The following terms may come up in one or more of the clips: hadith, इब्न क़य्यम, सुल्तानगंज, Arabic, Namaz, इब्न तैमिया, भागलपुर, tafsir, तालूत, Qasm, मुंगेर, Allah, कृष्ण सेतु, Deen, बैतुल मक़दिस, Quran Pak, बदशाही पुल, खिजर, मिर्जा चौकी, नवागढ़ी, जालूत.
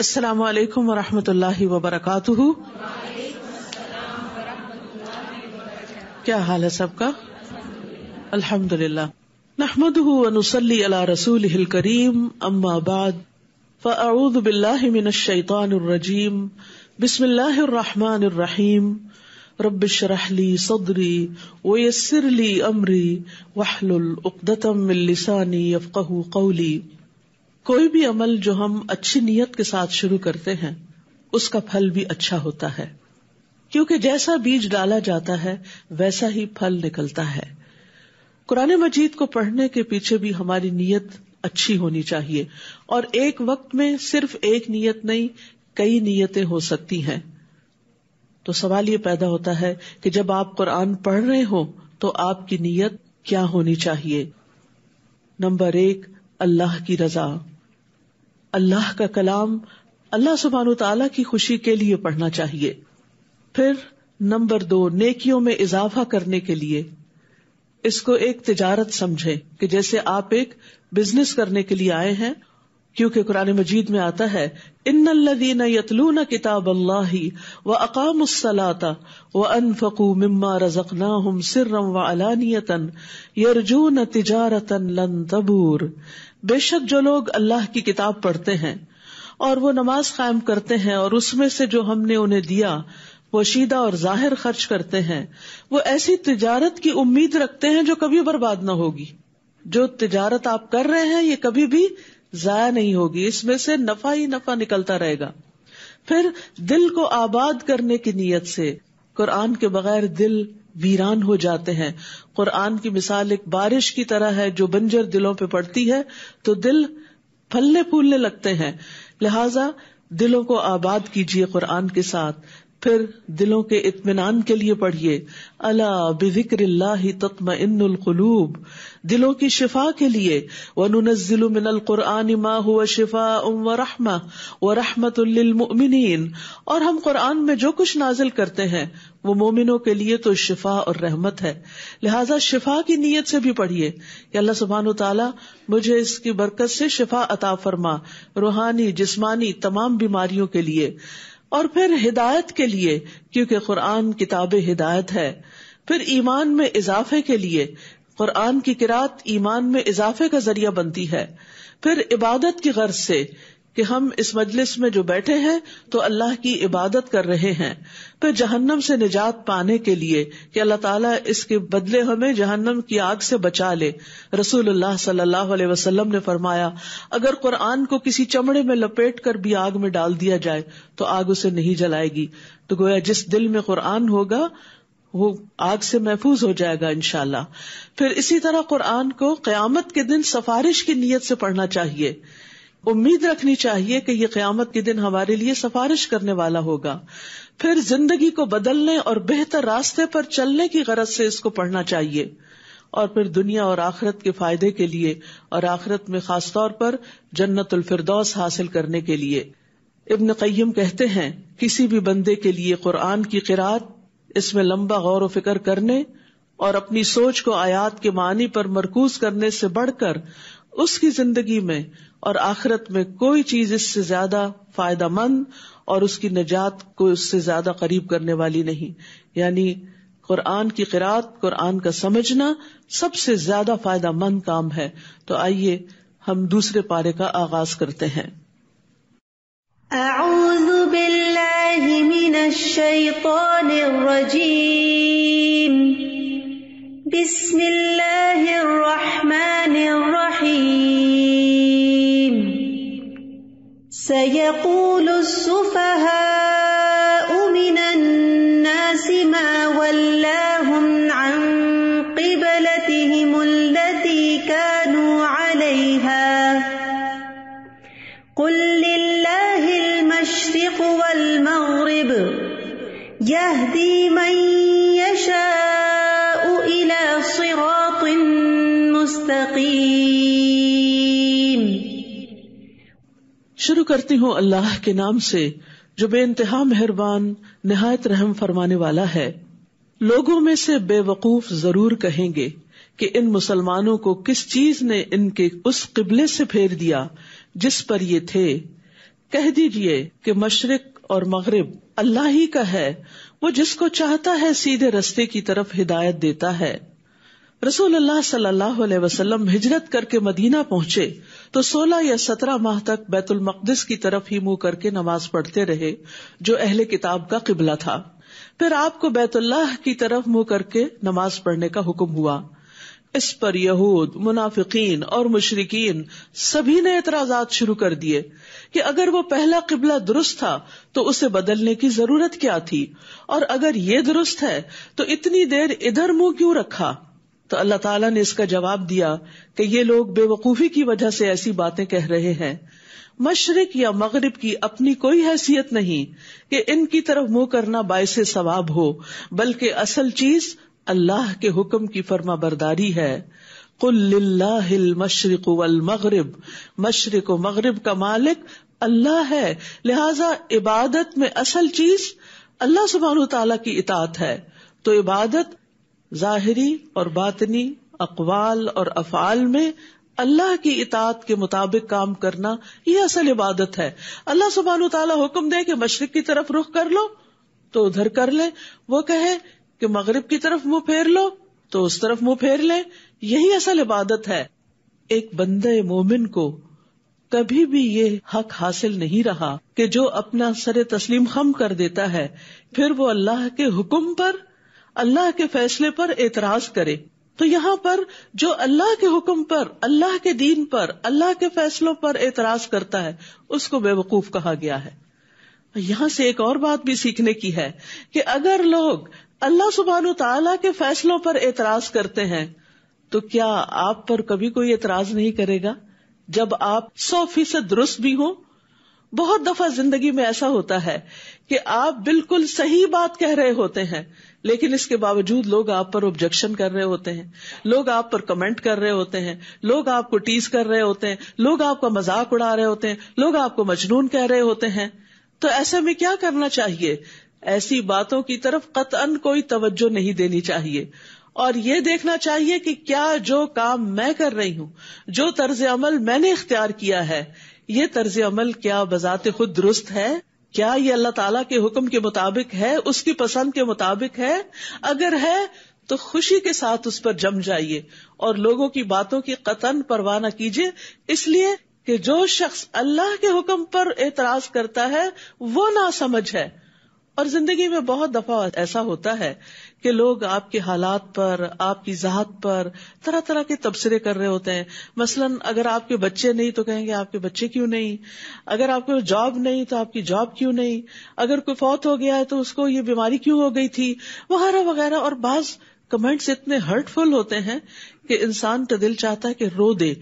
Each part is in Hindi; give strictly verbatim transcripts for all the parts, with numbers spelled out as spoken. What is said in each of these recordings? अस्सलामु अलैकुम व रहमतुल्लाहि व बरकातुहू। क्या हाल है सबका? अल्हम्दुलिल्लाह। नहमदुहू व नुसल्ली अला रसूलिहिल करीम, अम्मा बाद। फअऊज़ु बिल्लाहि मिनश शैतानिर रजीम। बिस्मिल्लाहिर रहमानिर रहीम। रब्बिश्रह ली सदरी व यस्सिर ली अमरी वहलुल उक़्दतम मिन लिसानी यफ़क़हू क़ौली। कोई भी अमल जो हम अच्छी नीयत के साथ शुरू करते हैं उसका फल भी अच्छा होता है, क्योंकि जैसा बीज डाला जाता है वैसा ही फल निकलता है। कुरान मजीद को पढ़ने के पीछे भी हमारी नीयत अच्छी होनी चाहिए, और एक वक्त में सिर्फ एक नीयत नहीं, कई नीयतें हो सकती हैं। तो सवाल ये पैदा होता है कि जब आप कुरान पढ़ रहे हो तो आपकी नीयत क्या होनी चाहिए। नंबर एक, अल्लाह की रजा। अल्लाह का कलाम अल्लाह सुब्हानहू तआला की खुशी के लिए पढ़ना चाहिए। फिर नंबर दो, नेकियों में इजाफा करने के लिए। इसको एक तिजारत समझें कि जैसे आप एक बिजनेस करने के लिए आए हैं, क्योंकि कुरान मजीद में आता है इन्नल्लज़ीना यतलूना किताबल्लाहि व अक़ामुस्सलाता व अन्फ़क़ू मिम्मा रज़क़नाहुम सिर्रन व अलानियतन यरजून तिजारतन लन तबूर। बेशक जो लोग अल्लाह की किताब पढ़ते हैं और वो नमाज कायम करते हैं और उसमें से जो हमने उन्हें दिया पोशीदा और जाहिर खर्च करते हैं, वो ऐसी तिजारत की उम्मीद रखते हैं जो कभी बर्बाद न होगी। जो तिजारत आप कर रहे हैं ये कभी भी जाया नहीं होगी, इसमें से नफा ही नफा निकलता रहेगा। फिर दिल को आबाद करने की नीयत से, कुरान के बगैर दिल वीरान हो जाते हैं। कुरान की मिसाल एक बारिश की तरह है जो बंजर दिलों पे पड़ती है तो दिल फलने फूलने लगते हैं। लिहाजा दिलों को आबाद कीजिए कुरान के साथ। फिर दिलों के इत्मीनान के लिए पढ़िए अला बिज़िक्रिल्लाहि तत्मइन्नुल कुलूब, दिलों की शिफा के लिए। व नुनज़्ज़िलु मिनल कुरआनि मा हुवा शिफाउन व रहमा व रहमतुल लिल मुमिनीन। और हम कुरान में जो कुछ नाजिल करते हैं वो मोमिनों के लिए तो शिफा और रहमत है, लिहाजा शिफा की नीयत से भी पढ़िए कि अल्लाह सुब्हानहू तआला मुझे इसकी बरकत से शिफा अता फरमा, रूहानी जिस्मानी तमाम बीमारियों के लिए। और फिर हिदायत के लिए, क्योंकि कुरान किताब हिदायत है। फिर ईमान में इजाफे के लिए, कुरान की किरात ईमान में इजाफे का जरिया बनती है। फिर इबादत की गर्ज से कि हम इस मजलिस में जो बैठे हैं तो अल्लाह की इबादत कर रहे हैं। फिर जहन्नम से निजात पाने के लिए कि अल्लाह ताला इसके बदले हमें जहन्नम की आग से बचा ले। रसूलुल्लाह सल्लल्लाहु अलैहि वसल्लम ने फरमाया अगर कुरान को किसी चमड़े में लपेट कर भी आग में डाल दिया जाए तो आग उसे नहीं जलाएगी। तो गोया जिस दिल में कुरान होगा वो आग से महफूज हो जाएगा इंशाल्लाह। फिर इसी तरह कुरान को क़यामत के दिन सफारिश की नीयत से पढ़ना चाहिए। उम्मीद रखनी चाहिए कि ये क़यामत के दिन हमारे लिए सफारिश करने वाला होगा। फिर जिंदगी को बदलने और बेहतर रास्ते पर चलने की गरज से इसको पढ़ना चाहिए। और फिर दुनिया और आखिरत के फायदे के लिए, और आखिरत में खासतौर पर जन्नतुल फिरदौस हासिल करने के लिए। इब्न क़य्यम कहते हैं किसी भी बंदे के लिए कुरान की क़िराअत, इसमें लंबा गौर व फिक्र करने और अपनी सोच को आयात के मानी पर मरकूज करने से बढ़कर उसकी जिंदगी में और आखिरत में कोई चीज इससे ज्यादा फायदामंद और उसकी नजात को उससे ज्यादा करीब करने वाली नहीं। यानी कुरान की क़िराअत, कुरान का समझना सबसे ज्यादा फायदामंद काम है। तो आइए हम दूसरे पारे का आगाज करते हैं। अऊज़ु बिल्लाहि मिनश शैतानिर रजीम। बिस्मिल्लाहिर रहमानिर रहीम। सयक़ूलु السفهاء من الناس ما ولاهم عن قبلتهم التي كانوا عليها قل لله المشرق والمغرب يهدي من يشاء إلى صراط مستقيم। शुरू करती हूँ अल्लाह के नाम से जो बेइंतहा मेहरबान निहायत रहम फरमाने वाला है। लोगों में से बेवकूफ जरूर कहेंगे कि इन मुसलमानों को किस चीज ने इनके उस किबले से फेर दिया जिस पर ये थे। कह दीजिए कि मशरिक और मगरिब अल्लाह ही का है, वो जिसको चाहता है सीधे रस्ते की तरफ हिदायत देता है। रसूलुल्लाह सल्लल्लाहु अलैहि वसल्लम हिजरत करके मदीना पहुंचे तो सोलह या सत्रह माह तक बैतुल मक़दिस की तरफ ही मुंह करके नमाज पढ़ते रहे, जो अहले किताब का किबला था। फिर आपको बैतुल्लाह की तरफ मुंह करके नमाज पढ़ने का हुक्म हुआ। इस पर यहूद, मुनाफिकीन और मुशरिकीन सभी ने एतराजात शुरू कर दिए कि अगर वो पहला किबला दुरुस्त था तो उसे बदलने की जरूरत क्या थी, और अगर ये दुरुस्त है तो इतनी देर इधर मुंह क्यों रखा। तो अल्लाह ताला ने इसका जवाब दिया कि ये लोग बेवकूफी की वजह से ऐसी बातें कह रहे हैं। मशरिक या मगरिब की अपनी कोई हैसियत नहीं कि इनकी तरफ मुंह करना बायसे सवाब हो, बल्कि असल चीज अल्लाह के हुक्म की फर्मा बरदारी है। कुल लिल्लाहिल मशरिक वल मगरिब, मशरिक व मगरिब का मालिक अल्लाह है, लिहाजा इबादत में असल चीज अल्लाह सुब्हानहू तआला की इताअत है। तो इबादत जाहिरी और बातिनी अकवाल और अफाल में अल्लाह की इताअत के मुताबिक काम करना, यह असल इबादत है। अल्लाह सुब्हानहू तआला हुक्म दे कि मशरिक की तरफ रुख कर लो तो उधर कर ले, वो कहे कि मगरिब की तरफ मुंह फेर लो तो उस तरफ मुंह फेर ले, यही असल इबादत है। एक बंदे मोमिन को कभी भी ये हक हासिल नहीं रहा कि जो अपना सरे तस्लीम खम कर देता है फिर वो अल्लाह के हुक्म पर, अल्लाह के फैसले पर एतराज करे। तो यहाँ पर जो अल्लाह के हुक्म पर, अल्लाह के दीन पर, अल्लाह के फैसलों पर एतराज करता है उसको बेवकूफ कहा गया है। यहाँ से एक और बात भी सीखने की है कि अगर लोग अल्लाह सुब्हानहू तआला के फैसलों पर एतराज करते हैं तो क्या आप पर कभी कोई एतराज नहीं करेगा जब आप सौ फीसद दुरुस्त भी हो। बहुत दफा जिंदगी में ऐसा होता है कि आप बिल्कुल सही बात कह रहे होते हैं, लेकिन इसके बावजूद लोग आप पर ऑब्जेक्शन कर रहे होते हैं, लोग आप पर कमेंट कर रहे होते हैं, लोग आपको टीज कर रहे होते हैं, लोग आपका मजाक उड़ा रहे होते हैं, लोग आपको मजनून कह रहे होते हैं। तो ऐसे में क्या करना चाहिए? ऐसी बातों की तरफ कतअन कोई तवज्जो नहीं देनी चाहिए और ये देखना चाहिए कि क्या जो काम मैं कर रही हूँ, जो तर्ज अमल मैंने इख्तियार किया है, ये तर्ज अमल क्या बजाते खुद दुरुस्त है, क्या ये अल्लाह ताला के हुक्म के मुताबिक है, उसकी पसंद के मुताबिक है। अगर है तो खुशी के साथ उस पर जम जाइए और लोगों की बातों की कतअन परवाह न कीजिए, इसलिए कि जो शख्स अल्लाह के हुक्म पर एतराज करता है वो नासमझ है। और जिंदगी में बहुत दफा ऐसा होता है कि लोग आपके हालात पर, आपकी जात पर तरह तरह के तबसरे कर रहे होते हैं। मसलन अगर आपके बच्चे नहीं तो कहेंगे आपके बच्चे क्यों नहीं, अगर आपको जॉब नहीं तो आपकी जॉब क्यों नहीं, अगर कोई फौत हो गया है तो उसको ये बीमारी क्यों हो गई थी, वगैरह वगैरह। और बाज कमेंट्स इतने हर्टफुल होते हैं कि इंसान का दिल चाहता है कि रो दे,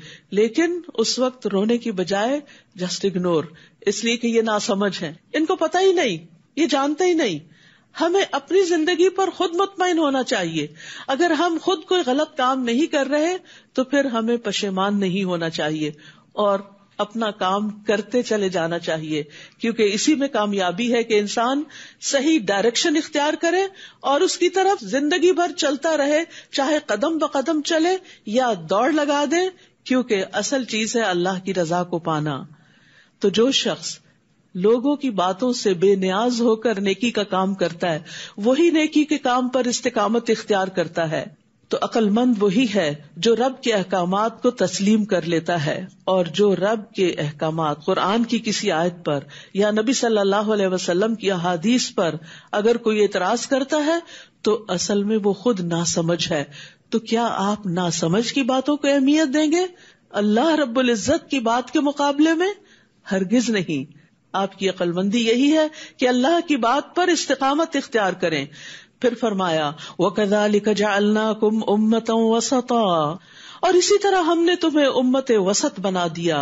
लेकिन उस वक्त रोने की बजाय जस्ट इग्नोर, इसलिए कि ये नासमझ है, इनको पता ही नहीं, ये जानते ही नहीं। हमें अपनी जिंदगी पर खुद मुतमईन होना चाहिए। अगर हम खुद कोई गलत काम नहीं कर रहे तो फिर हमें पशेमान नहीं होना चाहिए और अपना काम करते चले जाना चाहिए, क्योंकि इसी में कामयाबी है कि इंसान सही डायरेक्शन इख्तियार करे और उसकी तरफ जिंदगी भर चलता रहे, चाहे कदम ब कदम चले या दौड़ लगा दे, क्योंकि असल चीज है अल्लाह की रजा को पाना। तो जो शख्स लोगों की बातों से बेनियाज होकर नेकी का काम करता है वही नेकी के काम पर इस्तिकामत इख्तियार करता है। तो अक्लमंद वही है जो रब के अहकामात को तस्लीम कर लेता है, और जो रब के अहकामात कुरान की किसी आयत पर या नबी सल्लल्लाहु अलैहि वसल्लम की अहादीस पर अगर कोई एतराज करता है तो असल में वो खुद नासमझ है। तो क्या आप नासमझ की बातों को अहमियत देंगे अल्लाह रब्बुल इज्जत की बात के मुकाबले में? हरगिज नहीं। आपकी अक्लमंदी यही है कि अल्लाह की बात पर इस्तिकामत इख्तियार करें। फिर फरमाया वकज़ालिका जअलनाकुम उम्मतन वसता, और इसी तरह हमने तुम्हें उम्मत वसत बना दिया।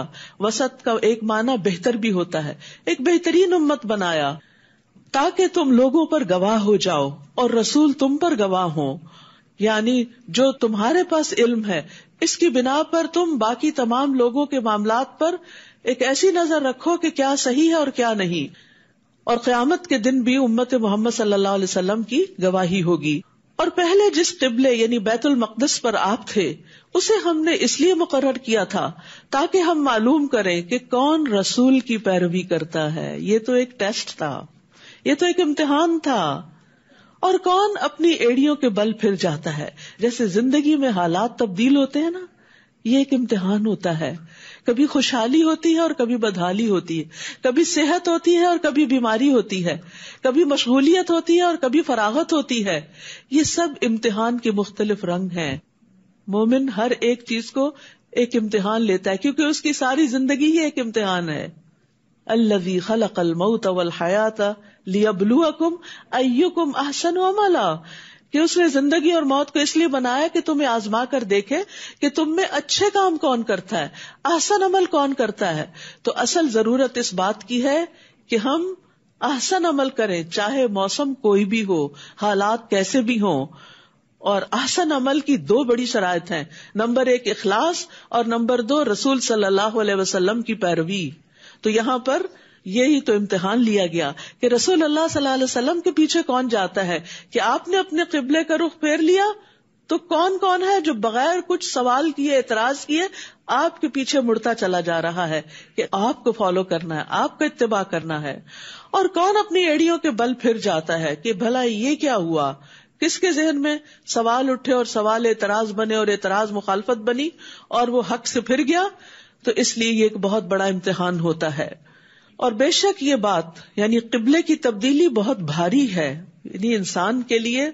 वसत का एक माना बेहतर भी होता है, एक बेहतरीन उम्मत बनाया ताकि तुम लोगों पर गवाह हो जाओ और रसूल तुम पर गवाह हो। यानी जो तुम्हारे पास इल्म है इसकी बिना पर तुम बाकी तमाम लोगों के मामलात पर एक ऐसी नजर रखो कि क्या सही है और क्या नहीं, और क़यामत के दिन भी उम्मत मोहम्मद सल्लल्लाहु अलैहि वसल्लम की गवाही होगी। और पहले जिस क़िबले यानी बैतुल मक़दस पर आप थे उसे हमने इसलिए मुकर्रर किया था ताकि हम मालूम करें कि कौन रसूल की पैरवी करता है। ये तो एक टेस्ट था, ये तो एक इम्तिहान था। और कौन अपनी एड़ियों के बल फिर जाता है। जैसे जिंदगी में हालात तब्दील होते हैं ना, ये एक इम्तिहान होता है। कभी खुशहाली होती है और कभी बदहाली होती है, कभी सेहत होती है और कभी बीमारी होती है, कभी मशगूलियत होती है और कभी फरागत होती है। ये सब इम्तिहान के मुख्तलिफ रंग हैं। मोमिन हर एक चीज को एक इम्तिहान लेता है क्योंकि उसकी सारी जिंदगी ही एक इम्तिहान है। अल्लज़ी खलक़ल मौत वल हयात लियब्लुवकुम अय्युकुम अहसनु अमला, कि उसने जिंदगी और मौत को इसलिए बनाया कि तुम्हें आजमा कर देखे कि तुम में अच्छे काम कौन करता है, अहसन अमल कौन करता है। तो असल जरूरत इस बात की है कि हम अहसन अमल करें, चाहे मौसम कोई भी हो, हालात कैसे भी हों। और अहसन अमल की दो बड़ी शराइत हैं, नंबर एक इखलास और नंबर दो रसूल सल्लल्लाहु अलैहि वसल्लम की पैरवी। तो यहाँ पर यही तो इम्तिहान लिया गया कि रसूल अल्लाह सल्लल्लाहु अलैहि वसल्लम के पीछे कौन जाता है, कि आपने अपने किबले का रुख फेर लिया तो कौन कौन है जो बगैर कुछ सवाल किए, एतराज किए आपके पीछे मुड़ता चला जा रहा है कि आपको फॉलो करना है, आपको इत्तिबा करना है। और कौन अपनी एड़ियों के बल फिर जाता है कि भला ये क्या हुआ, किसके जहन में सवाल उठे और सवाल एतराज बने और एतराज मुखालफत बनी और वो हक से फिर गया। तो इसलिए ये एक बहुत बड़ा इम्तिहान होता है। और बेशक ये बात यानी क़िबले की तब्दीली बहुत भारी है, यानी इंसान के लिए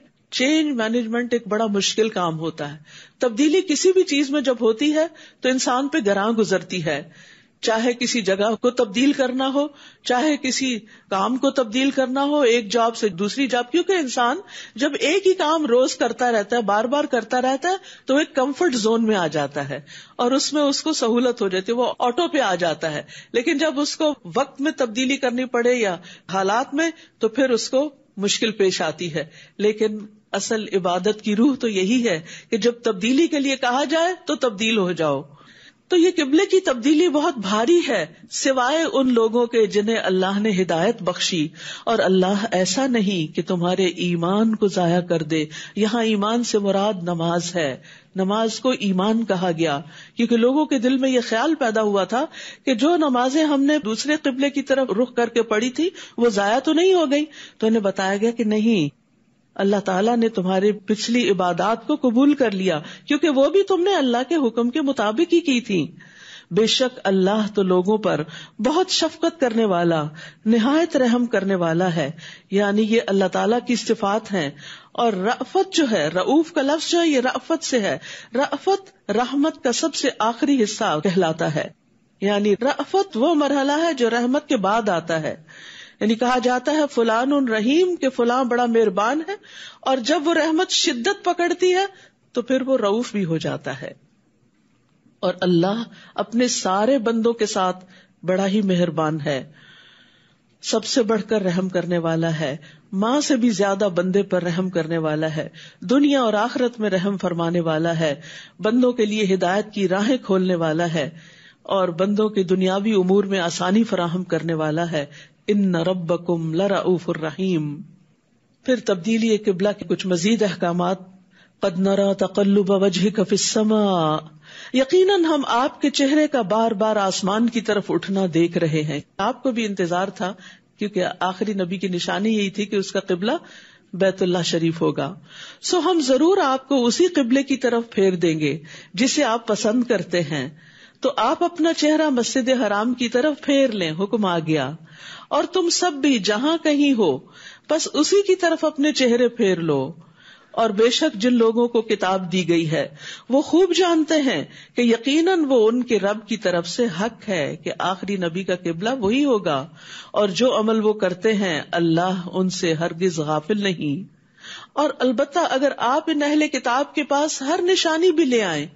चेंज मैनेजमेंट एक बड़ा मुश्किल काम होता है। तब्दीली किसी भी चीज में जब होती है तो इंसान पे गरां गुजरती है, चाहे किसी जगह को तब्दील करना हो, चाहे किसी काम को तब्दील करना हो, एक जॉब से दूसरी जॉब। क्योंकि इंसान जब एक ही काम रोज करता रहता है, बार बार करता रहता है, तो एक कंफर्ट जोन में आ जाता है और उसमें उसको सहूलत हो जाती है, वो ऑटो पे आ जाता है। लेकिन जब उसको वक्त में तब्दीली करनी पड़े या हालात में, तो फिर उसको मुश्किल पेश आती है। लेकिन असल इबादत की रूह तो यही है कि जब तब्दीली के लिए कहा जाए तो तब्दील हो जाओ। तो ये किबले की तब्दीली बहुत भारी है, सिवाय उन लोगों के जिन्हें अल्लाह ने हिदायत बख्शी। और अल्लाह ऐसा नहीं कि तुम्हारे ईमान को जाया कर दे। यहाँ ईमान से मुराद नमाज है, नमाज को ईमान कहा गया क्योंकि लोगों के दिल में ये ख्याल पैदा हुआ था कि जो नमाजें हमने दूसरे किबले की तरफ रुख करके पढ़ी थी वो जाया तो नहीं हो गई। तो उन्हें बताया गया कि नहीं, अल्लाह ताला ने तुम्हारी पिछली इबादत को कबूल कर लिया क्योंकि वो भी तुमने अल्लाह के हुक्म के मुताबिक ही की थी। बेशक अल्लाह तो लोगों पर बहुत शफकत करने वाला, निहायत रहम करने वाला है। यानी ये अल्लाह ताला की सिफात हैं। और रअफत जो है, रऊफ का लफ्ज जो है ये रअफत से है। रअफत रहमत का सबसे आखिरी हिस्सा कहलाता है, यानी रअफत वो मरहला है जो रहमत के बाद आता है। यानी कहा जाता है फुलान उन रहीम के फुलां बड़ा मेहरबान है, और जब वो रहमत शिद्दत पकड़ती है तो फिर वो रऊफ भी हो जाता है। और अल्लाह अपने सारे बंदों के साथ बड़ा ही मेहरबान है, सबसे बढ़कर रहम करने वाला है, माँ से भी ज्यादा बंदे पर रहम करने वाला है, दुनिया और आखिरत में रहम फरमाने वाला है, बंदों के लिए हिदायत की राहें खोलने वाला है और बंदों के दुनियावी उमूर में आसानी फराहम करने वाला है। इन्ना रब्बकुम लरऊफुर रहीम। फिर तब्दीली ए किबला के कुछ मजीद अहकामात। कद नरा तकल्लुब वजहिक फिस्समा, यकीनन हम आपके चेहरे का बार बार आसमान की तरफ उठना देख रहे हैं। आपको भी इंतजार था क्योंकि आखिरी नबी की निशानी यही थी कि उसका किबला बैतुल्लाह शरीफ होगा। सो हम जरूर आपको उसी किबले की तरफ फेर देंगे जिसे आप पसंद करते हैं। तो आप अपना चेहरा मस्जिद हराम की तरफ फेर लें, हुक्म आ गया। और तुम सब भी जहां कहीं हो बस उसी की तरफ अपने चेहरे फेर लो। और बेशक जिन लोगों को किताब दी गई है वो खूब जानते हैं कि यकीनन वो उनके रब की तरफ से हक है कि आखिरी नबी का किबला वही होगा। और जो अमल वो करते हैं अल्लाह उनसे हरगिज गाफिल नहीं। और अलबत्ता अगर आप इन अहले किताब के पास हर निशानी भी ले आए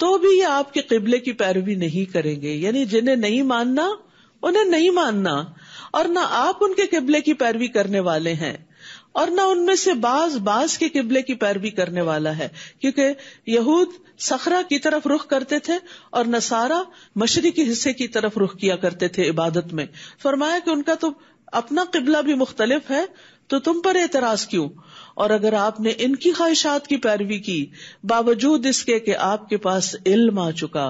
तो भी ये आपके किबले की पैरवी नहीं करेंगे। यानी जिन्हें नहीं मानना उन्हें नहीं मानना, और ना आप उनके किबले की पैरवी करने वाले हैं। और न उनमें से बाज बाज के किबले की पैरवी करने वाला है, क्योंकि यहूद सखरा की तरफ रुख करते थे और नसारा मशरिकी हिस्से की तरफ रुख किया करते थे इबादत में। फरमाया कि उनका तो अपना किबला भी मुख्तलिफ है, तो तुम पर एतराज क्यों? और अगर आपने इनकी ख्वाहिशात की पैरवी की बावजूद इसके कि आपके पास इल्म आ चुका,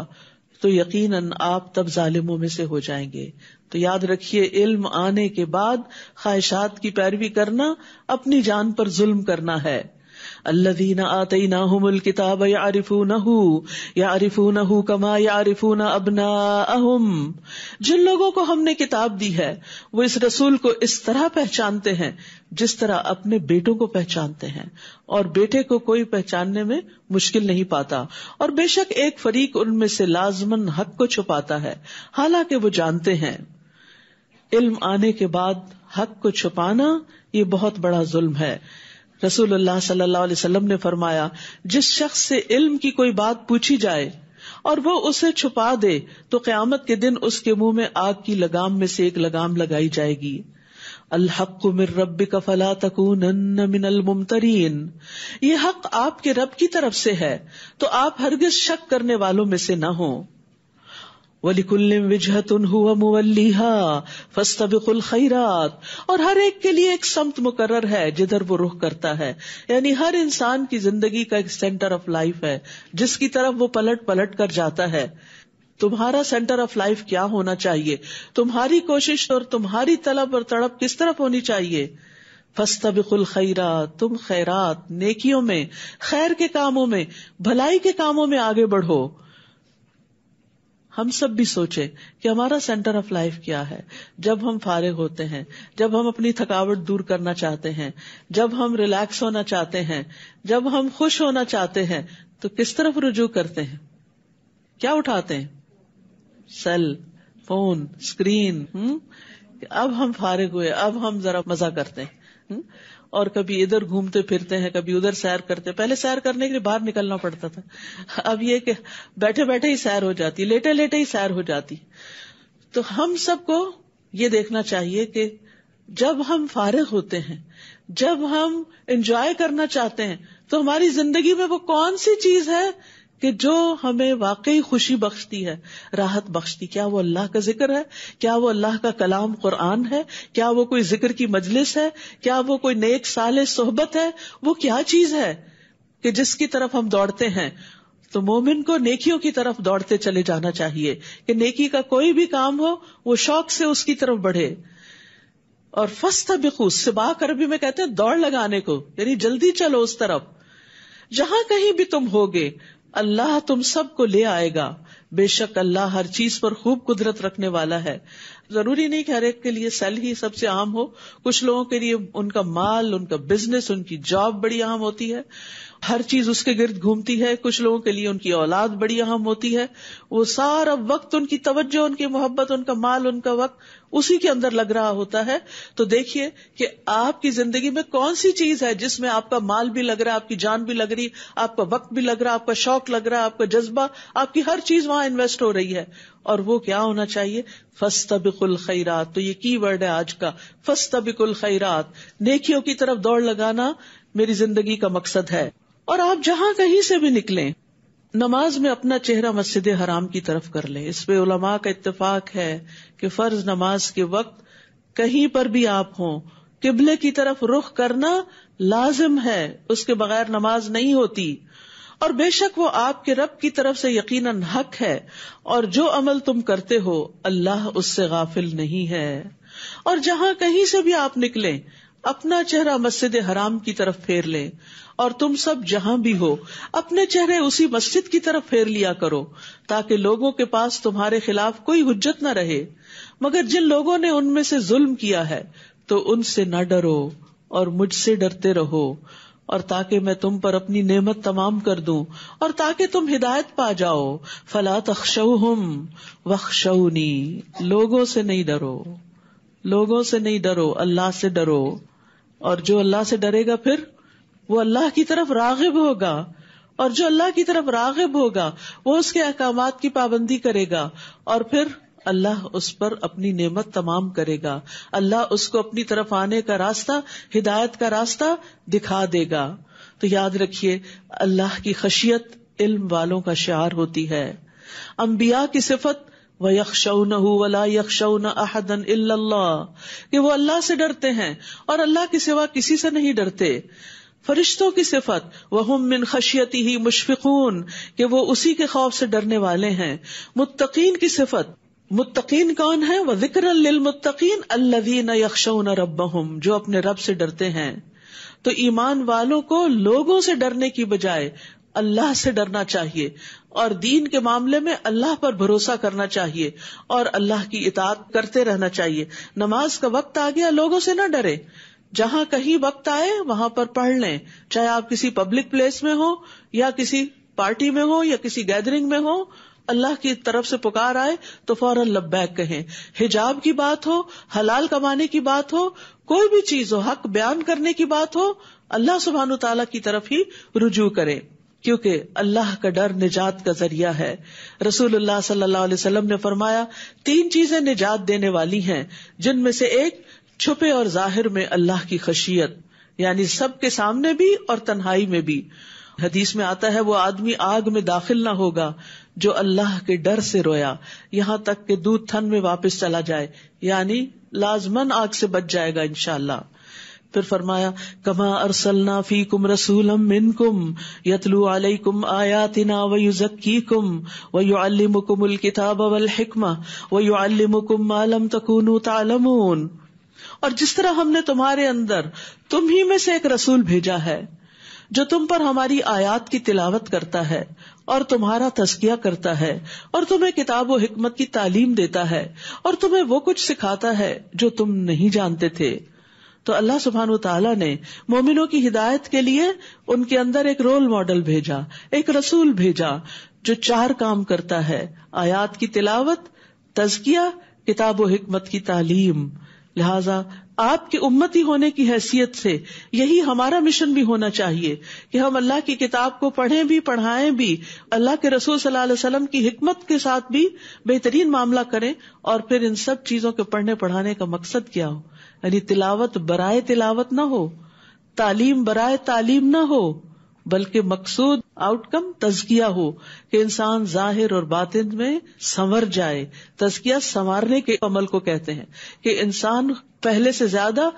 तो यकीनन आप तब जालिमों में से हो जाएंगे। तो याद रखिए, इल्म आने के बाद ख्वाहिशात की पैरवी करना अपनी जान पर जुल्म करना है। अल्लज़ीना आतैनाहुमुल किताब यारिफूनहु यारिफूनहु कमा यारिफून अबनाअहुम, जिन लोगों को हमने किताब दी है वो इस रसूल को इस तरह पहचानते हैं जिस तरह अपने बेटों को पहचानते हैं, और बेटे को कोई पहचानने में मुश्किल नहीं पाता। और बेशक एक फरीक उनमें से लाजमन हक को छुपाता है, हालांकि वो जानते हैं। इल्म आने के बाद हक को छुपाना ये बहुत बड़ा जुल्म है। रसूलुल्लाह सल्लल्लाहु अलैहि वसल्लम ने फरमाया, जिस शख्स से इल्म की कोई बात पूछी जाए और वो उसे छुपा दे तो क़यामत के दिन उसके मुंह में आग की लगाम में से एक लगाम लगाई जाएगी। अल हक़्क़ु मिन रब्बिका फला तकूनन्न मिनल मुम्तरीन, ये हक आपके रब की तरफ से है तो आप हरगिज शक करने वालों में से ना हो। वलिकुल्लिम विजहतुन हुवा मुवल्लिहा फस्तबिकुल खैरात, और हर एक के लिए एक समत मुकर्रर है जिधर वो रुख करता है, यानी हर इंसान की जिंदगी का एक सेंटर ऑफ लाइफ है जिसकी तरफ वो पलट पलट कर जाता है। तुम्हारा सेंटर ऑफ लाइफ क्या होना चाहिए? तुम्हारी कोशिश और तुम्हारी तलब और तड़प किस तरफ होनी चाहिए? फस्तबिकुल खैरात, तुम खैरात, नेकियों में, खैर के कामों में, भलाई के कामों में आगे बढ़ो। हम सब भी सोचे कि हमारा सेंटर ऑफ लाइफ क्या है। जब हम फारिग होते हैं, जब हम अपनी थकावट दूर करना चाहते हैं, जब हम रिलैक्स होना चाहते हैं, जब हम खुश होना चाहते हैं, तो किस तरफ रुजू करते हैं? क्या उठाते हैं? Cell phone screen. हम्म अब हम फारिग हुए, अब हम जरा मजा करते हैं। हुँ? और कभी इधर घूमते फिरते हैं, कभी उधर सैर करते। पहले सैर करने के लिए बाहर निकलना पड़ता था, अब ये कि बैठे बैठे ही सैर हो जाती, लेटे लेटे ही सैर हो जाती। तो हम सबको ये देखना चाहिए कि जब हम फारिग होते हैं, जब हम एंजॉय करना चाहते हैं, तो हमारी जिंदगी में वो कौन सी चीज है कि जो हमें वाकई खुशी बख्शती है, राहत बख्शती। क्या वो अल्लाह का जिक्र है? क्या वो अल्लाह का कलाम कुरान है? क्या वो कोई जिक्र की मजलिस है? क्या वो कोई नेक साले सोहबत है? वो क्या चीज है कि जिसकी तरफ हम दौड़ते हैं? तो मोमिन को नेकियों की तरफ दौड़ते चले जाना चाहिए कि नेकी का कोई भी काम हो वो शौक से उसकी तरफ बढ़े। और फस्तबिकू, सिबाक अरबी में कहते हैं दौड़ लगाने को, यानी जल्दी चलो उस तरफ। जहां कहीं भी तुम होगे अल्लाह तुम सबको ले आएगा। बेशक अल्लाह हर चीज पर खूब कुदरत रखने वाला है। जरूरी नहीं कि हर एक के लिए सेल ही सबसे आम हो। कुछ लोगों के लिए उनका माल, उनका बिजनेस, उनकी जॉब बड़ी अहम होती है, हर चीज उसके गिर्द घूमती है। कुछ लोगों के लिए उनकी औलाद बड़ी अहम होती है, वो सारा वक्त, उनकी तवज्जो, उनकी मोहब्बत, उनका माल, उनका वक्त उसी के अंदर लग रहा होता है। तो देखिए कि आपकी जिंदगी में कौन सी चीज है जिसमें आपका माल भी लग रहा है, आपकी जान भी लग रही, आपका वक्त भी लग रहा, आपका शौक लग रहा, आपका जज्बा, आपकी हर चीज वहां इन्वेस्ट हो रही है। और वो क्या होना चाहिए? फस्तबिकुल खैरात। तो ये की वर्ड है आज का, फस्तबिकुल खैरात, नेकियों की तरफ दौड़ लगाना मेरी जिंदगी का मकसद है। और आप जहां कहीं से भी निकलें, नमाज में अपना चेहरा मस्जिद हराम की तरफ कर लें। इस पे उलमा का इत्तेफाक है कि फर्ज नमाज के वक्त कहीं पर भी आप हों, किबले की तरफ रुख करना लाजिम है, उसके बगैर नमाज नहीं होती। और बेशक वो आपके रब की तरफ से यकीनन हक है, और जो अमल तुम करते हो अल्लाह उससे गाफिल नहीं है। और जहां कहीं से भी आप निकलें, अपना चेहरा मस्जिद हराम की तरफ फेर लें। और तुम सब जहां भी हो अपने चेहरे उसी मस्जिद की तरफ फेर लिया करो, ताकि लोगों के पास तुम्हारे खिलाफ कोई हुज्जत न रहे। मगर जिन लोगों ने उनमें से जुल्म किया है तो उनसे न डरो और मुझसे डरते रहो, और ताकि मैं तुम पर अपनी नेमत तमाम कर दूं और ताकि तुम हिदायत पा जाओ। फला तखशौहुम वखशौनी, लोगों से नहीं डरो, लोगों से नहीं डरो, अल्लाह से डरो। और जो अल्लाह से डरेगा फिर वो अल्लाह की तरफ राग़िब होगा, और जो अल्लाह की तरफ राग़िब होगा वो उसके अहकामात की पाबंदी करेगा, और फिर अल्लाह उस पर अपनी नेमत तमाम करेगा, अल्लाह उसको अपनी तरफ आने का रास्ता, हिदायत का रास्ता दिखा देगा। तो याद रखिए, अल्लाह की खशियत इल्म वालों का शार होती है। अम्बिया की सिफत वयखशौनहु वला यखशौन अहदन इल्लल्लाह, कि वो अल्लाह से डरते हैं और अल्लाह के सिवा किसी से नहीं डरते। फरिश्तों की सिफत वहुम मिन खशियतिही मुशफिकून, कि वो उसी के खौफ से डरने वाले हैं। मुत्तकीन की सिफत, मुत्तकीन कौन है? व जिक्रल लिल मुत्तकीन अल्लज़ीना यखशौन रब्बहुम, जो अपने रब से डरते हैं। तो ईमान वालों को लोगों से डरने की बजाय अल्लाह से डरना चाहिए और दीन के मामले में अल्लाह पर भरोसा करना चाहिए और अल्लाह की इताअत करते रहना चाहिए। नमाज का वक्त आ गया, लोगों से ना डरे, जहां कहीं वक्त आए वहां पर पढ़ लें, चाहे आप किसी पब्लिक प्लेस में हो या किसी पार्टी में हो या किसी गैदरिंग में हो। अल्लाह की तरफ से पुकार आए तो फौरन लब्बैक कहें। हिजाब की बात हो, हलाल कमाने की बात हो, कोई भी चीज हो, हक बयान करने की बात हो, अल्लाह सुब्हानहू तआला की तरफ ही रुजू करें, क्योंकि अल्लाह का डर निजात का जरिया है। रसूलुल्लाह सल्लल्लाहु अलैहि वसल्लम ने फरमाया, तीन चीजें निजात देने वाली हैं, जिनमें से एक छुपे और जाहिर में अल्लाह की खशियत, यानी सबके सामने भी और तन्हाई में भी। हदीस में आता है, वो आदमी आग में दाखिल ना होगा जो अल्लाह के डर से रोया, यहाँ तक के दूध थन में वापस चला जाए, यानी लाजमन आग से बच जाएगा इंशाल्लाह। फिर फरमाया, कमा अरसलना फीकुम रसूलम मिनकुम यतलू अलैकुम आयातिना व युज़क्कीकुम व युअल्लिमुकुमुल किताब वल हिकमा व युअल्लिमुकुम मा लम तकूनू तालमून। और जिस तरह हमने तुम्हारे अंदर तुम ही में से एक रसूल भेजा है जो तुम पर हमारी आयात की तिलावत करता है और तुम्हारा तज़किया करता है और तुम्हें किताब व हिकमत की तालीम देता है और तुम्हें वो कुछ सिखाता है जो तुम नहीं जानते थे। तो अल्लाह सुब्हानहू तआला ने मोमिनों की हिदायत के लिए उनके अंदर एक रोल मॉडल भेजा, एक रसूल भेजा, जो चार काम करता है, आयात की तिलावत, तज़किया, किताब व हिकमत की तालीम। लिहाजा आपके उम्मती होने की हैसियत से यही हमारा मिशन भी होना चाहिए कि हम अल्लाह की किताब को पढ़ें भी, पढ़ाएं भी, अल्लाह के रसूल सल्लल्लाहु अलैहि वसल्लम की हिकमत के साथ भी बेहतरीन मामला करें। और फिर इन सब चीजों के पढ़ने पढ़ाने का मकसद क्या हो, यानी तिलावत बराए तिलावत ना हो, तालीम बराए तालीम ना हो, बल्कि मकसूद आउटकम तज़किया हो कि इंसान जाहिर और बातिन में संवर जाए। तज़किया संवारने के अमल को कहते हैं कि इंसान पहले से ज्यादा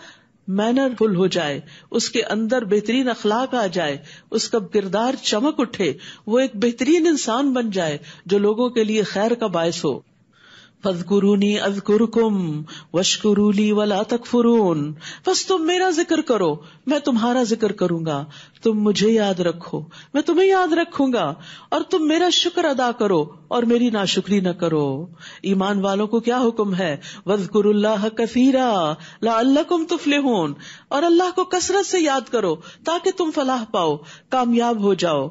मैनरफुल हो जाए, उसके अंदर बेहतरीन अखलाक आ जाए, उसका किरदार चमक उठे, वो एक बेहतरीन इंसान बन जाए जो लोगों के लिए खैर का बायस हो। फ़ज़्कुरूनी अज़्कुरकुम वश्कुरूली वला तकफुरून, बस तुम मेरा जिक्र करो, मैं तुम्हारा जिक्र करूंगा, तुम मुझे याद रखो, मैं तुम्हें याद रखूंगा, और तुम मेरा शुक्र अदा करो और मेरी नाशुक्री न करो। ईमान वालों को क्या हुक्म है? वज़्कुरुल्लाह कसीरा लअल्लकुम तुफ़्लिहून, और अल्लाह को कसरत से याद करो ताकि तुम फलाह पाओ, कामयाब हो जाओ।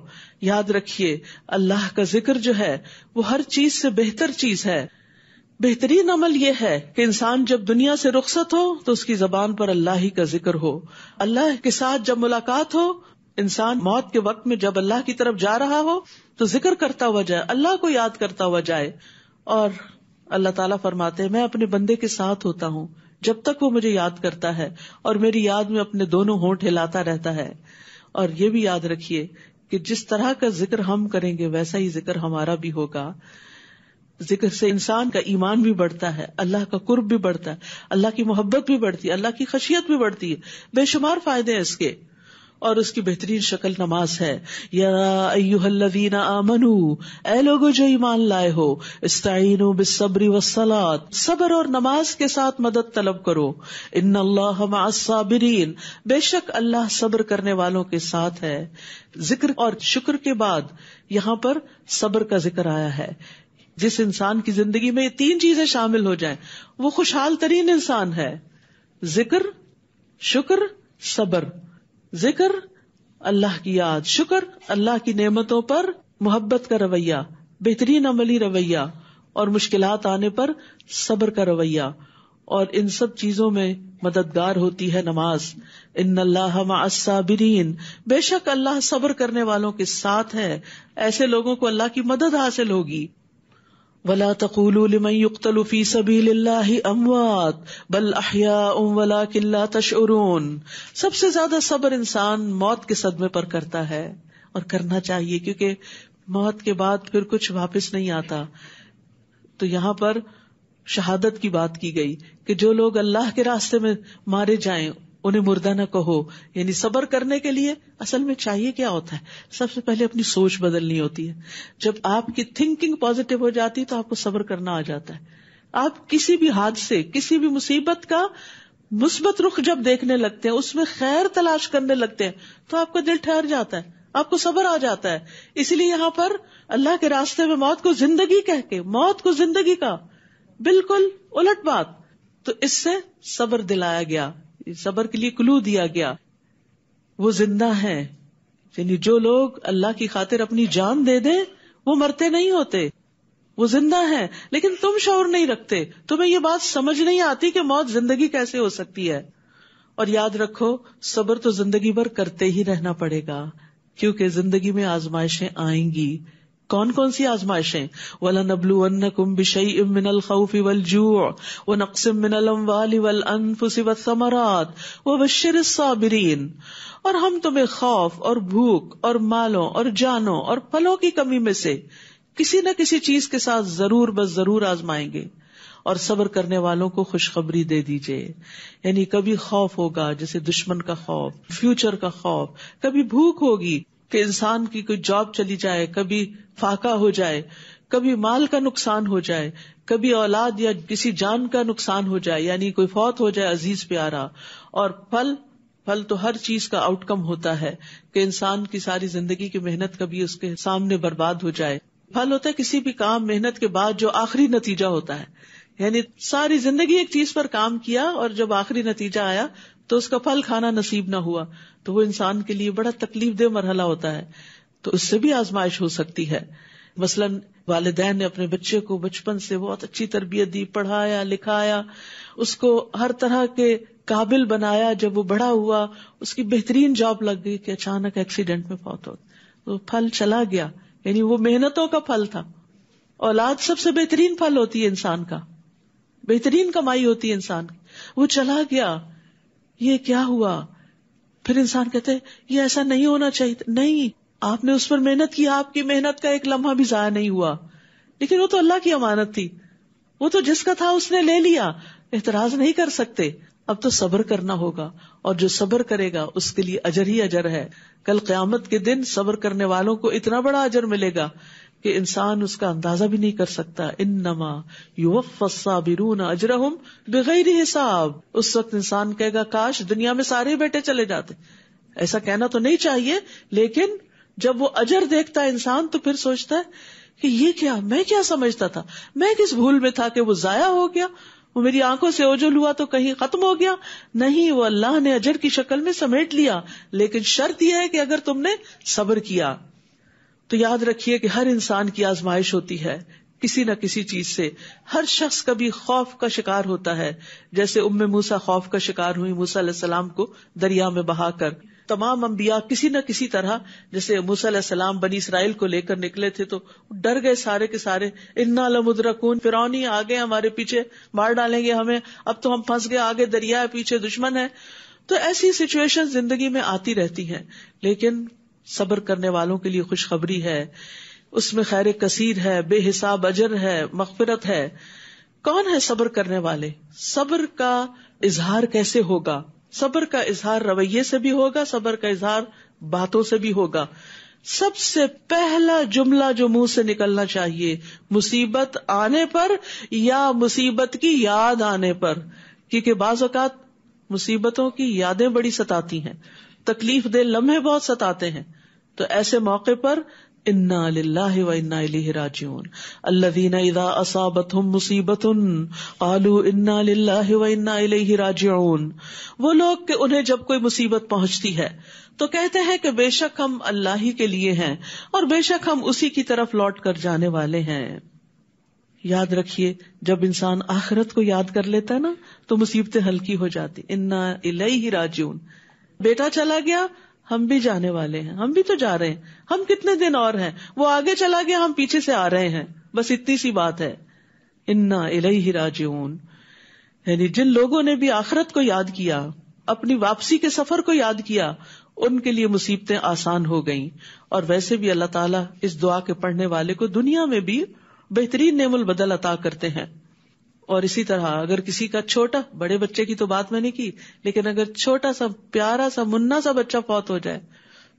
याद रखिए, अल्लाह का जिक्र जो है वो हर चीज से बेहतर चीज है। बेहतरीन अमल यह है कि इंसान जब दुनिया से रुखसत हो तो उसकी जबान पर अल्लाह ही का जिक्र हो। अल्लाह के साथ जब मुलाकात हो, इंसान मौत के वक्त में जब अल्लाह की तरफ जा रहा हो तो जिक्र करता हुआ जाए, अल्लाह को याद करता हुआ जाए। और अल्लाह ताला फरमाते हैं, मैं अपने बंदे के साथ होता हूँ जब तक वो मुझे याद करता है और मेरी याद में अपने दोनों होंठ हिलाता रहता है। और ये भी याद रखिए कि जिस तरह का जिक्र हम करेंगे वैसा ही जिक्र हमारा भी होगा। जिक्र से इंसान का ईमान भी बढ़ता है, अल्लाह का कुर्ब भी बढ़ता है, अल्लाह की मोहब्बत भी बढ़ती है, अल्लाह की खशियत भी बढ़ती है। बेशुमार फायदे हैं इसके। और उसकी बेहतरीन शक्ल नमाज है। या अय्युहल्लज़ीना आमनू, ऐ लोगो जो ईमान लाए हो, इस्ताइनु बिस्सब्रि वस्सलात, सबर और नमाज के साथ मदद तलब करो। इन्नल्लाह मअस्साबिरीन, बेशक अल्लाह सब्र करने वालों के साथ है। जिक्र और शुक्र के बाद यहाँ पर सब्र का जिक्र आया है। जिस इंसान की जिंदगी में ये तीन चीजें शामिल हो जाएं, वो खुशहाल तरीन इंसान है। जिक्र, शुक्र, सबर। जिक्र अल्लाह की याद, शुक्र अल्लाह की नेमतों पर मोहब्बत का रवैया, बेहतरीन अमली रवैया, और मुश्किलात आने पर सबर का रवैया। और इन सब चीजों में मददगार होती है नमाज। इन्नल्लाह मअस्साबिरीन, बेशक अल्लाह सबर करने वालों के साथ है। ऐसे लोगों को अल्लाह की मदद हासिल होगी। वला तक़ूलू लिमन युक़्तलु फ़ी सबीलिल्लाहि अमवात बल अहयाउन वलाकिन ला तशऊरून। सबसे ज्यादा सब्र इंसान मौत के सदमे पर करता है और करना चाहिए, क्योंकि मौत के बाद फिर कुछ वापस नहीं आता। तो यहाँ पर शहादत की बात की गई कि जो लोग अल्लाह के रास्ते में मारे जाएं उन्हें मुर्दा न कहो। यानी सब्र करने के लिए असल में चाहिए क्या होता है, सबसे पहले अपनी सोच बदलनी होती है। जब आपकी थिंकिंग पॉजिटिव हो जाती है तो आपको सब्र करना आ जाता है। आप किसी भी हादसे, किसी भी मुसीबत का मुस्बत रुख जब देखने लगते हैं, उसमें खैर तलाश करने लगते हैं, तो आपका दिल ठहर जाता है, आपको सब्र आ जाता है। इसलिए यहाँ पर अल्लाह के रास्ते में मौत को जिंदगी कह के, मौत को जिंदगी का बिल्कुल उलट बात, तो इससे सब्र दिलाया गया, सब्र के लिए क्लू दिया गया। वो जिंदा है, यानी जो लोग अल्लाह की खातिर अपनी जान दे दे वो मरते नहीं होते, वो जिंदा है। लेकिन तुम शऊर नहीं रखते, तुम्हें ये बात समझ नहीं आती कि मौत जिंदगी कैसे हो सकती है। और याद रखो, सब्र तो जिंदगी भर करते ही रहना पड़ेगा, क्योंकि जिंदगी में आजमाइशें आएंगी। कौन कौन सी आजमाइशें? वलनबलुवन्नकुम बिशैइन मिनल खौफि वल जूअ व नक्सिम मिनल अम्वालि वल अनफुसि वस्समरात व बश्शिरिस साबिरीन। और हम तुम्हें खौफ और भूख और मालों और जानों और फलों की कमी में से किसी न किसी चीज के साथ जरूर बस जरूर आजमाएंगे, और सब्र करने वालों को खुशखबरी दे दीजिए। यानी कभी खौफ होगा, जैसे दुश्मन का खौफ, फ्यूचर का खौफ, कभी भूख होगी कि इंसान की कोई जॉब चली जाए, कभी फाका हो जाए, कभी माल का नुकसान हो जाए, कभी औलाद या किसी जान का नुकसान हो जाए, यानी कोई फौत हो जाए अजीज प्यारा। और फल फल तो हर चीज का आउटकम होता है कि इंसान की सारी जिंदगी की मेहनत कभी उसके सामने बर्बाद हो जाए। फल होता है किसी भी काम मेहनत के बाद जो आखिरी नतीजा होता है, यानी सारी जिंदगी एक चीज पर काम किया और जब आखिरी नतीजा आया तो उसका फल खाना नसीब ना हुआ, तो वो इंसान के लिए बड़ा तकलीफदेह मरहला होता है। तो उससे भी आजमाइश हो सकती है। मसलन वालिदैन ने अपने बच्चे को बचपन से बहुत अच्छी तरबियत दी, पढ़ाया लिखाया, उसको हर तरह के काबिल बनाया। जब वो बड़ा हुआ उसकी बेहतरीन जॉब लग गई कि अचानक एक्सीडेंट में फौत हो, तो फल चला गया, यानी वो मेहनतों का फल था। औलाद सबसे बेहतरीन फल होती है इंसान का, बेहतरीन कमाई होती है इंसान की, वो चला गया, ये क्या हुआ। फिर इंसान कहते हैं ये ऐसा नहीं होना चाहिए। नहीं, आपने उस पर मेहनत की, आपकी मेहनत का एक लम्हा भी जाया नहीं हुआ, लेकिन वो तो अल्लाह की अमानत थी, वो तो जिसका था उसने ले लिया, एतराज नहीं कर सकते। अब तो सब्र करना होगा, और जो सब्र करेगा उसके लिए अजर ही अजर है। कल क़यामत के दिन सब्र करने वालों को इतना बड़ा अजर मिलेगा कि इंसान उसका अंदाजा भी नहीं कर सकता। इन्नमा युवफ़्फ़स साबिरून अजरहुम बिग़ैर हिसाब। उस वक्त इंसान कहेगा काश दुनिया में सारे बेटे चले जाते। ऐसा कहना तो नहीं चाहिए, लेकिन जब वो अजर देखता है इंसान तो फिर सोचता है कि ये क्या, मैं क्या समझता था, मैं किस भूल में था कि वो जाया हो गया, वो मेरी आंखों से ओझल हुआ तो कहीं खत्म हो गया। नहीं, वो अल्लाह ने अजर की शक्ल में समेट लिया, लेकिन शर्त यह है कि अगर तुमने सब्र किया। तो याद रखिए कि हर इंसान की आजमाइश होती है किसी न किसी चीज से। हर शख्स कभी खौफ का शिकार होता है, जैसे उम्मे मूसा खौफ का शिकार हुई मूसा अलैहिस्सलाम को दरिया में बहाकर। तमाम अंबिया किसी न किसी तरह, जैसे मूसा अलैहिस्सलाम बनी इसराइल को लेकर निकले थे तो डर गए सारे के सारे, इन्ना लमुद्रकून, फिरौनी आ गए हमारे पीछे, मार डालेंगे हमें, अब तो हम फंस गए, आगे दरिया है पीछे दुश्मन है। तो ऐसी सिचुएशन जिंदगी में आती रहती है, लेकिन सब्र करने वालों के लिए खुशखबरी है, उसमें खैर कसीर है, बेहिसाब अजर है, मगफिरत है। कौन है सब्र करने वाले? सब्र का इजहार कैसे होगा? सब्र का इजहार रवैये से भी होगा, सब्र का इजहार बातों से भी होगा। सबसे पहला जुमला जो मुंह से निकलना चाहिए मुसीबत आने पर या मुसीबत की याद आने पर, क्योंकि बाज़ औक़ात मुसीबतों की यादें बड़ी सताती हैं, तकलीफ दे लम्हे बहुत सताते हैं। तो ऐसे मौके पर इन्ना लिल्लाहि व इन्ना इलैहि राजिऊन। अल्लज़ीना इज़ा असाबतहुम मुसीबतुन क़ालू इन्ना लिल्लाहि व इन्ना इलैहि राजिऊन। वो लोग के उन्हें जब कोई मुसीबत पहुंचती है तो कहते हैं कि बेशक हम अल्लाह ही के लिए हैं और बेशक हम उसी की तरफ लौट कर जाने वाले हैं। याद रखिए, जब इंसान आखिरत को याद कर लेता है ना तो मुसीबतें हल्की हो जाती। इन्ना इलैहि राजिऊन। बेटा चला गया, हम भी जाने वाले हैं, हम भी तो जा रहे हैं, हम कितने दिन और हैं, वो आगे चला गया, हम पीछे से आ रहे हैं, बस इतनी सी बात है। इन्ना इलैहि राजिऊन, यानी जिन लोगों ने भी आखिरत को याद किया, अपनी वापसी के सफर को याद किया, उनके लिए मुसीबतें आसान हो गईं। और वैसे भी अल्लाह ताला इस दुआ के पढ़ने वाले को दुनिया में भी बेहतरीन नेमुल बदल अता करते हैं। और इसी तरह अगर किसी का छोटा, बड़े बच्चे की तो बात मैंने की, लेकिन अगर छोटा सा प्यारा सा मुन्ना सा बच्चा फौत हो जाए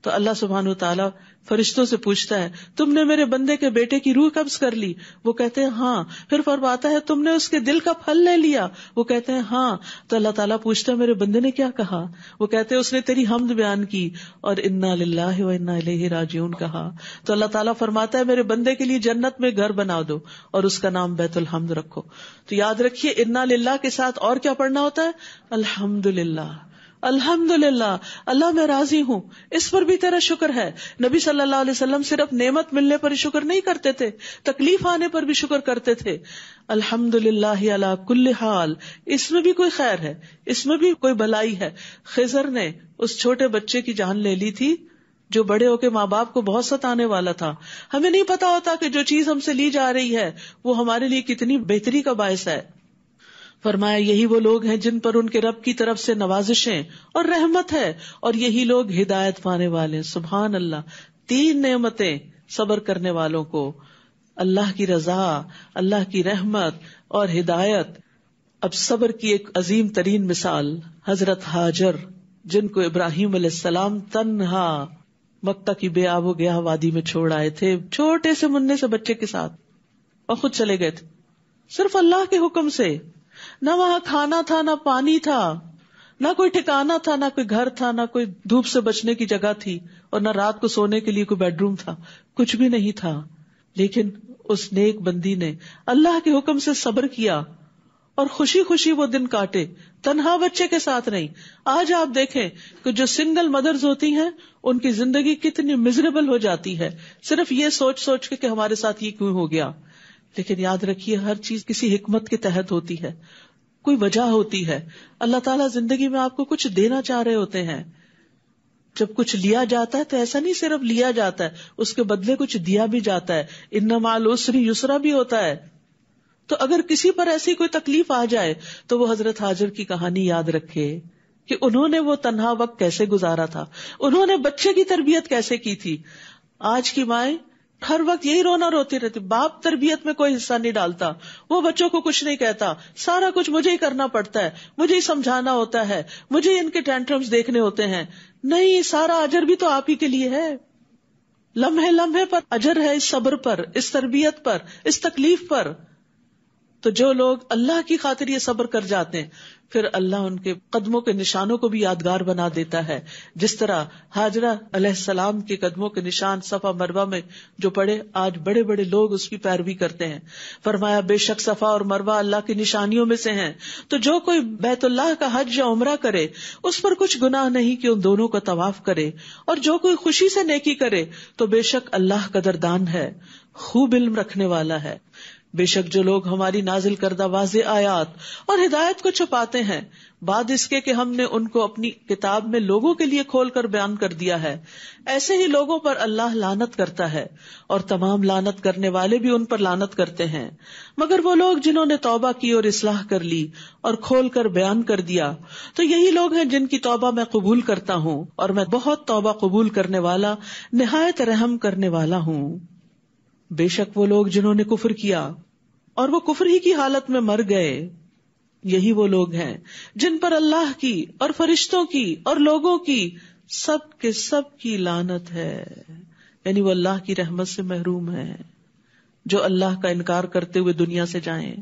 तो अल्लाह सुब्हानहू तआला फरिश्तों से पूछता है, तुमने मेरे बंदे के बेटे की रूह कब्ज कर ली? वो कहते हैं हाँ। फिर फरमाता है, तुमने उसके दिल का फल ले लिया? वो कहते हैं हाँ। तो अल्लाह ताला पूछता है, मेरे बंदे ने क्या कहा? वो कहते हैं, उसने तेरी हम्द बयान की और इन्ना लिल्लाहि व इन्ना इलैहि राजिऊन कहा। तो अल्लाह ताला फरमाता है, मेरे बंदे के लिए जन्नत में घर बना दो और उसका नाम बैतुल हम्द रखो। तो याद रखिये, इन्ना लिल्लाह के साथ और क्या पढ़ना होता है? अल्हम्दुलिल्लाह, अल्हम्दुलिल्लाह, अल्लाह मैं राजी हूँ, इस पर भी तेरा शुक्र है। नबी सल्लल्लाहु अलैहि वसल्लम सिर्फ नेमत मिलने पर ही शुक्र नहीं करते थे, तकलीफ आने पर भी शुक्र करते थे। अल्हम्दुलिल्लाह अला कुल्ली हाल, इसमें भी कोई खैर है, इसमें भी कोई भलाई है। खिजर ने उस छोटे बच्चे की जान ले ली थी जो बड़े होके माँ बाप को बहुत सताने वाला था। हमें नहीं पता होता कि जो चीज हमसे ली जा रही है वो हमारे लिए कितनी बेहतरी का बायस है। फरमाया, यही वो लोग हैं जिन पर उनके रब की तरफ से नवाजिशें और रहमत है, और यही लोग हिदायत पाने वाले। सुभान अल्लाह, तीन नेमतें सबर करने वालों को, अल्लाह की रजा, अल्लाह की रहमत और हिदायत। अब सबर की एक अजीम तरीन मिसाल हजरत हाजर, जिनको इब्राहिम अलैहिस्सलाम तन्हा मक्का की बेआबो गया वादी में छोड़ आए थे, छोटे से मुन्ने से बच्चे के साथ, और खुद चले गए थे सिर्फ अल्लाह के हुक्म से। ना वहां खाना था, ना पानी था, ना कोई ठिकाना था, ना कोई घर था, ना कोई धूप से बचने की जगह थी, और ना रात को सोने के लिए कोई बेडरूम था, कुछ भी नहीं था। लेकिन उस नेक बंदी ने अल्लाह के हुक्म से सब्र किया और खुशी खुशी वो दिन काटे, तन्हा बच्चे के साथ नहीं। आज आप देखें कि जो सिंगल मदर्स होती हैं, उनकी जिंदगी कितनी मिजरेबल हो जाती है, सिर्फ ये सोच सोच के कि हमारे साथ ये क्यों हो गया। लेकिन याद रखिए, हर चीज किसी हिकमत के तहत होती है, कोई वजह होती है। अल्लाह ताला जिंदगी में आपको कुछ देना चाह रहे होते हैं। जब कुछ लिया जाता है तो ऐसा नहीं सिर्फ लिया जाता है, उसके बदले कुछ दिया भी जाता है। इन्ना माल उसरी युसरा भी होता है। तो अगर किसी पर ऐसी कोई तकलीफ आ जाए तो वो हजरत हाजर की कहानी याद रखे कि उन्होंने वो तन्हा वक्त कैसे गुजारा था, उन्होंने बच्चे की तरबियत कैसे की थी। आज की माए हर वक्त यही रोना रोती रहती, बाप तरबियत में कोई हिस्सा नहीं डालता, वो बच्चों को कुछ नहीं कहता, सारा कुछ मुझे ही करना पड़ता है, मुझे ही समझाना होता है, मुझे इनके टेंट्रम्स देखने होते हैं। नहीं, सारा अजर भी तो आप ही के लिए है। लम्हे लम्हे पर अजर है, इस सब्र पर, इस तरबियत पर, इस तकलीफ पर। तो जो लोग अल्लाह की खातिर ये सब्र कर जाते हैं, फिर अल्लाह उनके कदमों के निशानों को भी यादगार बना देता है। जिस तरह हाजरा अलैहिस्सलाम के कदमों के निशान सफा मरवा में जो पड़े, आज बड़े बड़े लोग उसकी पैरवी करते हैं। फरमाया, बेशक सफा और मरवा अल्लाह की निशानियों में से हैं, तो जो कोई बैतुल्लाह का हज या उमरा करे उस पर कुछ गुनाह नहीं कि उन दोनों का तवाफ करे, और जो कोई खुशी से नेकी करे तो बेशक अल्लाह कदरदान है, खूब इल्म रखने वाला है। बेशक जो लोग हमारी नाजिल करदा वाज़े आयात और हिदायत को छुपाते हैं, बाद इसके कि हमने उनको अपनी किताब में लोगों के लिए खोल कर बयान कर दिया है, ऐसे ही लोगों पर अल्लाह लानत करता है और तमाम लानत करने वाले भी उन पर लानत करते हैं। मगर वो लोग जिन्होंने तौबा की और इस्लाह कर ली और खोल कर बयान कर दिया, तो यही लोग हैं जिनकी तौबा मैं कबूल करता हूँ, और मैं बहुत तौबा कबूल करने वाला, निहायत रहम करने वाला हूँ। बेशक वो लोग जिन्होंने कुफर किया और वो कुफर ही की हालत में मर गए, यही वो लोग हैं जिन पर अल्लाह की और फरिश्तों की और लोगों की सब के सब की लानत है, यानी वो अल्लाह की रहमत से महरूम है। जो अल्लाह का इनकार करते हुए दुनिया से जाएं,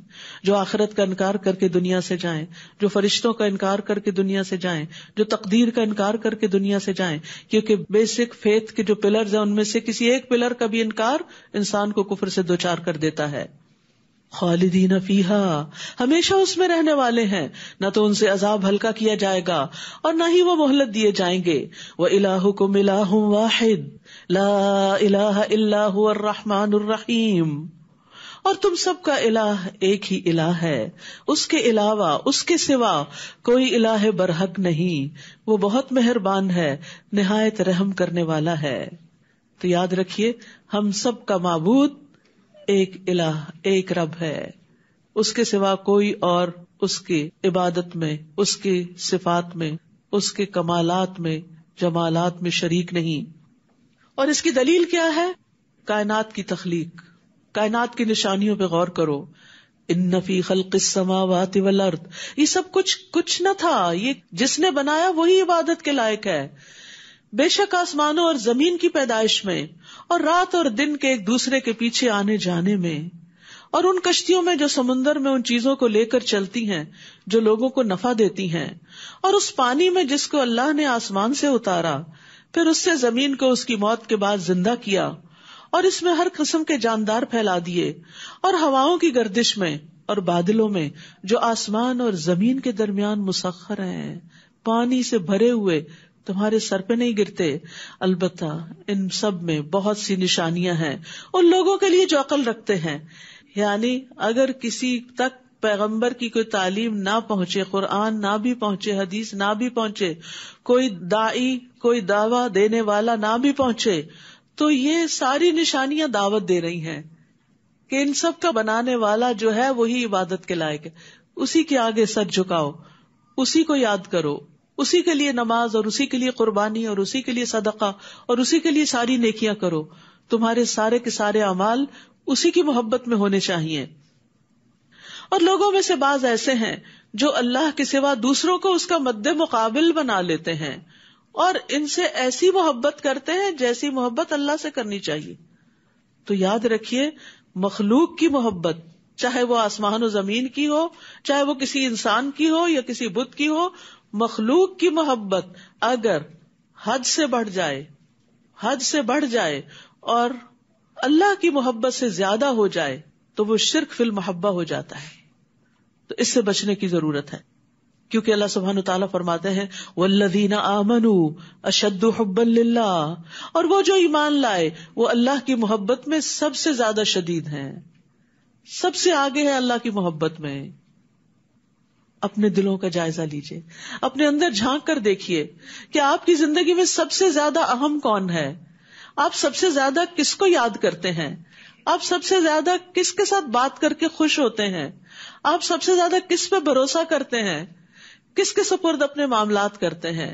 जो आखिरत का इनकार करके दुनिया से जाएं, जो फरिश्तों का इनकार करके दुनिया से जाएं, जो तकदीर का इनकार करके दुनिया से जाएं, क्योंकि बेसिक फेथ के जो पिलर्स हैं उनमें से किसी एक पिलर का भी इनकार इंसान को कुफर से दोचार कर देता है। खालिदीन फीहा, हमेशा उसमें रहने वाले हैं, न तो उनसे अजाब हल्का किया जाएगा और न ही वो मोहलत दिए जाएंगे। व इलाहुकुम इलाहुम वाहिद ला इलाहा इल्ला हुवल रहमानुर रहीम, और तुम सबका इलाह एक ही इलाह है, उसके अलावा उसके सिवा कोई इलाह बरहक नहीं। वो बहुत मेहरबान है, निहायत रहम करने वाला है। तो याद रखिए, हम सब का माबूद एक इलाह, एक रब है, उसके सिवा कोई और उसकी इबादत में, उसकी सिफात में, उसके कमालात में, जमालात में शरीक नहीं। और इसकी दलील क्या है? कायनात की तख्लीक, कायनात की निशानियों पे गौर करो। इन्न फी खल्क़िस समावाति वल अर्द, ये सब कुछ कुछ न था, ये जिसने बनाया वही इबादत के लायक है। बेशक आसमानों और जमीन की पैदाइश में, और रात और दिन के एक दूसरे के पीछे आने जाने में, और उन कश्तियों में जो समुन्दर में उन चीजों को लेकर चलती हैं जो लोगों को नफा देती हैं, और उस पानी में जिसको अल्लाह ने आसमान से उतारा, फिर उससे जमीन को उसकी मौत के बाद जिंदा किया, और इसमें हर किस्म के जानदार फैला दिए, और हवाओं की गर्दिश में और बादलों में जो आसमान और जमीन के दरमियान मुसख्खर हैं, पानी से भरे हुए, तुम्हारे सर पे नहीं गिरते। अलबत्ता इन सब में बहुत सी निशानियां हैं उन लोगों के लिए जो अकल रखते हैं। यानी अगर किसी तक पैगंबर की कोई तालीम ना पहुंचे, कुरान ना भी पहुंचे, हदीस ना भी पहुंचे, कोई दाई, कोई दावा देने वाला ना भी पहुंचे, तो ये सारी निशानियां दावत दे रही हैं कि इन सब का बनाने वाला जो है वही इबादत के लायक है। उसी के आगे सर झुकाओ, उसी को याद करो, उसी के लिए नमाज, और उसी के लिए कुर्बानी, और उसी के लिए सदका, और उसी के लिए सारी नेकियां करो। तुम्हारे सारे के सारे अमाल उसी की मोहब्बत में होने चाहिए। और लोगों में से बाज ऐसे हैं जो अल्लाह के सिवा दूसरों को उसका मद्दे मुकाबिल बना लेते हैं, और इनसे ऐसी मोहब्बत करते हैं जैसी मोहब्बत अल्लाह से करनी चाहिए। तो याद रखिए, मखलूक की मोहब्बत, चाहे वो आसमान और जमीन की हो, चाहे वो किसी इंसान की हो या किसी बुत की हो, मखलूक की मोहब्बत अगर हद से बढ़ जाए, हद से बढ़ जाए और अल्लाह की मोहब्बत से ज्यादा हो जाए, तो वो शिर्क फिल मोहब्बा हो जाता है। तो इससे बचने की जरूरत है, क्योंकि अल्लाह सुब्हानहू तआला फरमाते हैं वल्लज़ीना आमनू अशद्दु हुब्बन लिल्लाह, और वो जो ईमान लाए वो अल्लाह की मोहब्बत में सबसे ज्यादा शदीद हैं, सबसे आगे है अल्लाह की मोहब्बत में। अपने दिलों का जायजा लीजिए, अपने अंदर झांक कर देखिए कि आपकी जिंदगी में सबसे ज्यादा अहम कौन है, आप सबसे ज्यादा किसको याद करते हैं, आप सबसे ज्यादा किसके साथ बात करके खुश होते हैं, आप सबसे ज्यादा किस पे भरोसा करते हैं, किसके सुपुर्द अपने मामलात करते हैं।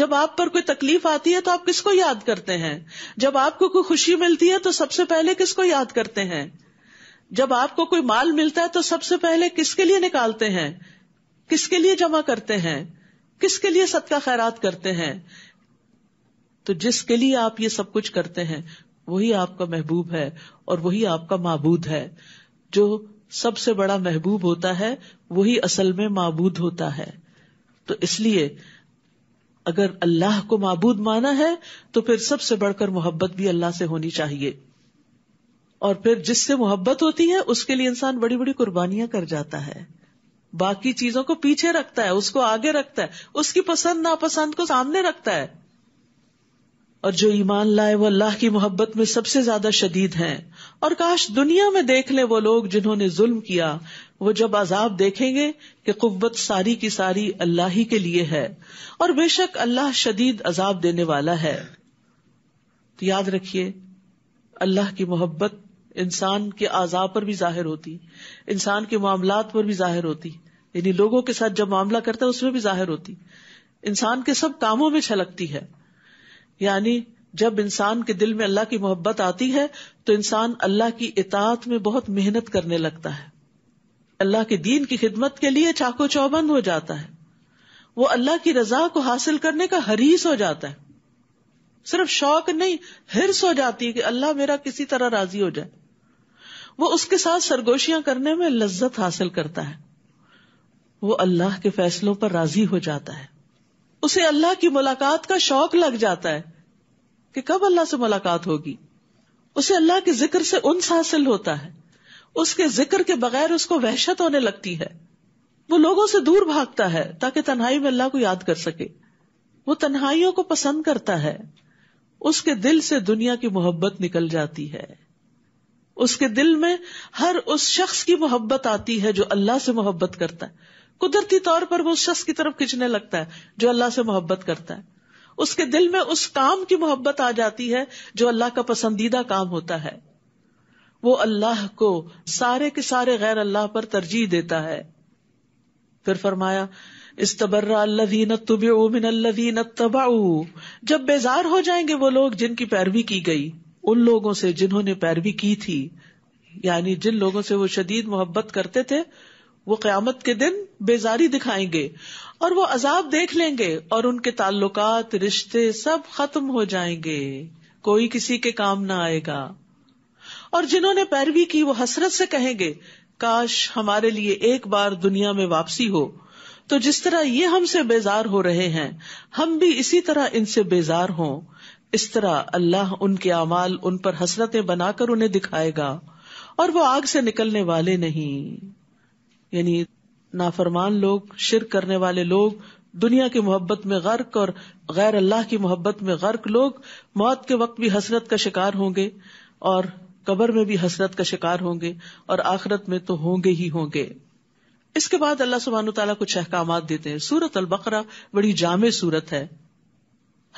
जब आप पर कोई तकलीफ आती है तो आप किसको याद करते हैं, जब आपको कोई खुशी मिलती है तो सबसे पहले किसको याद करते हैं, जब आपको कोई माल मिलता है तो सबसे पहले किसके लिए निकालते हैं, किसके लिए जमा करते हैं, किसके लिए सदका खैरात करते हैं। तो जिसके लिए आप ये सब कुछ करते हैं वही आपका महबूब है, और वही आपका माबूद है। जो सबसे बड़ा महबूब होता है वही असल में माबूद होता है। तो इसलिए अगर अल्लाह को माबूद माना है तो फिर सबसे बढ़कर मोहब्बत भी अल्लाह से होनी चाहिए। और फिर जिससे मोहब्बत होती है उसके लिए इंसान बड़ी बड़ी कुर्बानियां कर जाता है, बाकी चीजों को पीछे रखता है, उसको आगे रखता है, उसकी पसंद नापसंद को सामने रखता है। और जो ईमान लाए वो अल्लाह की मोहब्बत में सबसे ज्यादा शदीद हैं। और काश दुनिया में देख ले वो लोग जिन्होंने जुल्म किया, वो जब अजाब देखेंगे कि कुव्वत सारी की सारी अल्लाह ही के लिए है, और बेशक अल्लाह शदीद अजाब देने वाला है। तो याद रखिए, अल्लाह की मोहब्बत इंसान के आज़ा पर भी जाहिर होती, इंसान के मामलात पर भी जाहिर होती, यानी लोगों के साथ जब मामला करता है उसमें भी जाहिर होती, इंसान के सब कामों में छलकती है। यानी जब इंसान के दिल में अल्लाह की मोहब्बत आती है तो इंसान अल्लाह की इताअत में बहुत मेहनत करने लगता है, अल्लाह के दीन की खिदमत के लिए चाको चौबंद हो जाता है, वो अल्लाह की रजा को हासिल करने का हरीस हो जाता है। सिर्फ शौक नहीं, हिर्स हो जाती है कि अल्लाह मेरा किसी तरह राजी हो जाए। वो उसके साथ सरगोशियां करने में लज्जत हासिल करता है, वो अल्लाह के फैसलों पर राजी हो जाता है, उसे अल्लाह की मुलाकात का शौक लग जाता है कि कब अल्लाह से मुलाकात होगी। उसे अल्लाह के जिक्र से उन्स हासिल होता है, उसके जिक्र के बगैर उसको वहशत होने लगती है। वो लोगों से दूर भागता है ताकि तन्हाई में अल्लाह को याद कर सके, वो तन्हाइयों को पसंद करता है। उसके दिल से दुनिया की मोहब्बत निकल जाती है, उसके दिल में हर उस शख्स की मोहब्बत आती है जो अल्लाह से मोहब्बत करता है। कुदरती तौर पर वो उस शख्स की तरफ खिंचने लगता है जो अल्लाह से मोहब्बत करता है। उसके दिल में उस काम की मोहब्बत आ जाती है जो अल्लाह का पसंदीदा काम होता है। वो अल्लाह को सारे के सारे गैर अल्लाह पर तरजीह देता है। फिर फरमाया इस्तबर्रा अल्लज़ीना तुबिऊ मिन अल्लज़ीना तबऊ, जब बेजार हो जाएंगे वो लोग जिनकी पैरवी की गई उन लोगों से जिन्होंने पैरवी की थी, यानी जिन लोगों से वो शदीद मोहब्बत करते थे वो क़यामत के दिन बेजारी दिखाएंगे और वो अजाब देख लेंगे और उनके ताल्लुकात, रिश्ते सब खत्म हो जाएंगे, कोई किसी के काम ना आएगा। और जिन्होंने पैरवी की वो हसरत से कहेंगे काश हमारे लिए एक बार दुनिया में वापसी हो, तो जिस तरह ये हमसे बेजार हो रहे हैं हम भी इसी तरह इनसे बेजार हों। इस तरह अल्लाह उनके अमाल उन पर हसरतें बनाकर उन्हें दिखाएगा और वो आग से निकलने वाले नहीं। यानी नाफरमान लोग, शिर्क करने वाले लोग, दुनिया की मोहब्बत में गर्क और गैर अल्लाह की मोहब्बत में गर्क लोग मौत के वक्त भी हसरत का शिकार होंगे और कब्र में भी हसरत का शिकार होंगे और आखिरत में तो होंगे ही होंगे। इसके बाद अल्लाह सुब्हानहू तआला कुछ अहकामात देते हैं। सूरत अल बकरा बड़ी जामे सूरत है।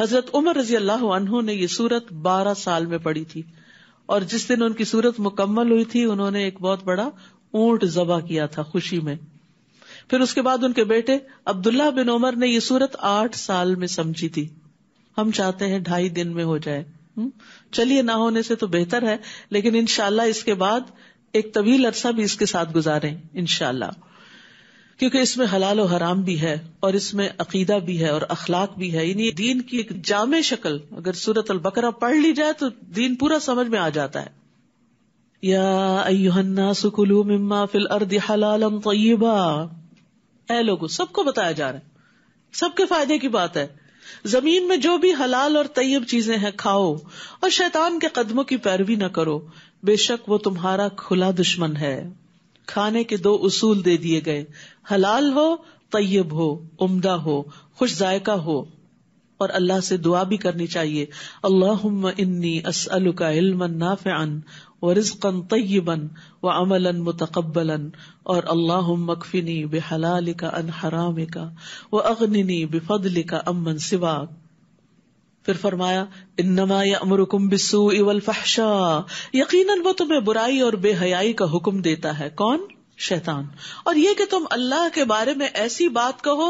हजरत उमर रजी अल्लाह अन्हु ने ये सूरत बारह साल में पढ़ी थी और जिस दिन उनकी सूरत मुकम्मल हुई थी उन्होंने एक बहुत बड़ा ऊंट जबा किया था खुशी में। फिर उसके बाद उनके बेटे अब्दुल्लाह बिन उमर ने ये सूरत आठ साल में समझी थी। हम चाहते हैं ढाई दिन में हो जाए, चलिए ना होने से तो बेहतर है, लेकिन इंशाल्लाह इसके बाद एक तवील अरसा भी इसके साथ गुजारें इंशाल्लाह, क्योंकि इसमें हलाल और हराम भी है और इसमें अकीदा भी है और अखलाक भी है। यानी दीन की एक जामे शक्ल अगर सूरत अल बकरा पढ़ ली जाए तो दीन पूरा समझ में आ जाता है। या अय्युहन्नासु कुलू मिम्मा फिल अर्दि हलालन तय्यिबा, ऐ लोगों, सबको बताया जा रहा है, सबके फायदे की बात है। जमीन में जो भी हलाल और तय्यब चीजें हैं खाओ और शैतान के कदमों की पैरवी न करो, बेशक वो तुम्हारा खुला दुश्मन है। खाने के दो उसूल दे दिए गए, हलाल हो, तय्यब हो, उम्दा हो, खुश जायका हो। और अल्लाह से दुआ भी करनी चाहिए, अल्लाहुम्मा इन्नी अस्अलुका इल्मन नाफिअन व रिज़्क़न तय्यबन व अमलन मुतक़ब्बलन, और अल्लाहुम्मा कफ़िनी बिहलालिका अन हरामिका व अग़्निनी बिफ़दलिका अम्मन सिवाक। फिर फरमाया इन्नमा यअमुरुकुम बिस्सूइ वल फहशा, यकीनन वो तुम्हें बुराई और बेहयाई का हुक्म देता है। कौन? शैतान। और ये कि तुम अल्लाह के बारे में ऐसी बात कहो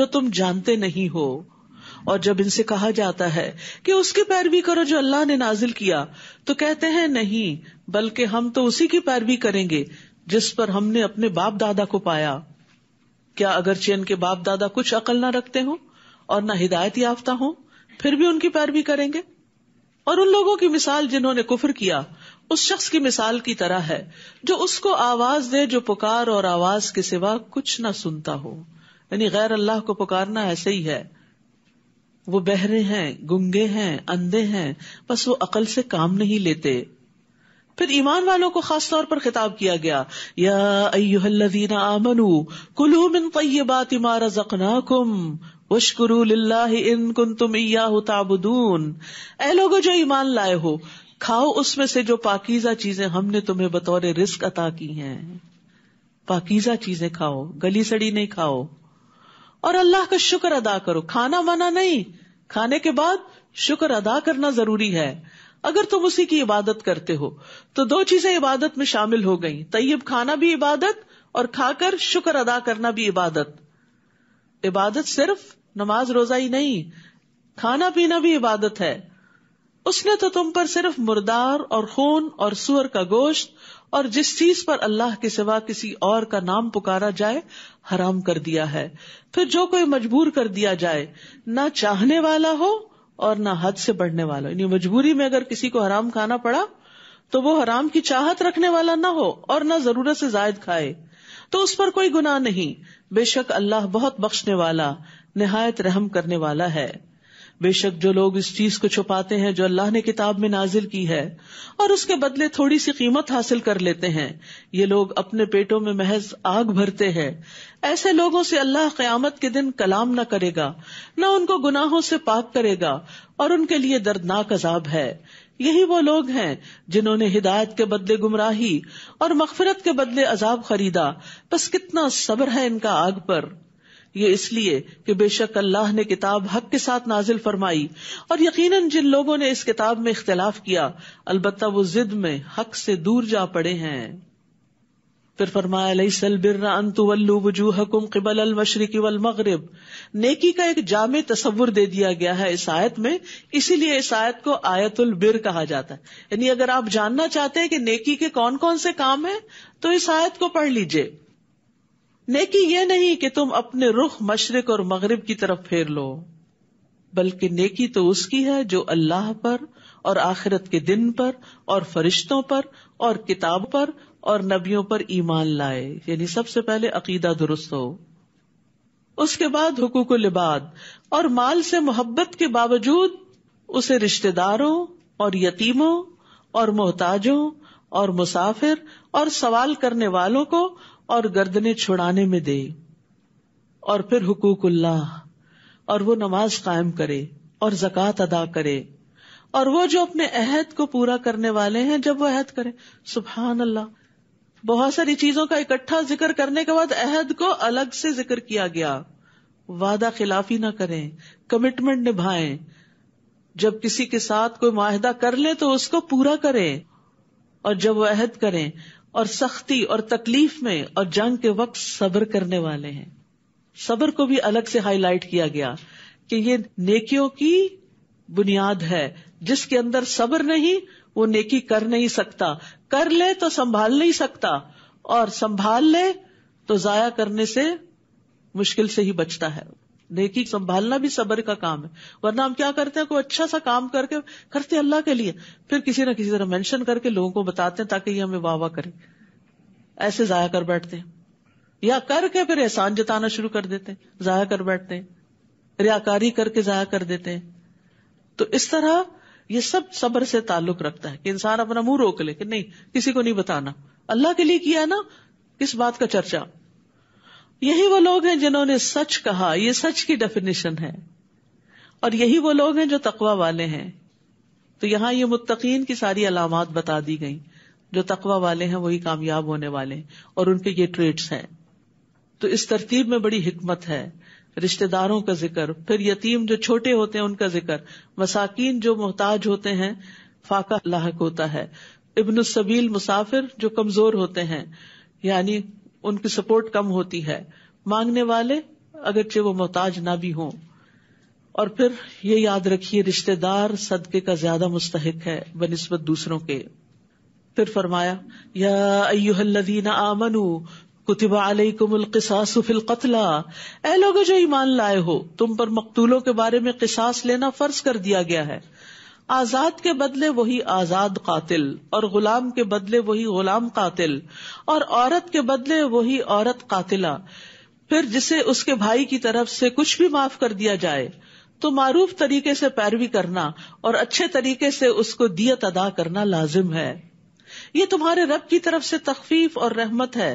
जो तुम जानते नहीं हो। और जब इनसे कहा जाता है कि उसकी पैरवी करो जो अल्लाह ने नाजिल किया, तो कहते हैं नहीं, बल्कि हम तो उसी की पैरवी करेंगे जिस पर हमने अपने बाप दादा को पाया। क्या अगरचे इनके बाप दादा कुछ अकल ना रखते हो और ना हिदायत याफ्ता हो, फिर भी उनकी पैरवी करेंगे? और उन लोगों की मिसाल जिन्होंने कुफर किया उस शख्स की मिसाल की तरह है जो उसको आवाज दे जो पुकार और आवाज के सिवा कुछ ना सुनता हो। यानी गैर अल्लाह को पुकारना ऐसे ही है, वो बहरे हैं, गुंगे हैं, अंधे हैं, बस वो अकल से काम नहीं लेते। फिर ईमान वालों को खास तौर पर खिताब किया गया, या अय्युहल्लज़ीना आमनू कुलू मिन तय्यिबाति मा रज़क़नाकुम वश्कुरू लिल्लाहि इन कुन्तुम इय्याहु ताबुदून, ऐ लोगों जो ईमान लाए हो खाओ उसमें से जो पाकीज़ा चीजें हमने तुम्हें बतौर रिस्क अता की हैं। पाकीज़ा चीजें खाओ, गली सड़ी नहीं खाओ, और अल्लाह का शुक्र अदा करो। खाना मना नहीं, खाने के बाद शुक्र अदा करना जरूरी है। अगर तुम उसी की इबादत करते हो तो दो चीजें इबादत में शामिल हो गई, तय्यब खाना भी इबादत और खाकर शुक्र अदा करना भी इबादत। इबादत सिर्फ नमाज रोजा ही नहीं, खाना पीना भी इबादत है। उसने तो तुम पर सिर्फ मुर्दार और खून और सूअर का गोश्त और जिस चीज पर अल्लाह के सिवा किसी और का नाम पुकारा जाए हराम कर दिया है। फिर जो कोई मजबूर कर दिया जाए, ना चाहने वाला हो और ना हद से बढ़ने वाला। यानी मजबूरी में अगर किसी को हराम खाना पड़ा तो वो हराम की चाहत रखने वाला ना हो और ना जरूरत से जायद खाए, तो उस पर कोई गुनाह नहीं। बेशक अल्लाह बहुत बख्शने वाला, निहायत रहम करने वाला है। बेशक जो लोग इस चीज को छुपाते हैं जो अल्लाह ने किताब में नाजिल की है और उसके बदले थोड़ी सी कीमत हासिल कर लेते हैं, ये लोग अपने पेटों में महज आग भरते हैं। ऐसे लोगों से अल्लाह क़यामत के दिन कलाम न करेगा, न उनको गुनाहों से पाक करेगा, और उनके लिए दर्दनाक अजाब है। यही वो लोग हैं जिन्होंने हिदायत के बदले गुमराही और मग़फ़िरत के बदले अजाब खरीदा। बस कितना सब्र है इनका आग पर। ये इसलिए कि बेशक अल्लाह ने किताब हक के साथ नाजिल फरमाई, और यकीनन जिन लोगों ने इस किताब में इख्तिलाफ किया अलबत्ता वो जिद में हक से दूर जा पड़े हैं। फिर फरमाया लैसल बिर्रा अन तुवल्लू वजूहकुम क़िबल अल मशरिक़ वल मग़रिब। नेकी का एक जामे तसव्वुर दे दिया गया है इस आयत में, इसीलिए इस आयत को आयतुल बिर कहा जाता है। यानी अगर आप जानना चाहते हैं कि नेकी के कौन कौन से काम हैं तो इस आयत को पढ़ लीजिए। नेकी ये नहीं कि तुम अपने रुख मशरिक और मगरिब की तरफ फेर लो, बल्कि नेकी तो उसकी है जो अल्लाह पर और आखिरत के दिन पर और फरिश्तों पर और किताब पर और नबियों पर ईमान लाए। यानी सबसे पहले अकीदा दुरुस्त हो, उसके बाद हुकूकुल इबाद, और माल से मोहब्बत के बावजूद उसे रिश्तेदारों और यतीमों और मोहताजों और मुसाफिर और सवाल करने वालों को और गर्दने छुड़ाने में दे। और फिर हुकूकुल्लाह, और वो नमाज कायम करे और ज़कात अदा करे, और वो जो अपने अहद को पूरा करने वाले हैं जब वो अहद करे। सुभान अल्लाह, बहुत सारी चीजों का इकट्ठा जिक्र करने के बाद अहद को अलग से जिक्र किया गया। वादा खिलाफी ना करें, कमिटमेंट निभाएं। जब किसी के साथ कोई माहिदा कर ले तो उसको पूरा करें, और जब वो अहद करें, और सख्ती और तकलीफ में और जंग के वक्त सब्र करने वाले हैं। सब्र को भी अलग से हाईलाइट किया गया कि ये नेकियों की बुनियाद है। जिसके अंदर सब्र नहीं वो नेकी कर नहीं सकता, कर ले तो संभाल नहीं सकता, और संभाल ले तो जाया करने से मुश्किल से ही बचता है। नेकी संभालना भी सब्र का काम है। वरना हम क्या करते हैं, कोई अच्छा सा काम करके करते अल्लाह के लिए, फिर किसी ना किसी तरह मेंशन करके लोगों को बताते हैं ताकि ये हमें वाह वाह करें, ऐसे जाया कर बैठते हैं, या करके फिर एहसान जताना शुरू कर देते हैं, जाया कर बैठते हैं, रियाकारी करके जाया कर देते हैं। तो इस तरह ये सब सब्र से ताल्लुक रखता है कि इंसान अपना मुंह रोक ले कि नहीं, किसी को नहीं बताना, अल्लाह के लिए किया ना, किस बात का चर्चा। यही वो लोग हैं जिन्होंने सच कहा, ये सच की डेफिनेशन है, और यही वो लोग हैं जो तकवा वाले हैं। तो यहाँ ये मुत्तकीन की सारी अलामात बता दी गई। जो तकवा वाले हैं वही कामयाब होने वाले हैं, और उनके ये ट्रेट्स हैं। तो इस तरतीब में बड़ी हिकमत है। रिश्तेदारों का जिक्र, फिर यतीम जो छोटे होते हैं उनका जिक्र, मसाकीन जो मोहताज होते हैं, फाका लाहक होता है, इब्न सबील मुसाफिर जो कमजोर होते हैं यानी उनकी सपोर्ट कम होती है, मांगने वाले अगरचे वो मोहताज ना भी हों। और फिर ये याद रखिए रिश्तेदार सदके का ज्यादा मुस्तहिक है बनिस्बत दूसरों के। फिर फरमाया या अय्युहल्लज़ीना आमनू कुतिबा अलैकुमुल क़िसासु फ़िल क़त्ला, ऐ लोगों जो ईमान लाए हो तुम पर मकतूलों के बारे में क़िसास लेना फर्ज कर दिया गया है। आजाद के बदले वही आजाद कातिल, और गुलाम के बदले वही गुलाम कातिल, और औरत के बदले वही औरत कातिला। फिर जिसे उसके भाई की तरफ से कुछ भी माफ कर दिया जाए तो मारूफ तरीके से पैरवी करना और अच्छे तरीके से उसको दियत अदा करना लाजिम है। ये तुम्हारे रब की तरफ से तखफीफ और रहमत है।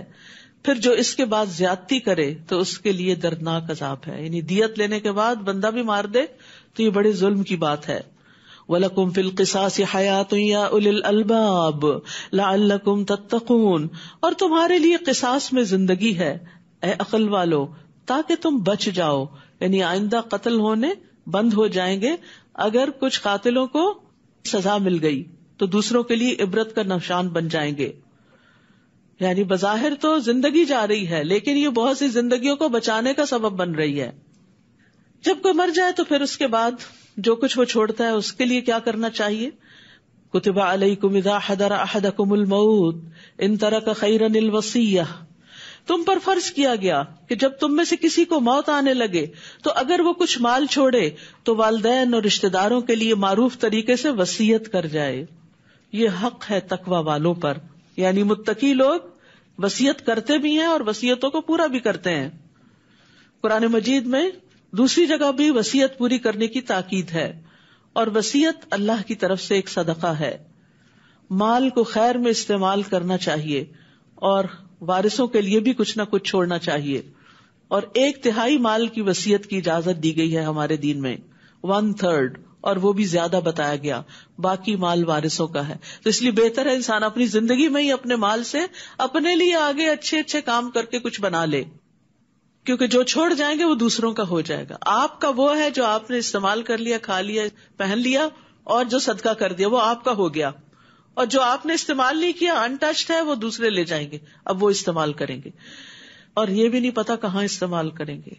फिर जो इसके बाद ज्यादती करे तो उसके लिए दर्दनाक अजाब है। यानी दियत लेने के बाद बंदा भी मार दे तो ये बड़े जुल्म की बात है। वलकुम फिल क़िसास हयातुन या उलिल अल्बाब लअल्लकुम तत्तकून, और तुम्हारे लिए क़िसास में जिंदगी है ऐ अकल वालो, ताकि तुम बच जाओ। यानी आइंदा कत्ल होने बंद हो जाएंगे। अगर कुछ कातिलों को सजा मिल गई तो दूसरों के लिए इबरत का निशान बन जाएंगे। यानी बज़ाहिर तो जिंदगी जा रही है, लेकिन ये बहुत सी जिंदगियों को बचाने का सबब बन रही है। जब कोई मर जाए तो फिर उसके बाद जो कुछ वो छोड़ता है उसके लिए क्या करना चाहिए। कुतिबा अलैकुम इज़ा हदरा अहदकुमुल मौत इन तरक खैरनिल वसीया, तुम पर फर्ज किया गया कि जब तुम में से किसी को मौत आने लगे तो अगर वो कुछ माल छोड़े तो वालिदैन और रिश्तेदारों के लिए मारूफ तरीके से वसीयत कर जाए। ये हक है तकवा वालों पर। यानी मुत्तकी लोग वसीयत करते भी हैं और वसीयतों को पूरा भी करते हैं। कुरान मजीद में दूसरी जगह भी वसीयत पूरी करने की ताकीद है, और वसीयत अल्लाह की तरफ से एक सदका है। माल को खैर में इस्तेमाल करना चाहिए, और वारिसों के लिए भी कुछ ना कुछ छोड़ना चाहिए। और एक तिहाई माल की वसीयत की इजाजत दी गई है हमारे दीन में, वन थर्ड। और वो भी ज्यादा बताया गया, बाकी माल वारिसों का है। तो इसलिए बेहतर है इंसान अपनी जिंदगी में ही अपने माल से अपने लिए आगे अच्छे अच्छे काम करके कुछ बना ले, क्योंकि जो छोड़ जाएंगे वो दूसरों का हो जाएगा। आपका वो है जो आपने इस्तेमाल कर लिया, खा लिया, पहन लिया, और जो सदका कर दिया वो आपका हो गया, और जो आपने इस्तेमाल नहीं किया अनटच्ड है वो दूसरे ले जाएंगे, अब वो इस्तेमाल करेंगे और ये भी नहीं पता कहाँ इस्तेमाल करेंगे।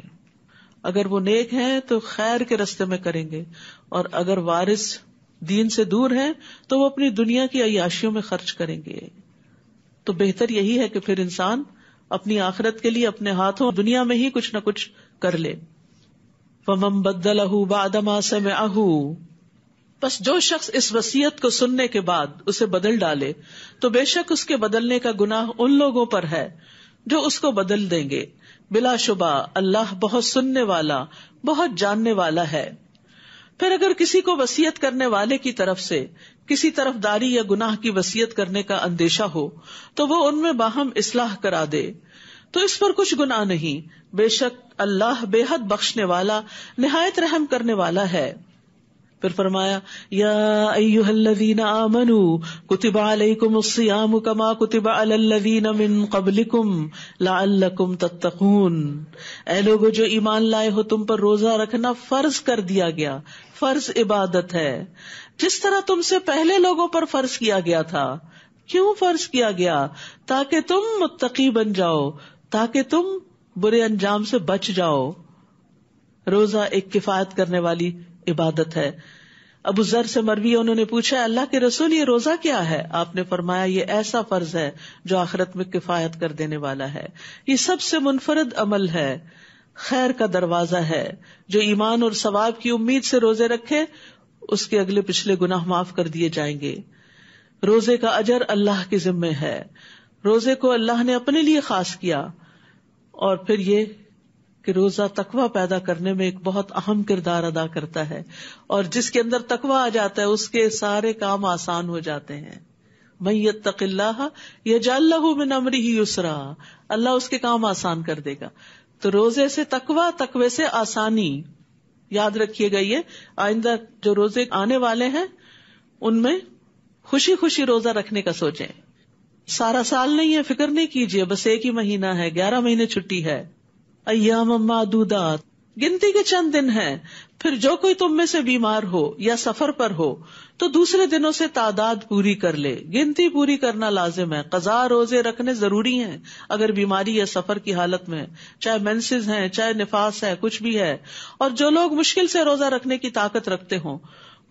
अगर वो नेक हैं तो खैर के रास्ते में करेंगे, और अगर वारिस दीन से दूर हैं तो वो अपनी दुनिया की अय्याशियों में खर्च करेंगे। तो बेहतर यही है कि फिर इंसान अपनी आखिरत के लिए अपने हाथों दुनिया में ही कुछ ना कुछ कर ले। फमन बद्दलहू बादमा समिअहू, बस जो शख्स इस वसीयत को सुनने के बाद उसे बदल डाले तो बेशक उसके बदलने का गुनाह उन लोगों पर है जो उसको बदल देंगे। बिलाशुबा अल्लाह बहुत सुनने वाला, बहुत जानने वाला है। फिर अगर किसी को वसीयत करने वाले की तरफ से किसी तरफदारी या गुनाह की वसीयत करने का अंदेशा हो तो वो उनमें बाहम इस्लाह करा दे, तो इस पर कुछ गुनाह नहीं। बेशक अल्लाह बेहद बख्शने वाला, निहायत रहम करने वाला है। फिर फरमाया, या अय्युहल्लज़ीना आमनू कुतिबा अलैकुमुस्सियामु कमा कुतिबा अलल्लज़ीना मिन क़ब्लिकुम लअल्लकुम तत्तक़ून। ऐ लोगो जो ईमान लाए हो, तुम पर रोजा रखना फर्ज कर दिया गया, फर्ज इबादत है, जिस तरह तुमसे पहले लोगों पर फर्ज किया गया था। क्यों फर्ज किया गया? ताकि तुम मुत्तकी बन जाओ, ताकि तुम बुरे अंजाम से बच जाओ। रोजा एक किफायत करने वाली इबादत है। अबू जर से मरवी, उन्होंने पूछा, अल्लाह के रसूल ये रोजा क्या है? आपने फरमाया, ये ऐसा फर्ज है जो आखिरत में किफायत कर देने वाला है। ये सबसे मुनफरद अमल है, खैर का दरवाजा है। जो ईमान और सवाब की उम्मीद से रोजे रखे उसके अगले पिछले गुनाह माफ कर दिए जाएंगे। रोजे का अजर अल्लाह के जिम्मे है, रोजे को अल्लाह ने अपने लिए खास किया। और फिर ये कि रोजा तकवा पैदा करने में एक बहुत अहम किरदार अदा करता है, और जिसके अंदर तकवा आ जाता है उसके सारे काम आसान हो जाते हैं। मन यत्तक़िल्लाह यजअल लहू मिन अम्रिही युसरा, अल्लाह उसके काम आसान कर देगा। तो रोजे से तकवा, तकवे से आसानी। याद रखिएगा, ये आइंदा जो रोजे आने वाले हैं उनमें खुशी खुशी रोजा रखने का सोचें। सारा साल नहीं है, फिक्र नहीं कीजिए, बस एक ही महीना है, ग्यारह महीने छुट्टी है। अय्याम मादूदात, गिनती के चंद दिन हैं। फिर जो कोई तुम में से बीमार हो या सफर पर हो तो दूसरे दिनों से तादाद पूरी कर ले। गिनती पूरी करना लाजिम है। कज़ा रोजे रखने जरूरी हैं अगर बीमारी या सफर की हालत में, चाहे मेंसेस हैं, चाहे निफास है, कुछ भी है। और जो लोग मुश्किल से रोजा रखने की ताकत रखते हों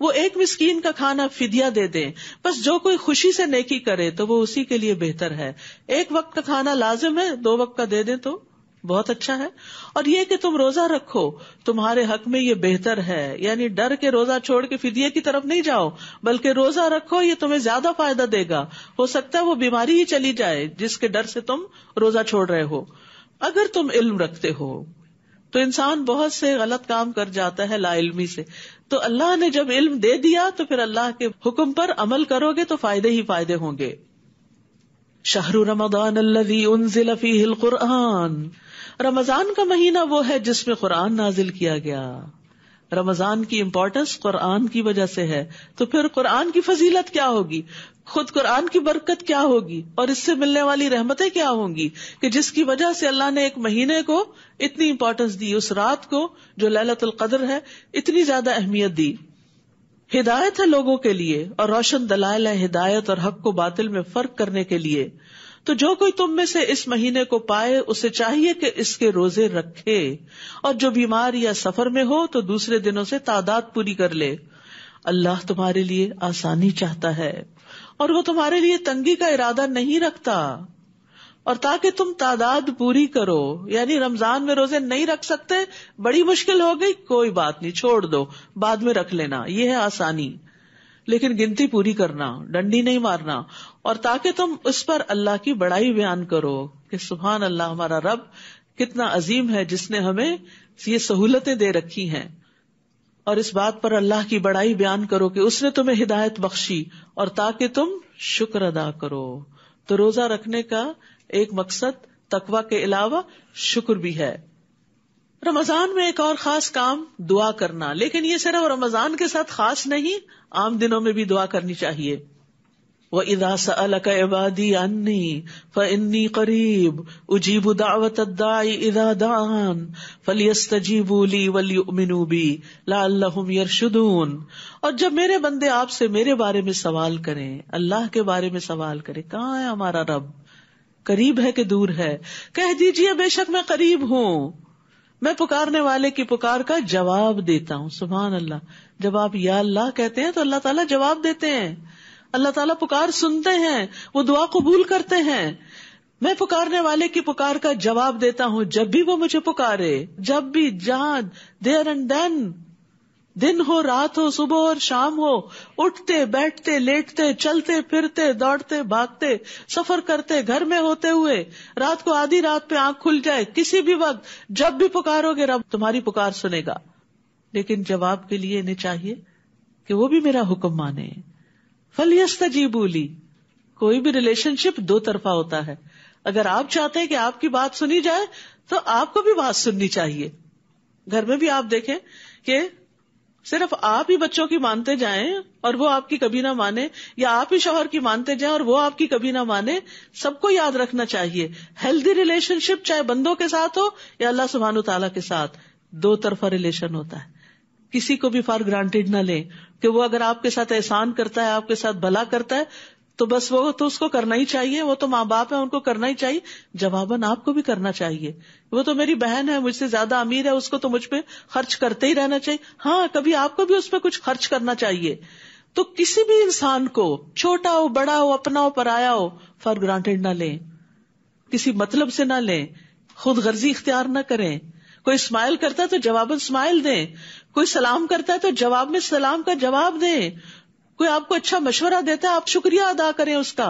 वो एक मिस्कीन का खाना फिदिया दे दें। बस जो कोई खुशी से नेकी करे तो वो उसी के लिए बेहतर है। एक वक्त का खाना लाजिम है, दो वक्त का दे दें तो बहुत अच्छा है। और ये कि तुम रोजा रखो तुम्हारे हक में ये बेहतर है, यानी डर के रोजा छोड़ के फिदिये की तरफ नहीं जाओ, बल्कि रोजा रखो, ये तुम्हें ज्यादा फायदा देगा। हो सकता है वो बीमारी ही चली जाए जिसके डर से तुम रोजा छोड़ रहे हो। अगर तुम इल्म रखते हो तो इंसान बहुत से गलत काम कर जाता है लाइल्मी से, तो अल्लाह ने जब इल्म दे दिया तो फिर अल्लाह के हुक्म पर अमल करोगे तो फायदे ही फायदे होंगे। शहरु रमदान अल्लज़ी उन्ज़िल फ़ीहिल कुरआन, रमजान का महीना वो है जिसमें कुरान नाजिल किया गया। रमजान की इम्पोर्टेंस कुरान की वजह से है, तो फिर कुरान की फजीलत क्या होगी, खुद कुरान की बरकत क्या होगी, और इससे मिलने वाली रहमतें क्या होंगी कि जिसकी वजह से अल्लाह ने एक महीने को इतनी इम्पोर्टेंस दी, उस रात को जो लैलतुल कद्र है इतनी ज्यादा अहमियत दी। हिदायत है लोगों के लिए और रोशन दलाइल है हिदायत और हक को बातिल में फर्क करने के लिए। तो जो कोई तुम में से इस महीने को पाए उसे चाहिए कि इसके रोजे रखे, और जो बीमार या सफर में हो तो दूसरे दिनों से तादाद पूरी कर ले। अल्लाह तुम्हारे लिए आसानी चाहता है और वो तुम्हारे लिए तंगी का इरादा नहीं रखता। और ताकि तुम तादाद पूरी करो, यानी रमजान में रोजे नहीं रख सकते, बड़ी मुश्किल हो गई, कोई बात नहीं, छोड़ दो, बाद में रख लेना, ये है आसानी। लेकिन गिनती पूरी करना, डंडी नहीं मारना, और ताकि तुम उस पर अल्लाह की बड़ाई बयान करो कि सुभान अल्लाह, हमारा रब कितना अजीम है जिसने हमें ये सहूलतें दे रखी हैं। और इस बात पर अल्लाह की बड़ाई बयान करो कि उसने तुम्हें हिदायत बख्शी, और ताकि तुम शुक्र अदा करो। तो रोजा रखने का एक मकसद तकवा के अलावा शुक्र भी है। रमजान में एक और खास काम दुआ करना, लेकिन ये सिर्फ रमजान के साथ खास नहीं, आम दिनों में भी दुआ करनी चाहिए। वइज़ा सअलक इबादी अन्नी फ़इन्नी क़रीब उजीबु दावतद दाई इज़ा दान फ़लियस्तजीबू ली वलयुमिनू बी लअल्लहुम यरशुदून। और जब मेरे बंदे आपसे मेरे बारे में सवाल करें, अल्लाह के बारे में सवाल करें, कहाँ है हमारा रब, करीब है कि दूर है, कह दीजिए बेशक मैं करीब हूँ, मैं पुकारने वाले की पुकार का जवाब देता हूँ। सुभान अल्लाह, जब आप या अल्लाह कहते हैं तो अल्लाह ताला जवाब देते हैं, अल्लाह ताला पुकार सुनते हैं, वो दुआ कबूल करते हैं। मैं पुकारने वाले की पुकार का जवाब देता हूँ, जब भी वो मुझे पुकारे, जब भी, जहां, देयर एंड देन, दिन हो रात हो सुबह और शाम हो, उठते बैठते लेटते चलते फिरते दौड़ते भागते सफर करते घर में होते हुए रात को आधी रात पे आंख खुल जाए, किसी भी वक्त जब भी पुकारोगे रब तुम्हारी पुकार सुनेगा। लेकिन जवाब के लिए इन्हें चाहिए कि वो भी मेरा हुक्म माने। फलियस्तजीबू ली, कोई भी रिलेशनशिप दो तरफा होता है, अगर आप चाहते हैं कि आपकी बात सुनी जाए तो आपको भी बात सुननी चाहिए। घर में भी आप देखें कि सिर्फ आप ही बच्चों की मानते जाएं और वो आपकी कभी ना माने, या आप ही शौहर की मानते जाएं और वो आपकी कभी ना माने। सबको याद रखना चाहिए, हेल्दी रिलेशनशिप चाहे बंदों के साथ हो या अल्लाह सुभान व तआला के साथ, दो तरफा रिलेशन होता है। किसी को भी फॉर ग्रांटेड ना लें कि वो अगर आपके साथ एहसान करता है, आपके साथ भला करता है, तो बस वो तो उसको करना ही चाहिए, वो तो माँ बाप है उनको करना ही चाहिए, जवाबन आपको भी करना चाहिए। वो तो मेरी बहन है, मुझसे ज्यादा अमीर है, उसको तो मुझ पे खर्च करते ही रहना चाहिए। हाँ, कभी आपको भी उस पर कुछ खर्च करना चाहिए। तो किसी भी इंसान को, छोटा हो बड़ा हो अपना हो पराया हो, फॉर ग्रांटेड ना लें, किसी मतलब से ना लें, खुद गर्जी इख्तियार ना करें। कोई स्माइल करता है तो जवाबन स्माइल दें, कोई सलाम करता है तो जवाब में सलाम का जवाब दें, कोई आपको अच्छा मशवरा देता है आप शुक्रिया अदा करें उसका,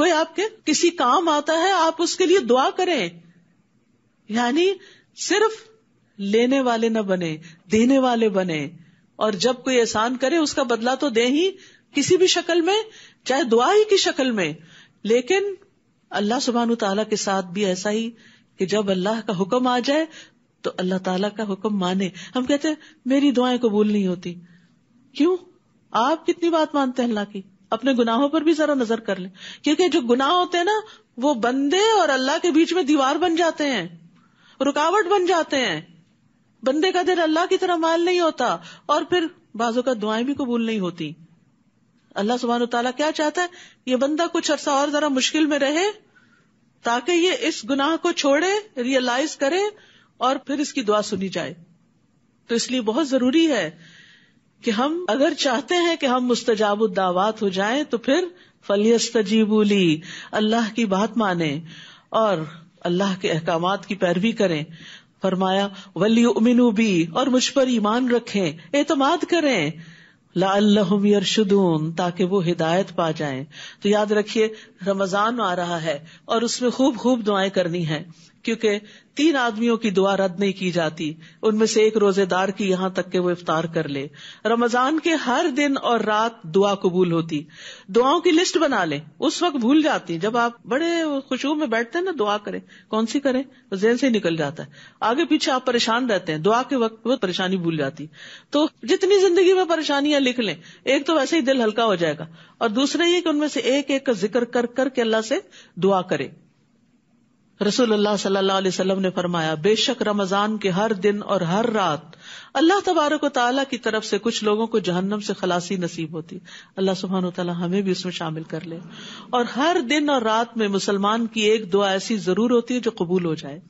कोई आपके किसी काम आता है आप उसके लिए दुआ करें। यानी सिर्फ लेने वाले न बने, देने वाले बने, और जब कोई एहसान करे उसका बदला तो दे ही, किसी भी शक्ल में, चाहे दुआ ही की शक्ल में। लेकिन अल्लाह सुब्हानहू तआला के साथ भी ऐसा ही कि जब अल्लाह का हुक्म आ जाए तो अल्लाह ताला का हुक्म माने। हम कहते हैं मेरी दुआएं कबूल नहीं होती, क्यों? आप कितनी बात मानते हैं अल्लाह की, अपने गुनाहों पर भी जरा नजर कर लें, क्योंकि जो गुनाह होते हैं ना वो बंदे और अल्लाह के बीच में दीवार बन जाते हैं, रुकावट बन जाते हैं। बंदे का दिल अल्लाह की तरह मायल नहीं होता और फिर बाजों का दुआएं भी कबूल नहीं होती। अल्लाह सुब्हानहू तआला क्या चाहता है, ये बंदा कुछ अरसा और जरा मुश्किल में रहे ताकि ये इस गुनाह को छोड़े, रियलाइज करे और फिर इसकी दुआ सुनी जाए। तो इसलिए बहुत जरूरी है कि हम अगर चाहते हैं कि हम मुस्तजाबु दावात हो जाएं तो फिर फलियस्तजीबू ली, अल्लाह की बात माने और अल्लाह के अहकामात की पैरवी करें। फरमाया वलियुमिनु बी, और मुझ पर ईमान रखें, एतमाद करें, लअल्लहुम यरशुदून, ताकि वो हिदायत पा जाएं। तो याद रखिए रमजान आ रहा है और उसमें खूब खूब दुआएं करनी है, क्योंकि तीन आदमियों की दुआ रद्द नहीं की जाती, उनमें से एक रोजेदार की यहां तक के वो इफ्तार कर ले। रमजान के हर दिन और रात दुआ कबूल होती। दुआओं की लिस्ट बना लें, उस वक्त भूल जाती, जब आप बड़े खुशू में बैठते हैं ना, दुआ करें, कौन सी करें, ज़हन से ही निकल जाता है, आगे पीछे आप परेशान रहते हैं, दुआ के वक्त वो परेशानी भूल जाती। तो जितनी जिंदगी में परेशानियां लिख लें, एक तो वैसे ही दिल हल्का हो जाएगा और दूसरा ये कि उनमें से एक एक का जिक्र कर करके अल्लाह से दुआ करें। रसूलुल्लाह सल्लल्लाहु अलैहि वसल्लम ने फरमाया, बेशक रमजान के हर दिन और हर रात अल्लाह तबारक व तआला की तरफ से कुछ लोगों को जहन्नम से खलासी नसीब होती। अल्लाह सुब्हानहू व तआला हमें भी उसमें शामिल कर ले। और हर दिन और रात में मुसलमान की एक दुआ ऐसी जरूर होती है जो कबूल हो जाए।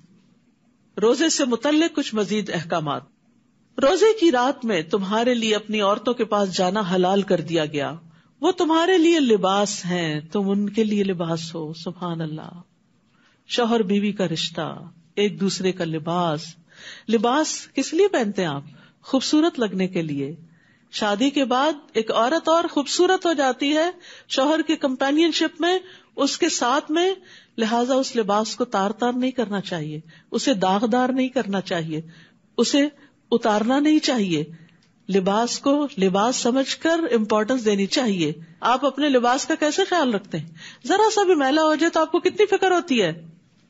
रोजे से मुतल्लिक कुछ मजीद अहकामात। रोजे की रात में तुम्हारे लिए अपनी औरतों के पास जाना हलाल कर दिया गया, वो तुम्हारे लिए लिबास है, तुम उनके लिए लिबास हो। सुबहान अल्लाह। शौहर बीवी का रिश्ता, एक दूसरे का लिबास। लिबास किस लिए पहनते हैं आप? खूबसूरत लगने के लिए। शादी के बाद एक औरत और खूबसूरत हो जाती है शौहर के कंपेनियनशिप में, उसके साथ में, लिहाजा उस लिबास को तार तार नहीं करना चाहिए, उसे दागदार नहीं करना चाहिए, उसे उतारना नहीं चाहिए। लिबास को लिबास समझकर इम्पोर्टेंस देनी चाहिए। आप अपने लिबास का कैसे ख्याल रखते हैं? जरा सा भी मैला हो जाए तो आपको कितनी फिक्र होती है।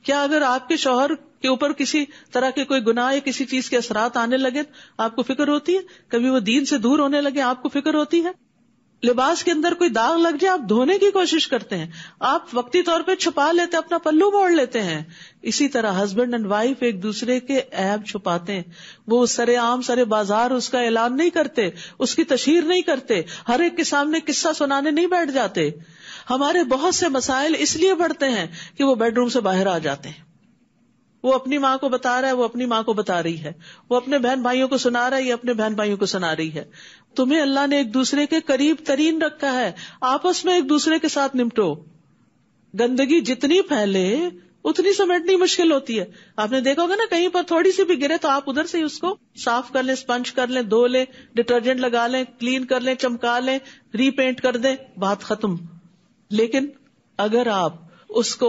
क्या अगर आपके शौहर के ऊपर किसी तरह के कोई गुनाह या किसी चीज के असरात आने लगे आपको फिक्र होती है, कभी वो दीन से दूर होने लगे आपको फिक्र होती है। लिबास के अंदर कोई दाग लग जाए आप धोने की कोशिश करते हैं, आप वक्ती तौर पे छुपा लेते हैं, अपना पल्लू मोड़ लेते हैं। इसी तरह हस्बैंड एंड वाइफ एक दूसरे के ऐब छुपाते हैं, वो सरेआम सरे बाजार उसका ऐलान नहीं करते, उसकी तशहीर नहीं करते, हर एक के सामने किस्सा सुनाने नहीं बैठ जाते। हमारे बहुत से मसाइल इसलिए बढ़ते हैं कि वो बेडरूम से बाहर आ जाते हैं, वो अपनी माँ को बता रहा है, वो अपनी माँ को बता रही है, वो अपने बहन भाइयों को सुना रहा है, ये अपने बहन भाइयों को सुना रही है। तुम्हें अल्लाह ने एक दूसरे के करीब तरीन रखा है, आपस में एक दूसरे के साथ निपटो। गंदगी जितनी फैले उतनी समेटनी मुश्किल होती है। आपने देखा होगा ना, कहीं पर थोड़ी सी भी गिरे तो आप उधर से ही उसको साफ कर लें, स्पंज कर लें, धो लें, डिटर्जेंट लगा लें, क्लीन कर लें, चमका लें, रीपेंट कर दें, बात खत्म। लेकिन अगर आप उसको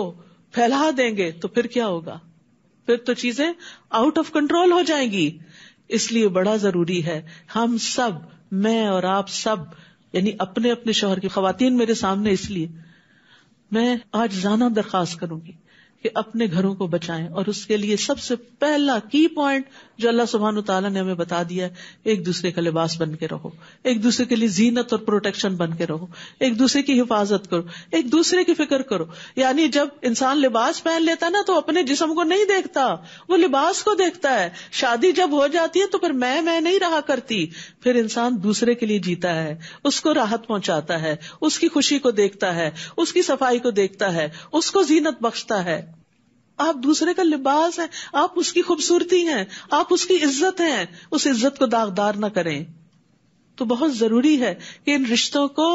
फैला देंगे तो फिर क्या होगा, फिर तो चीजें आउट ऑफ कंट्रोल हो जाएंगी। इसलिए बड़ा जरूरी है हम सब, मैं और आप सब, यानी अपने अपने शोहर की खवातीन मेरे सामने, इसलिए मैं आज जाना दरखास्त करूंगी कि अपने घरों को बचाएं। और उसके लिए सबसे पहला की पॉइंट जो अल्लाह सुब्हान व तआला ने हमें बता दिया, एक दूसरे का लिबास बन के रहो, एक दूसरे के लिए जीनत और प्रोटेक्शन बन के रहो, एक दूसरे की हिफाजत करो, एक दूसरे की फिक्र करो। यानी जब इंसान लिबास पहन लेता ना तो अपने जिस्म को नहीं देखता, वो लिबास को देखता है। शादी जब हो जाती है तो फिर मैं मैं नहीं रहा करती, फिर इंसान दूसरे के लिए जीता है, उसको राहत पहुंचाता है, उसकी खुशी को देखता है, उसकी सफाई को देखता है, उसको जीनत बख्शता है। आप दूसरे का लिबास हैं, आप उसकी खूबसूरती हैं, आप उसकी इज्जत हैं, उस इज्जत को दागदार ना करें। तो बहुत जरूरी है कि इन रिश्तों को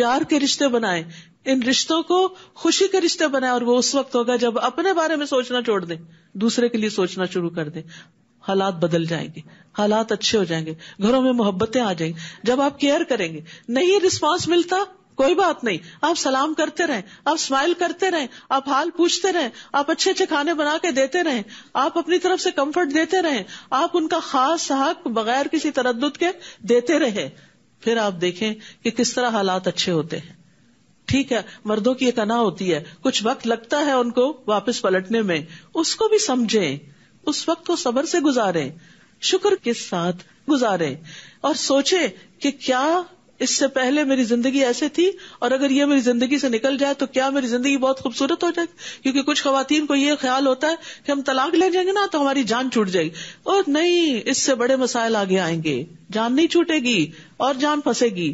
प्यार के रिश्ते बनाएं, इन रिश्तों को खुशी के रिश्ते बनाएं। और वो उस वक्त होगा जब अपने बारे में सोचना छोड़ दें, दूसरे के लिए सोचना शुरू कर दें। हालात बदल जाएंगे, हालात अच्छे हो जाएंगे, घरों में मोहब्बतें आ जाएंगी जब आप केयर करेंगे। नहीं रिस्पॉन्स मिलता, कोई बात नहीं, आप सलाम करते रहें, आप स्माइल करते रहें, आप हाल पूछते रहें, आप अच्छे अच्छे खाने बना के देते रहें, आप अपनी तरफ से कंफर्ट देते रहें, आप उनका खास हक बगैर किसी तरद्दुद के देते रहें। फिर आप देखें कि किस तरह हालात अच्छे होते हैं। ठीक है, मर्दों की एक अना होती है, कुछ वक्त लगता है उनको वापस पलटने में, उसको भी समझें, उस वक्त को सब्र से गुजारें, शुक्र के साथ गुजारें और सोचें कि क्या इससे पहले मेरी जिंदगी ऐसे थी, और अगर ये मेरी जिंदगी से निकल जाए तो क्या मेरी जिंदगी बहुत खूबसूरत हो जाएगी। क्योंकि कुछ खवातीन को ये ख्याल होता है कि हम तलाक ले जाएंगे ना तो हमारी जान छूट जाएगी, और नहीं, इससे बड़े मसाइल आगे आएंगे, जान नहीं छूटेगी और जान फंसेगी।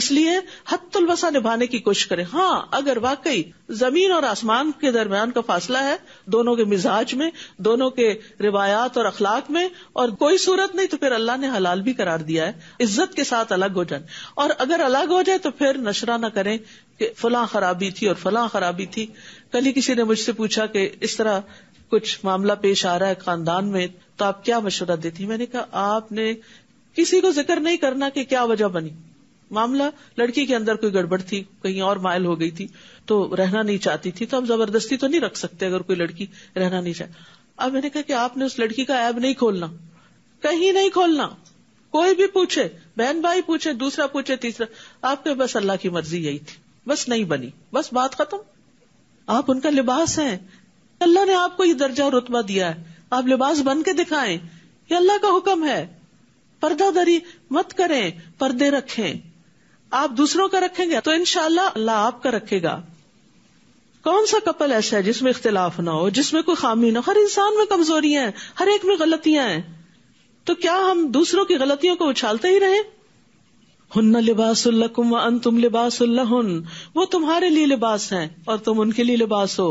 इसलिए हत्तुल वसा निभाने की कोशिश करें। हाँ, अगर वाकई जमीन और आसमान के दरमियान का फासला है दोनों के मिजाज में, दोनों के रिवायात और अखलाक में, और कोई सूरत नहीं, तो फिर अल्लाह ने हलाल भी करार दिया है, इज्जत के साथ अलग हो जाए। और अगर अलग हो जाए तो फिर नशरा ना करें कि फलां खराबी थी और फलां खराबी थी। कल ही किसी ने मुझसे पूछा कि इस तरह कुछ मामला पेश आ रहा है खानदान में, तो आप क्या मशवरा देती। मैंने कहा आपने किसी को जिक्र नहीं करना कि क्या वजह बनी। मामला लड़की के अंदर कोई गड़बड़ थी, कहीं और मायल हो गई थी, तो रहना नहीं चाहती थी, तो हम जबरदस्ती तो नहीं रख सकते अगर कोई लड़की रहना नहीं चाहती। अब मैंने कहा कि आपने उस लड़की का ऐब नहीं खोलना, कहीं नहीं खोलना, कोई भी पूछे, बहन भाई पूछे, दूसरा पूछे, तीसरा, आपके बस अल्लाह की मर्जी यही थी, बस नहीं बनी, बस बात खत्म। आप उनका लिबास हैं, अल्लाह ने आपको ये दर्जा और रुतबा दिया है, आप लिबास बन के दिखाएं, ये अल्लाह का हुक्म है। पर्दादरी मत करें, पर्दे रखें। आप दूसरों का रखेंगे तो इंशाअल्लाह अल्लाह आपका रखेगा। कौन सा कपल ऐसा है जिसमें इख्तिलाफ ना हो, जिसमें कोई खामी ना हो। हर इंसान में कमजोरियां हैं, हर एक में गलतियां हैं, तो क्या हम दूसरों की गलतियों को उछालते ही रहें। हुन्ना लिबासुल लकुम व अंतुम लिबासुल लहुन, वो तुम्हारे लिए लिबास हैं और तुम उनके लिए लिबास हो।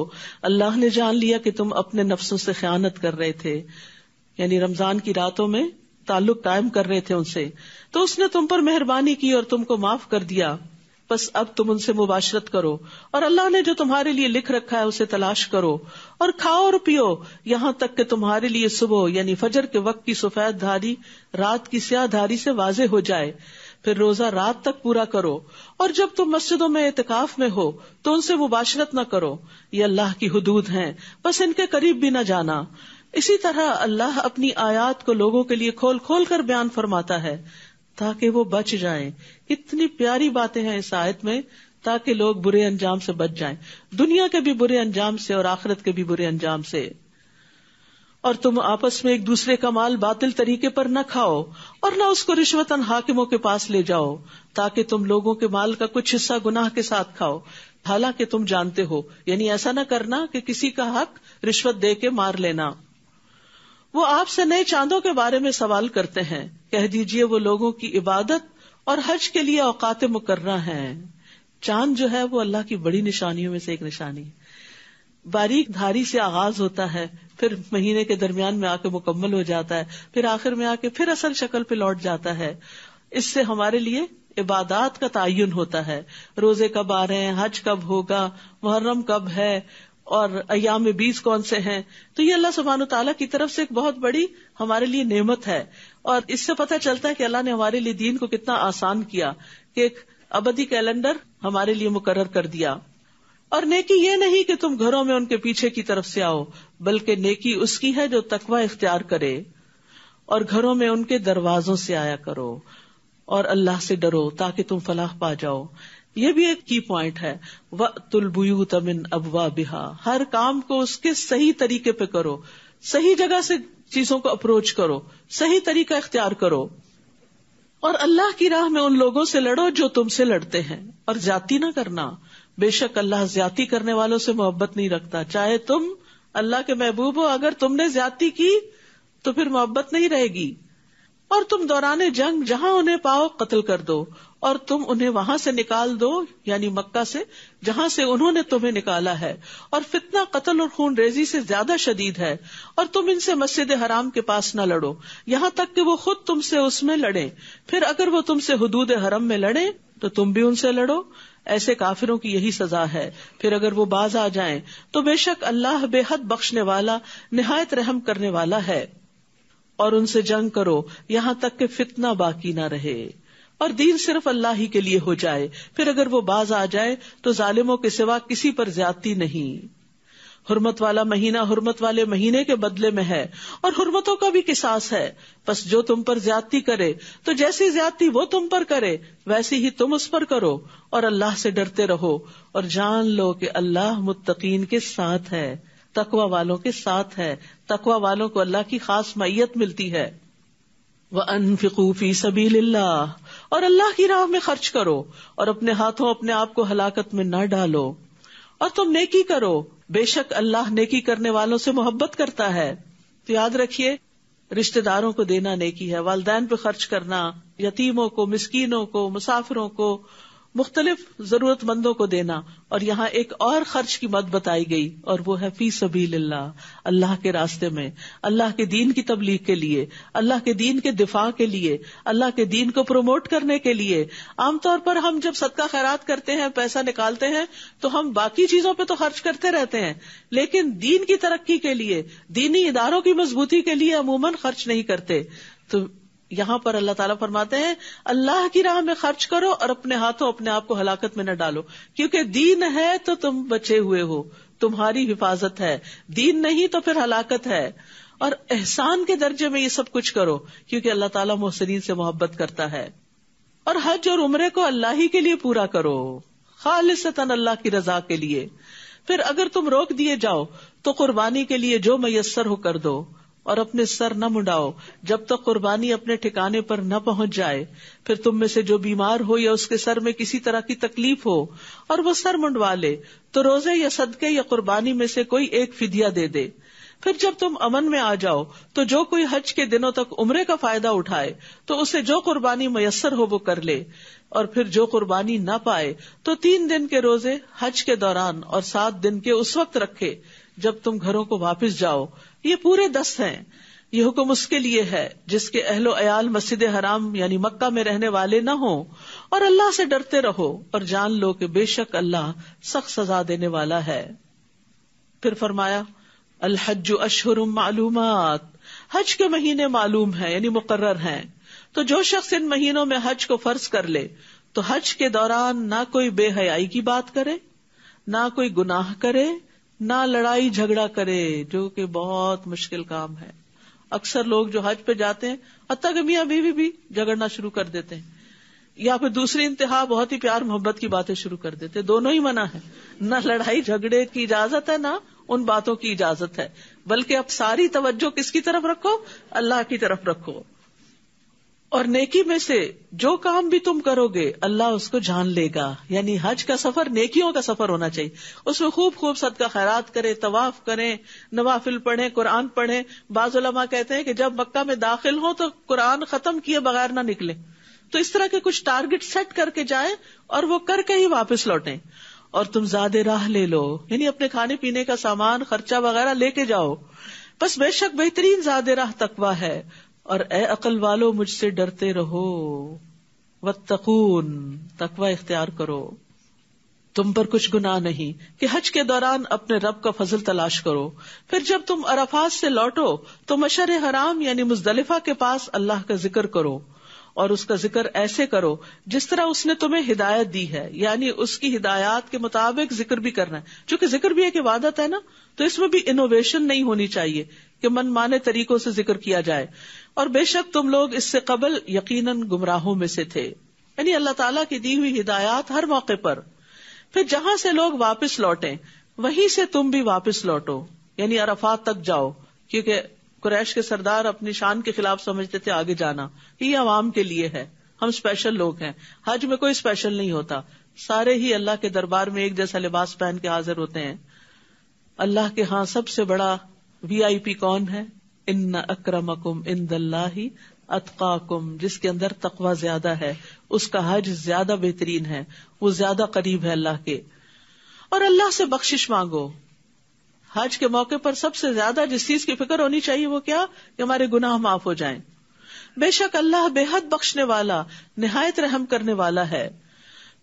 अल्लाह ने जान लिया कि तुम अपने नफ्सों से खयानत कर रहे थे, यानी रमजान की रातों में ताल्लुक कायम कर रहे थे उनसे, तो उसने तुम पर मेहरबानी की और तुमको माफ कर दिया। बस अब तुम उनसे मुबाशरत करो और अल्लाह ने जो तुम्हारे लिए लिख रखा है उसे तलाश करो और खाओ और पियो, यहाँ तक कि तुम्हारे लिए सुबह यानी फजर के वक्त की सफेद धारी रात की स्याह धारी से वाजे हो जाए। फिर रोजा रात तक पूरा करो। और जब तुम मस्जिदों में एतकाफ में हो तो उनसे मुबाशरत न करो, ये अल्लाह की हुदूद है, बस इनके करीब भी न जाना। इसी तरह अल्लाह अपनी आयात को लोगों के लिए खोल खोल कर बयान फरमाता है ताकि वो बच जाएं। कितनी प्यारी बातें हैं इस आयत में, ताकि लोग बुरे अंजाम से बच जाएं, दुनिया के भी बुरे अंजाम से और आखिरत के भी बुरे अंजाम से। और तुम आपस में एक दूसरे का माल बातिल तरीके पर न खाओ और न उसको रिश्वतन हाकिमों के पास ले जाओ, ताकि तुम लोगों के माल का कुछ हिस्सा गुनाह के साथ खाओ, हालांकि तुम जानते हो। यानी ऐसा न करना कि किसी का हक रिश्वत दे के मार लेना। वो आपसे नए चांदों के बारे में सवाल करते हैं, कह दीजिए वो लोगों की इबादत और हज के लिए औकात मुकर्रा हैं। चांद जो है वो अल्लाह की बड़ी निशानियों में से एक निशानी है। बारीक धारी से आगाज होता है, फिर महीने के दरमियान में आके मुकम्मल हो जाता है, फिर आखिर में आके फिर असल शक्ल पे लौट जाता है। इससे हमारे लिए इबादात का तायुन होता है, रोजे कब आ रहे हैं, हज कब होगा, मुहर्रम कब है और अय्याम बीस कौन से हैं। तो ये अल्लाह सुब्हानो तआला की तरफ से एक बहुत बड़ी हमारे लिए नेमत है और इससे पता चलता है कि अल्लाह ने हमारे लिए दीन को कितना आसान किया कि एक अबदी कैलेंडर हमारे लिए मुकर्रर कर दिया। और नेकी ये नहीं कि तुम घरों में उनके पीछे की तरफ से आओ, बल्कि नेकी उसकी है जो तकवा इख्तियार करे और घरों में उनके दरवाजों से आया करो और अल्लाह से डरो ताकि तुम फलाह पा जाओ। ये भी एक की पॉइंट है, वअतुल बुयूत मिन अबवाबिहा। हर काम को उसके सही तरीके पे करो, सही जगह से चीजों को अप्रोच करो, सही तरीका इख्तियार करो और अल्लाह की राह में उन लोगों से लड़ो जो तुमसे लड़ते हैं और ज्यादती ना करना। बेशक अल्लाह ज्यादती करने वालों से मोहब्बत नहीं रखता। चाहे तुम अल्लाह के महबूब हो, अगर तुमने ज्यादती की तो फिर मोहब्बत नहीं रहेगी। और तुम दौरान जंग जहां उन्हें पाओ कत्ल कर दो और तुम उन्हें वहां से निकाल दो, यानी मक्का से जहां से उन्होंने तुम्हें निकाला है। और फितना कत्ल और खून रेजी से ज्यादा शदीद है और तुम इनसे मस्जिद हराम के पास न लड़ो, यहाँ तक कि वो खुद तुमसे उसमें लड़े। फिर अगर वो तुमसे हुदूद हरम में लड़े तो तुम भी उनसे लड़ो। ऐसे काफिरों की यही सजा है। फिर अगर वो बाज आ जाएं तो बेशक अल्लाह बेहद बख्शने वाला, निहायत रहम करने वाला है। और उनसे जंग करो यहाँ तक कि फितना बाकी न रहे और दीन सिर्फ अल्लाह ही के लिए हो जाए। फिर अगर वो बाज आ जाए तो जालिमों के सिवा किसी पर ज्यादती नहीं। हुर्मत वाला महीना हुर्मत वाले महीने के बदले में है और हुर्मतों का भी किसास है। बस जो तुम पर ज्यादती करे तो जैसी ज्यादती वो तुम पर करे वैसी ही तुम उस पर करो और अल्लाह से डरते रहो और जान लो कि अल्लाह मुत्तकीन के साथ है, तकवा वालों के साथ है। तकवा वालों को अल्लाह की खास मैयत मिलती है। वअन्फिकू फी सबीलिल्लाह, और अल्लाह की राह में खर्च करो और अपने हाथों अपने आप को हलाकत में न डालो। और तुम नेकी करो, बेशक अल्लाह नेकी करने वालों से मोहब्बत करता है। तो याद रखिए, रिश्तेदारों को देना नेकी है, वालिदैन पे खर्च करना, यतीमों को, मिस्कीनों को, मुसाफिरों को, मुख्तलिफ जरूरतमंदों को देना। और यहाँ एक और खर्च की मद बताई गई और वो है फी सबीलिल्लाह, अल्लाह के रास्ते में, अल्लाह के दीन की तबलीग के लिए, अल्लाह के दीन के दिफा के लिए, अल्लाह के दीन को प्रमोट करने के लिए। आमतौर पर हम जब सदका खैरात करते हैं, पैसा निकालते हैं, तो हम बाकी चीजों पर तो खर्च करते रहते हैं, लेकिन दीन की तरक्की के लिए, दीनी इदारों की मजबूती के लिए अमूमन खर्च नहीं करते। तो यहाँ पर अल्लाह ताला फरमाते हैं, अल्लाह की राह में खर्च करो और अपने हाथों अपने आप को हलाकत में न डालो, क्योंकि दीन है तो तुम बचे हुए हो, तुम्हारी हिफाजत है। दीन नहीं तो फिर हलाकत है। और एहसान के दर्जे में ये सब कुछ करो, क्योंकि अल्लाह ताला मोहसिनीन से मोहब्बत करता है। और हज और उम्रे को अल्लाह ही के लिए पूरा करो, खालिसतन अल्लाह की रजा के लिए। फिर अगर तुम रोक दिए जाओ तो कुर्बानी के लिए जो मयस्सर हो कर दो और अपने सर न मुड़ाओ जब तक तो कुर्बानी अपने ठिकाने पर न पहुंच जाए। फिर तुम में से जो बीमार हो या उसके सर में किसी तरह की तकलीफ हो और वो सर मुंडवा ले तो रोजे या सदके या कुर्बानी में से कोई एक फिदिया दे दे। फिर जब तुम अमन में आ जाओ तो जो कोई हज के दिनों तक उम्रे का फायदा उठाए तो उसे जो कुर्बानी मयस्सर हो वो कर ले। और फिर जो कुर्बानी न पाए तो तीन दिन के रोजे हज के दौरान और सात दिन के उस वक्त रखे जब तुम घरों को वापस जाओ। ये पूरे दस हैं। ये हुक्म उसके लिए है जिसके अहलो अयाल मस्जिद हराम यानी मक्का में रहने वाले न हो। और अल्लाह से डरते रहो और जान लो कि बेशक अल्लाह सख्त सजा देने वाला है। फिर फरमाया, अल हज्जु अशहुरुम मालूमात, हज के महीने मालूम है यानी मुकर्रर हैं। तो जो शख्स इन महीनों में हज को फर्ज कर ले तो हज के दौरान ना कोई बेहयाई की बात करे, ना कोई गुनाह करे, ना लड़ाई झगड़ा करे, जो कि बहुत मुश्किल काम है। अक्सर लोग जो हज पे जाते हैं अत्ता के मियां बीवी भी झगड़ना शुरू कर देते हैं, या फिर दूसरी इंतहा बहुत ही प्यार मोहब्बत की बातें शुरू कर देते हैं। दोनों ही मना है, ना लड़ाई झगड़े की इजाजत है, ना उन बातों की इजाजत है। बल्कि आप सारी तवज्जो किसकी तरफ रखो, अल्लाह की तरफ रखो। और नेकी में से जो काम भी तुम करोगे अल्लाह उसको जान लेगा। यानी हज का सफर नेकियों का सफर होना चाहिए, उसमें खूब खूब सदका खैरात करें, तवाफ करें, नवाफिल पढ़ें, कुरान पढ़ें। बाज़ उलमा कहते हैं कि जब मक्का में दाखिल हो तो कुरान खत्म किए बगैर ना निकले। तो इस तरह के कुछ टारगेट सेट करके जाएं और वो करके ही वापस लौटें। और तुम ज्यादा राह ले लो, यानी अपने खाने पीने का सामान, खर्चा वगैरह लेके जाओ। बस बेशक बेहतरीन ज्यादा राह तकवा है। और ए अकल वालो मुझसे डरते रहो, वत्तकून, तकवा इख्तियार करो, तुम पर कुछ गुनाह नहीं। कि हज के दौरान अपने रब का फजल तलाश करो। फिर जब तुम अराफात से लौटो तो मशअर हराम यानी मुजदलिफा के पास अल्लाह का जिक्र करो। और उसका जिक्र ऐसे करो जिस तरह उसने तुम्हें हिदायत दी है, यानी उसकी हिदायत के मुताबिक जिक्र भी करना है। चूंकि जिक्र भी एक इबादत है ना, तो इसमें भी इनोवेशन नहीं होनी चाहिए कि मनमाने तरीकों से जिक्र किया जाए। और बेशक तुम लोग इससे कबल यकीनन गुमराहों में से थे। यानी अल्लाह ताला की दी हुई हिदायत हर मौके पर। फिर जहां से लोग वापस लौटे वहीं से तुम भी वापस लौटो, यानी अराफात तक जाओ। क्योंकि कुरैश के सरदार अपनी शान के खिलाफ समझते थे आगे जाना, ये आवाम के लिए है, हम स्पेशल लोग हैं। हज में कोई स्पेशल नहीं होता, सारे ही अल्लाह के दरबार में एक जैसा लिबास पहन के हाजिर होते हैं। अल्लाह के हाँ सबसे बड़ा वीआईपी कौन है? इन्ना अक्रमकुम इंदल्लाही अत्काकुम। जिसके अंदर तकवा ज्यादा है उसका हज ज्यादा बेहतरीन है, वो ज्यादा करीब है अल्लाह के। और अल्लाह से बख्शिश मांगो। हज के मौके पर सबसे ज्यादा जिस चीज की फिक्र होनी चाहिए वो क्या? कि हमारे गुनाह माफ हो जाएं। बेशक अल्लाह बेहद बख्शने वाला, निहायत रहम करने वाला है।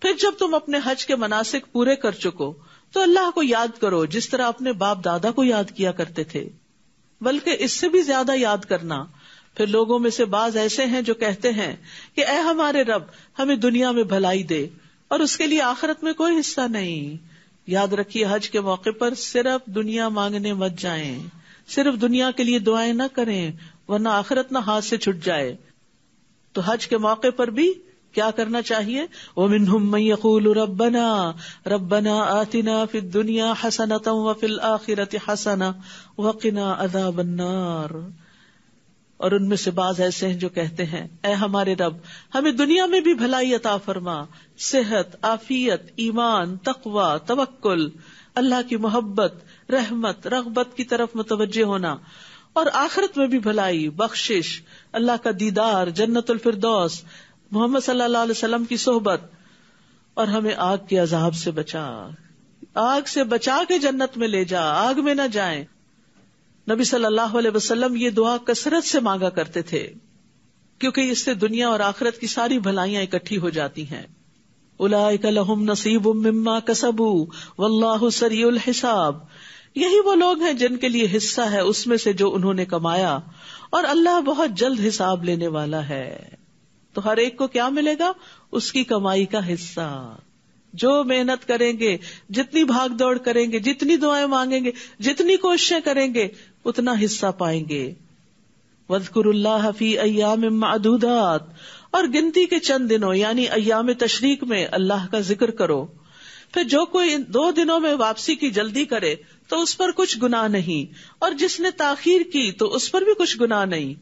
फिर जब तुम अपने हज के मनासिक पूरे कर चुको तो अल्लाह को याद करो जिस तरह अपने बाप दादा को याद किया करते थे, बल्कि इससे भी ज्यादा याद करना। फिर लोगों में से बाज ऐसे हैं जो कहते हैं कि ऐ हमारे रब, हमें दुनिया में भलाई दे और उसके लिए आखिरत में कोई हिस्सा नहीं। याद रखिए, हज के मौके पर सिर्फ दुनिया मांगने मत जाएं, सिर्फ दुनिया के लिए दुआएं ना करें, वरना आखिरत ना हाथ से छूट जाए। तो हज के मौके पर भी क्या करना चाहिए? वमिनहुम मन यक़ूलु रब्बना रब्बना आतिना फिद दुनिया हसनतन व फिल आखिरति हसना व क़िना अज़ाबन नार। और उनमें से बाज ऐसे हैं जो कहते हैं ऐ हमारे रब, हमें दुनिया में भी भलाई अता फरमा, सेहत, आफियत, ईमान, तकवा, तवक्कुल, अल्लाह की मोहब्बत, रहमत, रगबत की तरफ मुतवज्जे होना, और आखिरत में भी भलाई, बख्शिश, अल्लाह का दीदार, जन्नतुल फिरदौस, मोहम्मद सल्लल्लाहु अलैहि वसल्लम की सोहबत, और हमें आग के अजाब से बचा, आग से बचा के जन्नत में ले जा, आग में न जाए। नबी सल्लल्लाहु अलैहि वसल्लम ये दुआ कसरत से मांगा करते थे, क्योंकि इससे दुनिया और आखिरत की सारी भलाइयां इकट्ठी हो जाती हैं। उलाइका लहुम नसीबुम मिम्मा कसबू वल्लाहु सरीउल हिसाब। यही वो लोग हैं जिनके लिए हिस्सा है उसमें से जो उन्होंने कमाया, और अल्लाह बहुत जल्द हिसाब लेने वाला है। तो हर एक को क्या मिलेगा? उसकी कमाई का हिस्सा। जो मेहनत करेंगे, जितनी भाग दौड़ करेंगे, जितनी दुआएं मांगेंगे, जितनी कोशिशें करेंगे, उतना हिस्सा पाएंगे। वज़्कुरुल्लाह फ़ी अय्यामिम मअदूदात। और गिनती के चंद दिनों यानी अय्याम तशरीक में अल्लाह का जिक्र करो। फिर जो कोई दो दिनों में वापसी की जल्दी करे तो उस पर कुछ गुनाह नहीं, और जिसने ताखीर की तो उस पर भी कुछ गुनाह नहीं,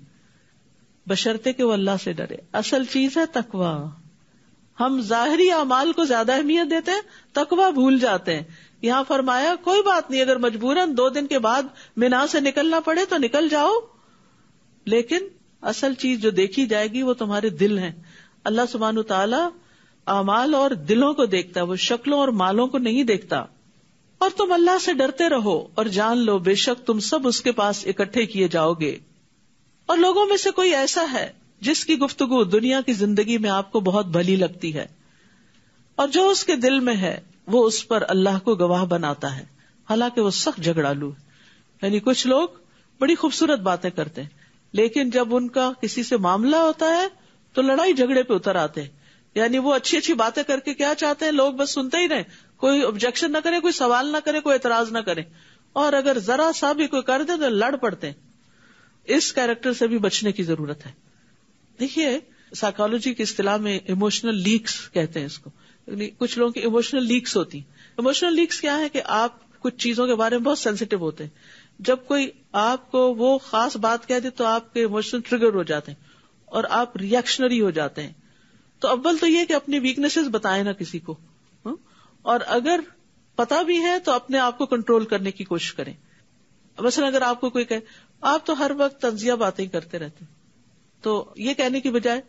बशर्ते कि वो अल्लाह से डरे। असल चीज है तकवा। हम जाहिरी अमाल को ज्यादा अहमियत देते हैं, तकवा भूल जाते हैं। यहाँ फरमाया कोई बात नहीं, अगर मजबूरन दो दिन के बाद मिना से निकलना पड़े तो निकल जाओ, लेकिन असल चीज जो देखी जाएगी वो तुम्हारे दिल हैं। अल्लाह सुब्हानहू तआला अमाल और दिलों को देखता है, वो शक्लों और मालों को नहीं देखता। और तुम अल्लाह से डरते रहो और जान लो बेशक तुम सब उसके पास इकट्ठे किए जाओगे। और लोगों में से कोई ऐसा है जिसकी गुफ्तगू दुनिया की जिंदगी में आपको बहुत भली लगती है, और जो उसके दिल में है वो उस पर अल्लाह को गवाह बनाता है, हालांकि वो सख्त झगड़ालू है। यानी कुछ लोग बड़ी खूबसूरत बातें करते हैं, लेकिन जब उनका किसी से मामला होता है तो लड़ाई झगड़े पे उतर आते हैं। यानी वो अच्छी अच्छी बातें करके क्या चाहते हैं, लोग बस सुनते ही रहे, कोई ऑब्जेक्शन ना करे, कोई सवाल ना करे, कोई एतराज ना करे, और अगर जरा सा भी कोई कर दे तो लड़ पड़ते हैं। इस कैरेक्टर से भी बचने की जरूरत है। देखिए, साइकोलॉजी की इस्तिलाह में इमोशनल लीक्स कहते हैं इसको। कुछ लोगों की इमोशनल लीक्स होती। इमोशनल लीक्स क्या है कि आप कुछ चीजों के बारे में बहुत सेंसिटिव होते हैं, जब कोई आपको वो खास बात कह दे तो आपके इमोशन ट्रिगर हो जाते हैं और आप रिएक्शनरी हो जाते हैं। तो अव्वल तो ये कि अपनी वीकनेसेस बताएं ना किसी को, और अगर पता भी है तो अपने आप को कंट्रोल करने की कोशिश करें। वैसे अगर आपको कोई कहे आप तो हर वक्त तंजिया बातें करते रहते, तो ये कहने की बजाय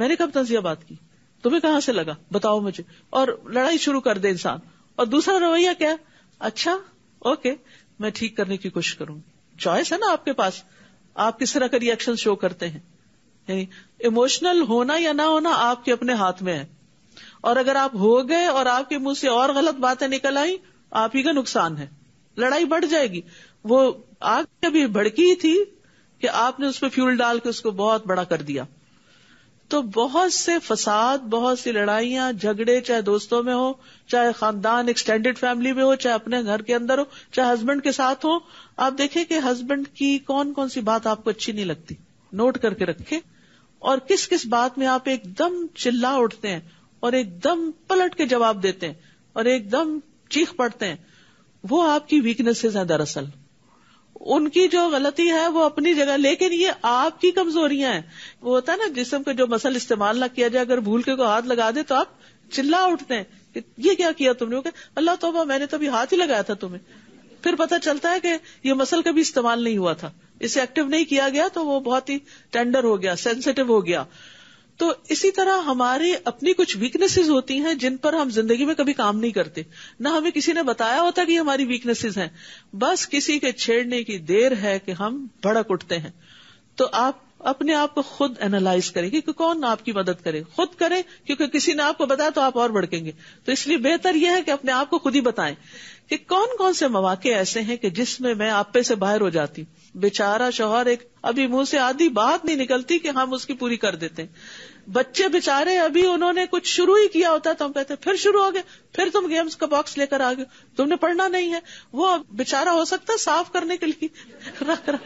मैंने कब तंजिया बात की, तुम्हें कहां से लगा, बताओ मुझे, और लड़ाई शुरू कर दे इंसान। और दूसरा रवैया क्या, अच्छा ओके मैं ठीक करने की कोशिश करूंगी। चॉइस है ना आपके पास, आप किस तरह का रिएक्शन शो करते हैं। यानी इमोशनल होना या ना होना आपके अपने हाथ में है, और अगर आप हो गए और आपके मुंह से और गलत बातें निकल आई, आप ही का नुकसान है, लड़ाई बढ़ जाएगी। वो आग कभी भड़की ही थी कि आपने उस पर फ्यूल डाल के उसको बहुत बड़ा कर दिया। तो बहुत से फसाद, बहुत सी लड़ाइयां, झगड़े, चाहे दोस्तों में हो, चाहे खानदान एक्सटेंडेड फैमिली में हो, चाहे अपने घर के अंदर हो, चाहे हस्बैंड के साथ हो। आप देखें कि हस्बैंड की कौन कौन सी बात आपको अच्छी नहीं लगती, नोट करके रखें, और किस किस बात में आप एकदम चिल्ला उठते हैं और एकदम पलट के जवाब देते हैं और एकदम चीख पड़ते हैं। वो आपकी वीकनेसेस हैं दरअसल। उनकी जो गलती है वो अपनी जगह, लेकिन ये आपकी कमजोरियां हैं। वो होता है ना जिस्म का जो मसल इस्तेमाल ना किया जाए, अगर भूल के को हाथ लगा दे तो आप चिल्ला उठते हैं कि ये क्या किया तुमने, कि अल्लाह तौबा मैंने तो अभी हाथ ही लगाया था तुम्हें। फिर पता चलता है कि ये मसल कभी इस्तेमाल नहीं हुआ था, इसे एक्टिव नहीं किया गया, तो वो बहुत ही टेंडर हो गया, सेंसिटिव हो गया। तो इसी तरह हमारे अपनी कुछ वीकनेसेस होती हैं जिन पर हम जिंदगी में कभी काम नहीं करते, ना हमें किसी ने बताया होता कि हमारी वीकनेसेस हैं, बस किसी के छेड़ने की देर है कि हम भड़क उठते हैं। तो आप अपने आप को खुद एनालाइज करें कि कौन आपकी मदद करे, खुद करें, क्योंकि किसी ने आपको बताया तो आप और भड़केंगे। तो इसलिए बेहतर यह है कि अपने आप को खुद ही बताएं कि कौन कौन से मौके ऐसे हैं कि जिसमें मैं आपे से बाहर हो जाती। बेचारा शौहर, एक अभी मुंह से आधी बात नहीं निकलती कि हम उसकी पूरी कर देते हैं। बच्चे बेचारे अभी उन्होंने कुछ शुरू ही किया होता तो हम कहते हैं फिर शुरू हो गए, फिर तुम गेम्स का बॉक्स लेकर आ गए, तुमने पढ़ना नहीं है। वो बेचारा हो सकता है साफ करने के लिए रख रहा,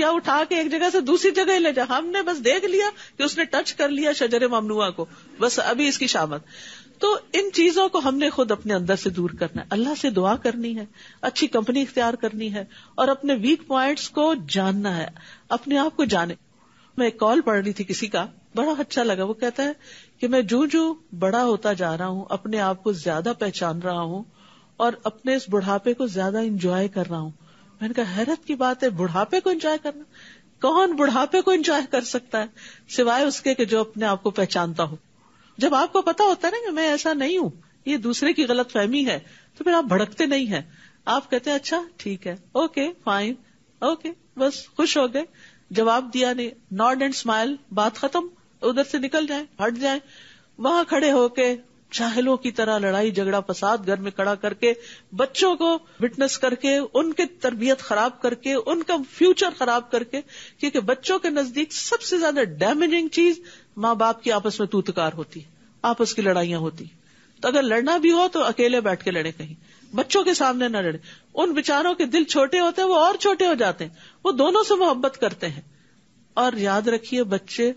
या उठा के एक जगह से दूसरी जगह ले जा, हमने बस देख लिया कि उसने टच कर लिया शजरे ममनुआ को, बस अभी इसकी शामत। तो इन चीजों को हमने खुद अपने अंदर से दूर करना है, अल्लाह से दुआ करनी है, अच्छी कंपनी इख्तियार करनी है, और अपने वीक पॉइंट्स को जानना है, अपने आप को जाने। मैं एक कॉल पढ़ रही थी किसी का, बड़ा अच्छा लगा। वो कहता है कि मैं जो जो बड़ा होता जा रहा हूँ, अपने आप को ज्यादा पहचान रहा हूँ और अपने इस बुढ़ापे को ज्यादा इंजॉय कर रहा हूँ। मैंने कहा हैरत की बात है, बुढ़ापे को इंजॉय करना, कौन बुढ़ापे को इंजॉय कर सकता है सिवाय उसके कि जो अपने आप को पहचानता हो। जब आपको पता होता है ना कि मैं ऐसा नहीं हूं, ये दूसरे की गलतफहमी है, तो फिर आप भड़कते नहीं हैं। आप कहते हैं अच्छा ठीक है, ओके फाइन, ओके, बस खुश हो गए, जवाब दिया नहीं, नॉड एंड स्माइल, बात खत्म, उधर से निकल जाए, हट जाए। वहां खड़े होके जाहिलों की तरह लड़ाई झगड़ा फसाद घर में खड़ा करके, बच्चों को विटनेस करके, उनके तरबियत खराब करके, उनका फ्यूचर खराब करके, क्योंकि बच्चों के नजदीक सबसे ज्यादा डैमेजिंग चीज माँ बाप की आपस में तूतकार होती है, आपस की लड़ाइयां होती। तो अगर लड़ना भी हो तो अकेले बैठ के लड़े, कहीं बच्चों के सामने न लड़े। उन बेचारों के दिल छोटे होते हैं, वो और छोटे हो जाते हैं, वो दोनों से मोहब्बत करते हैं। और याद रखिए, बच्चे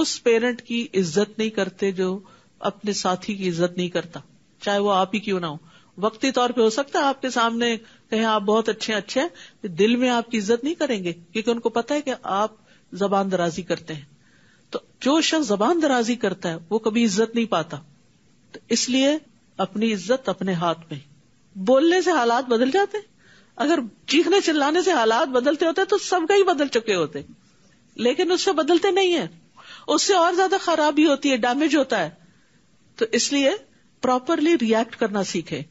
उस पेरेंट की इज्जत नहीं करते जो अपने साथी की इज्जत नहीं करता, चाहे वो आप ही क्यों ना हो। वक्ती तौर पे हो सकता है आपके सामने कहें आप बहुत अच्छे अच्छे हैं, दिल में आपकी इज्जत नहीं करेंगे, क्योंकि उनको पता है कि आप जबान दराजी करते हैं। तो जो शख्स जबान दराजी करता है वो कभी इज्जत नहीं पाता। तो इसलिए अपनी इज्जत अपने हाथ में। बोलने से हालात बदल जाते हैं, अगर चीखने चिल्लाने से हालात बदलते होते तो सबका ही बदल चुके होते, लेकिन उससे बदलते नहीं है, उससे और ज्यादा खराबी होती है, डैमेज होता है। तो इसलिए प्रॉपरली रिएक्ट करना सीखें।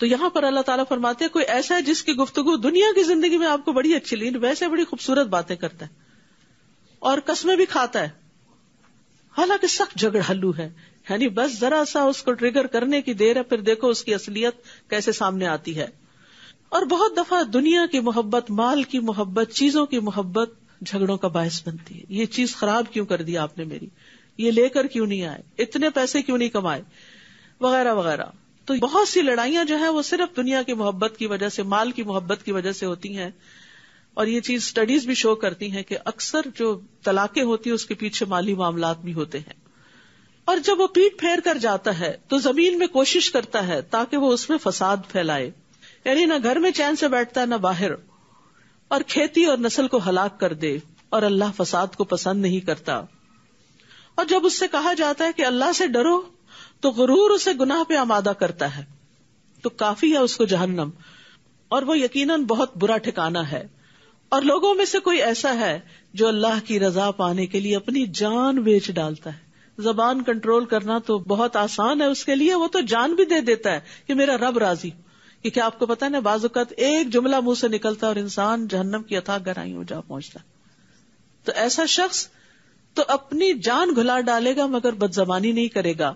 तो यहाँ पर अल्लाह ताला फरमाते हैं कोई ऐसा है जिसकी गुफ्तगू दुनिया की जिंदगी में आपको बड़ी अच्छी लीन, वैसे बड़ी खूबसूरत बातें करता है और कसमें भी खाता है, हालांकि सख्त झगड़ालू है, यानी बस जरा सा उसको ट्रिगर करने की देर है, फिर देखो उसकी असलियत कैसे सामने आती है। और बहुत दफा दुनिया की मोहब्बत, माल की मोहब्बत, चीजों की मोहब्बत झगड़ों का बायस बनती है। ये चीज खराब क्यों कर दी आपने मेरी, ये लेकर क्यों नहीं आए, इतने पैसे क्यों नहीं कमाए, वगैरह वगैरह। तो बहुत सी लड़ाइयां जो है वो सिर्फ दुनिया की मोहब्बत की वजह से, माल की मोहब्बत की वजह से होती हैं। और ये चीज स्टडीज भी शो करती हैं कि अक्सर जो तलाकें होती है उसके पीछे माली मामलात भी होते हैं। और जब वो पीठ फेर कर जाता है तो जमीन में कोशिश करता है ताकि वो उसमें फसाद फैलाए, यानी ना घर में चैन से बैठता है ना बाहर। और खेती और नस्ल को हलाक कर दे, और अल्लाह फसाद को पसंद नहीं करता। और जब उससे कहा जाता है कि अल्लाह से डरो तो गुरूर उसे गुनाह पे आमादा करता है, तो काफी है उसको जहन्नम, और वो यकीनन बहुत बुरा ठिकाना है। और लोगों में से कोई ऐसा है जो अल्लाह की रजा पाने के लिए अपनी जान बेच डालता है। जबान कंट्रोल करना तो बहुत आसान है उसके लिए, वो तो जान भी दे देता है कि मेरा रब राजी। कि क्या आपको पता है ना, बाजुकत एक जुमला मुंह से निकलता है और इंसान जहन्नम की अथाह गहराइयों जा पहुंचता है। तो ऐसा शख्स तो अपनी जान घुला डालेगा मगर बदजबानी नहीं करेगा,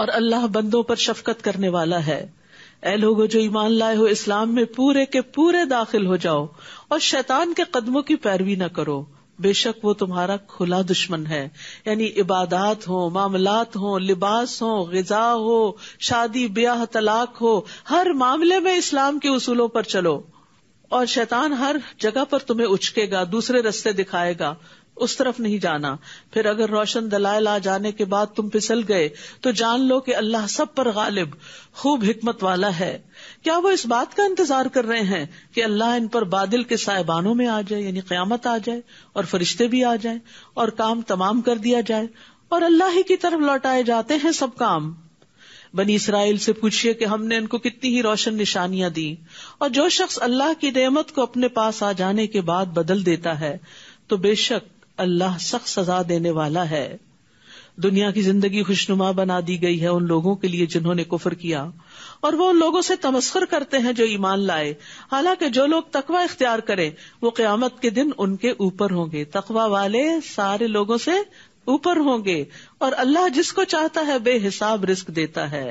और अल्लाह बंदों पर शफकत करने वाला है। ऐ लोगों जो ईमान लाए हो, इस्लाम में पूरे के पूरे दाखिल हो जाओ और शैतान के कदमों की पैरवी न करो, बेशक वो तुम्हारा खुला दुश्मन है। यानी इबादात हो, मामलात हो, लिबास हो, ग़िज़ा हो, शादी ब्याह तलाक हो, हर मामले में इस्लाम के उसूलों पर चलो। और शैतान हर जगह पर तुम्हें उचकेगा, दूसरे रास्ते दिखाएगा, उस तरफ नहीं जाना। फिर अगर रोशन दलाइल आ जाने के बाद तुम फिसल गए तो जान लो कि अल्लाह सब पर गालिब खूब हिकमत वाला है। क्या वो इस बात का इंतजार कर रहे हैं कि अल्लाह इन पर बादल के साहिबानों में आ जाए, यानी क़यामत आ जाए और फरिश्ते भी आ जाएं और काम तमाम कर दिया जाए, और अल्लाह ही की तरफ लौटाए जाते हैं सब काम। बनी इसराइल से पूछिए कि हमने इनको कितनी ही रोशन निशानियां दी, और जो शख्स अल्लाह की नेमत को अपने पास आ जाने के बाद बदल देता है तो बेशक अल्लाह सख्त सजा देने वाला है। दुनिया की जिंदगी खुशनुमा बना दी गई है उन लोगों के लिए जिन्होंने कुफर किया, और वो उन लोगों से तमस्खुर करते हैं जो ईमान लाए, हालांकि जो लोग तकवा इख्तियार करें वो क़यामत के दिन उनके ऊपर होंगे। तकवा वाले सारे लोगों से ऊपर होंगे, और अल्लाह जिसको चाहता है बेहिसाब रिस्क देता है।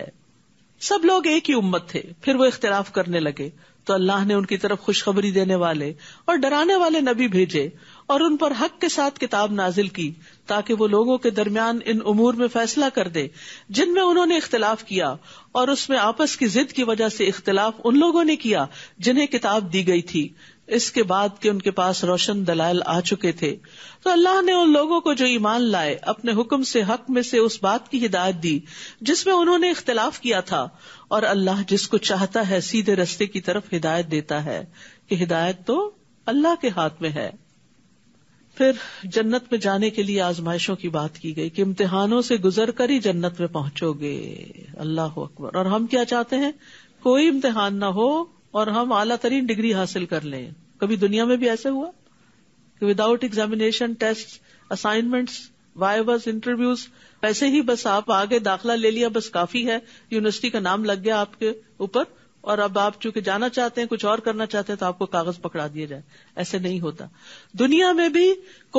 सब लोग एक ही उम्मत थे, फिर वो इख्तिलाफ करने लगे तो अल्लाह ने उनकी तरफ खुशखबरी देने वाले और डराने वाले नबी भेजे, और उन पर हक के साथ किताब नाजिल की ताकि वो लोगों के दरमियान इन उमूर में फैसला कर दे जिनमें उन्होंने इख्तिलाफ किया, और उसमें आपस की जिद की वजह से इख्तिलाफ उन लोगों ने किया जिन्हें किताब दी गई थी, इसके बाद कि उनके पास रोशन दलाइल आ चुके थे। तो अल्लाह ने उन लोगों को जो ईमान लाए अपने हुक्म से हक में से उस बात की हिदायत दी जिसमें उन्होंने इख्तिलाफ किया था, और अल्लाह जिसको चाहता है सीधे रस्ते की तरफ हिदायत देता है, कि हिदायत तो अल्लाह के हाथ में है। फिर जन्नत में जाने के लिए आजमाइशों की बात की गई कि इम्तिहानों से गुजर कर ही जन्नत में पहुंचोगे। अल्लाह अकबर। और हम क्या चाहते हैं, कोई इम्तिहान ना हो और हम आला तरीन डिग्री हासिल कर लें। कभी दुनिया में भी ऐसे हुआ कि without examination, test, assignments, vivas, interviews, ऐसे ही बस आप आगे दाखिला ले लिया, बस काफी है, यूनिवर्सिटी का नाम लग गया आपके ऊपर, और अब आप चूंकि जाना चाहते हैं, कुछ और करना चाहते हैं, तो आपको कागज पकड़ा दिया जाए। ऐसे नहीं होता। दुनिया में भी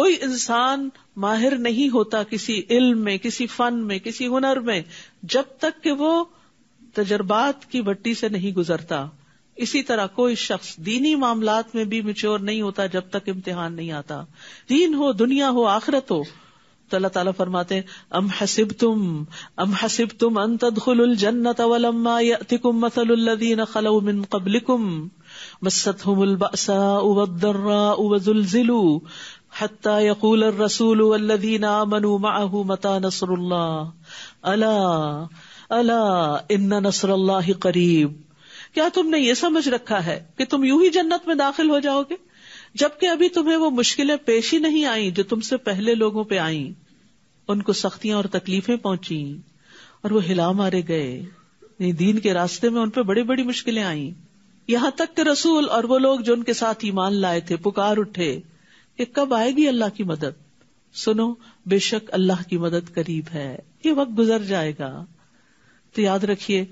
कोई इंसान माहिर नहीं होता किसी इल्म में, किसी फन में, किसी हुनर में, जब तक कि वो तजर्बात की भट्टी से नहीं गुजरता। इसी तरह कोई शख्स दीनी मामलात में भी मैच्योर नहीं होता जब तक इम्तिहान नहीं आता, दीन हो, दुनिया हो, आखिरत हो। तो अल्लाह ताला फरमाते हैं, अम हसिबतुम अम हसिबतुम अन तदखुलुल जन्नत वलम्मा यातिकुम मसलुल लज़ीना खलउ मिन क़ब्लिकुम मस्सतहुमुल बअसाउ वद्दर्राउ वज़ुलज़िलू हत्ता यक़ूलुर रसूलु वल्लज़ीना आमनू मअहू मता नस्रुल्लाह अला अला इन्ना नस्रुल्लाहि क़रीब। क्या तुमने ये समझ रखा है कि तुम यूं ही जन्नत में दाखिल हो जाओगे, जबकि अभी तुम्हें वो मुश्किलें पेश ही नहीं आई जो तुमसे पहले लोगों पे आईं, उनको सख्तियां और तकलीफें पहुंची और वो हिला मारे गए। दीन के रास्ते में उन पे बड़ी बड़ी मुश्किलें आईं, यहाँ तक के रसूल और वो लोग जो उनके साथ ईमान लाए थे पुकार उठे कि कब आएगी अल्लाह की मदद। सुनो, बेशक अल्लाह की मदद करीब है, ये वक्त गुजर जाएगा। तो याद रखिये,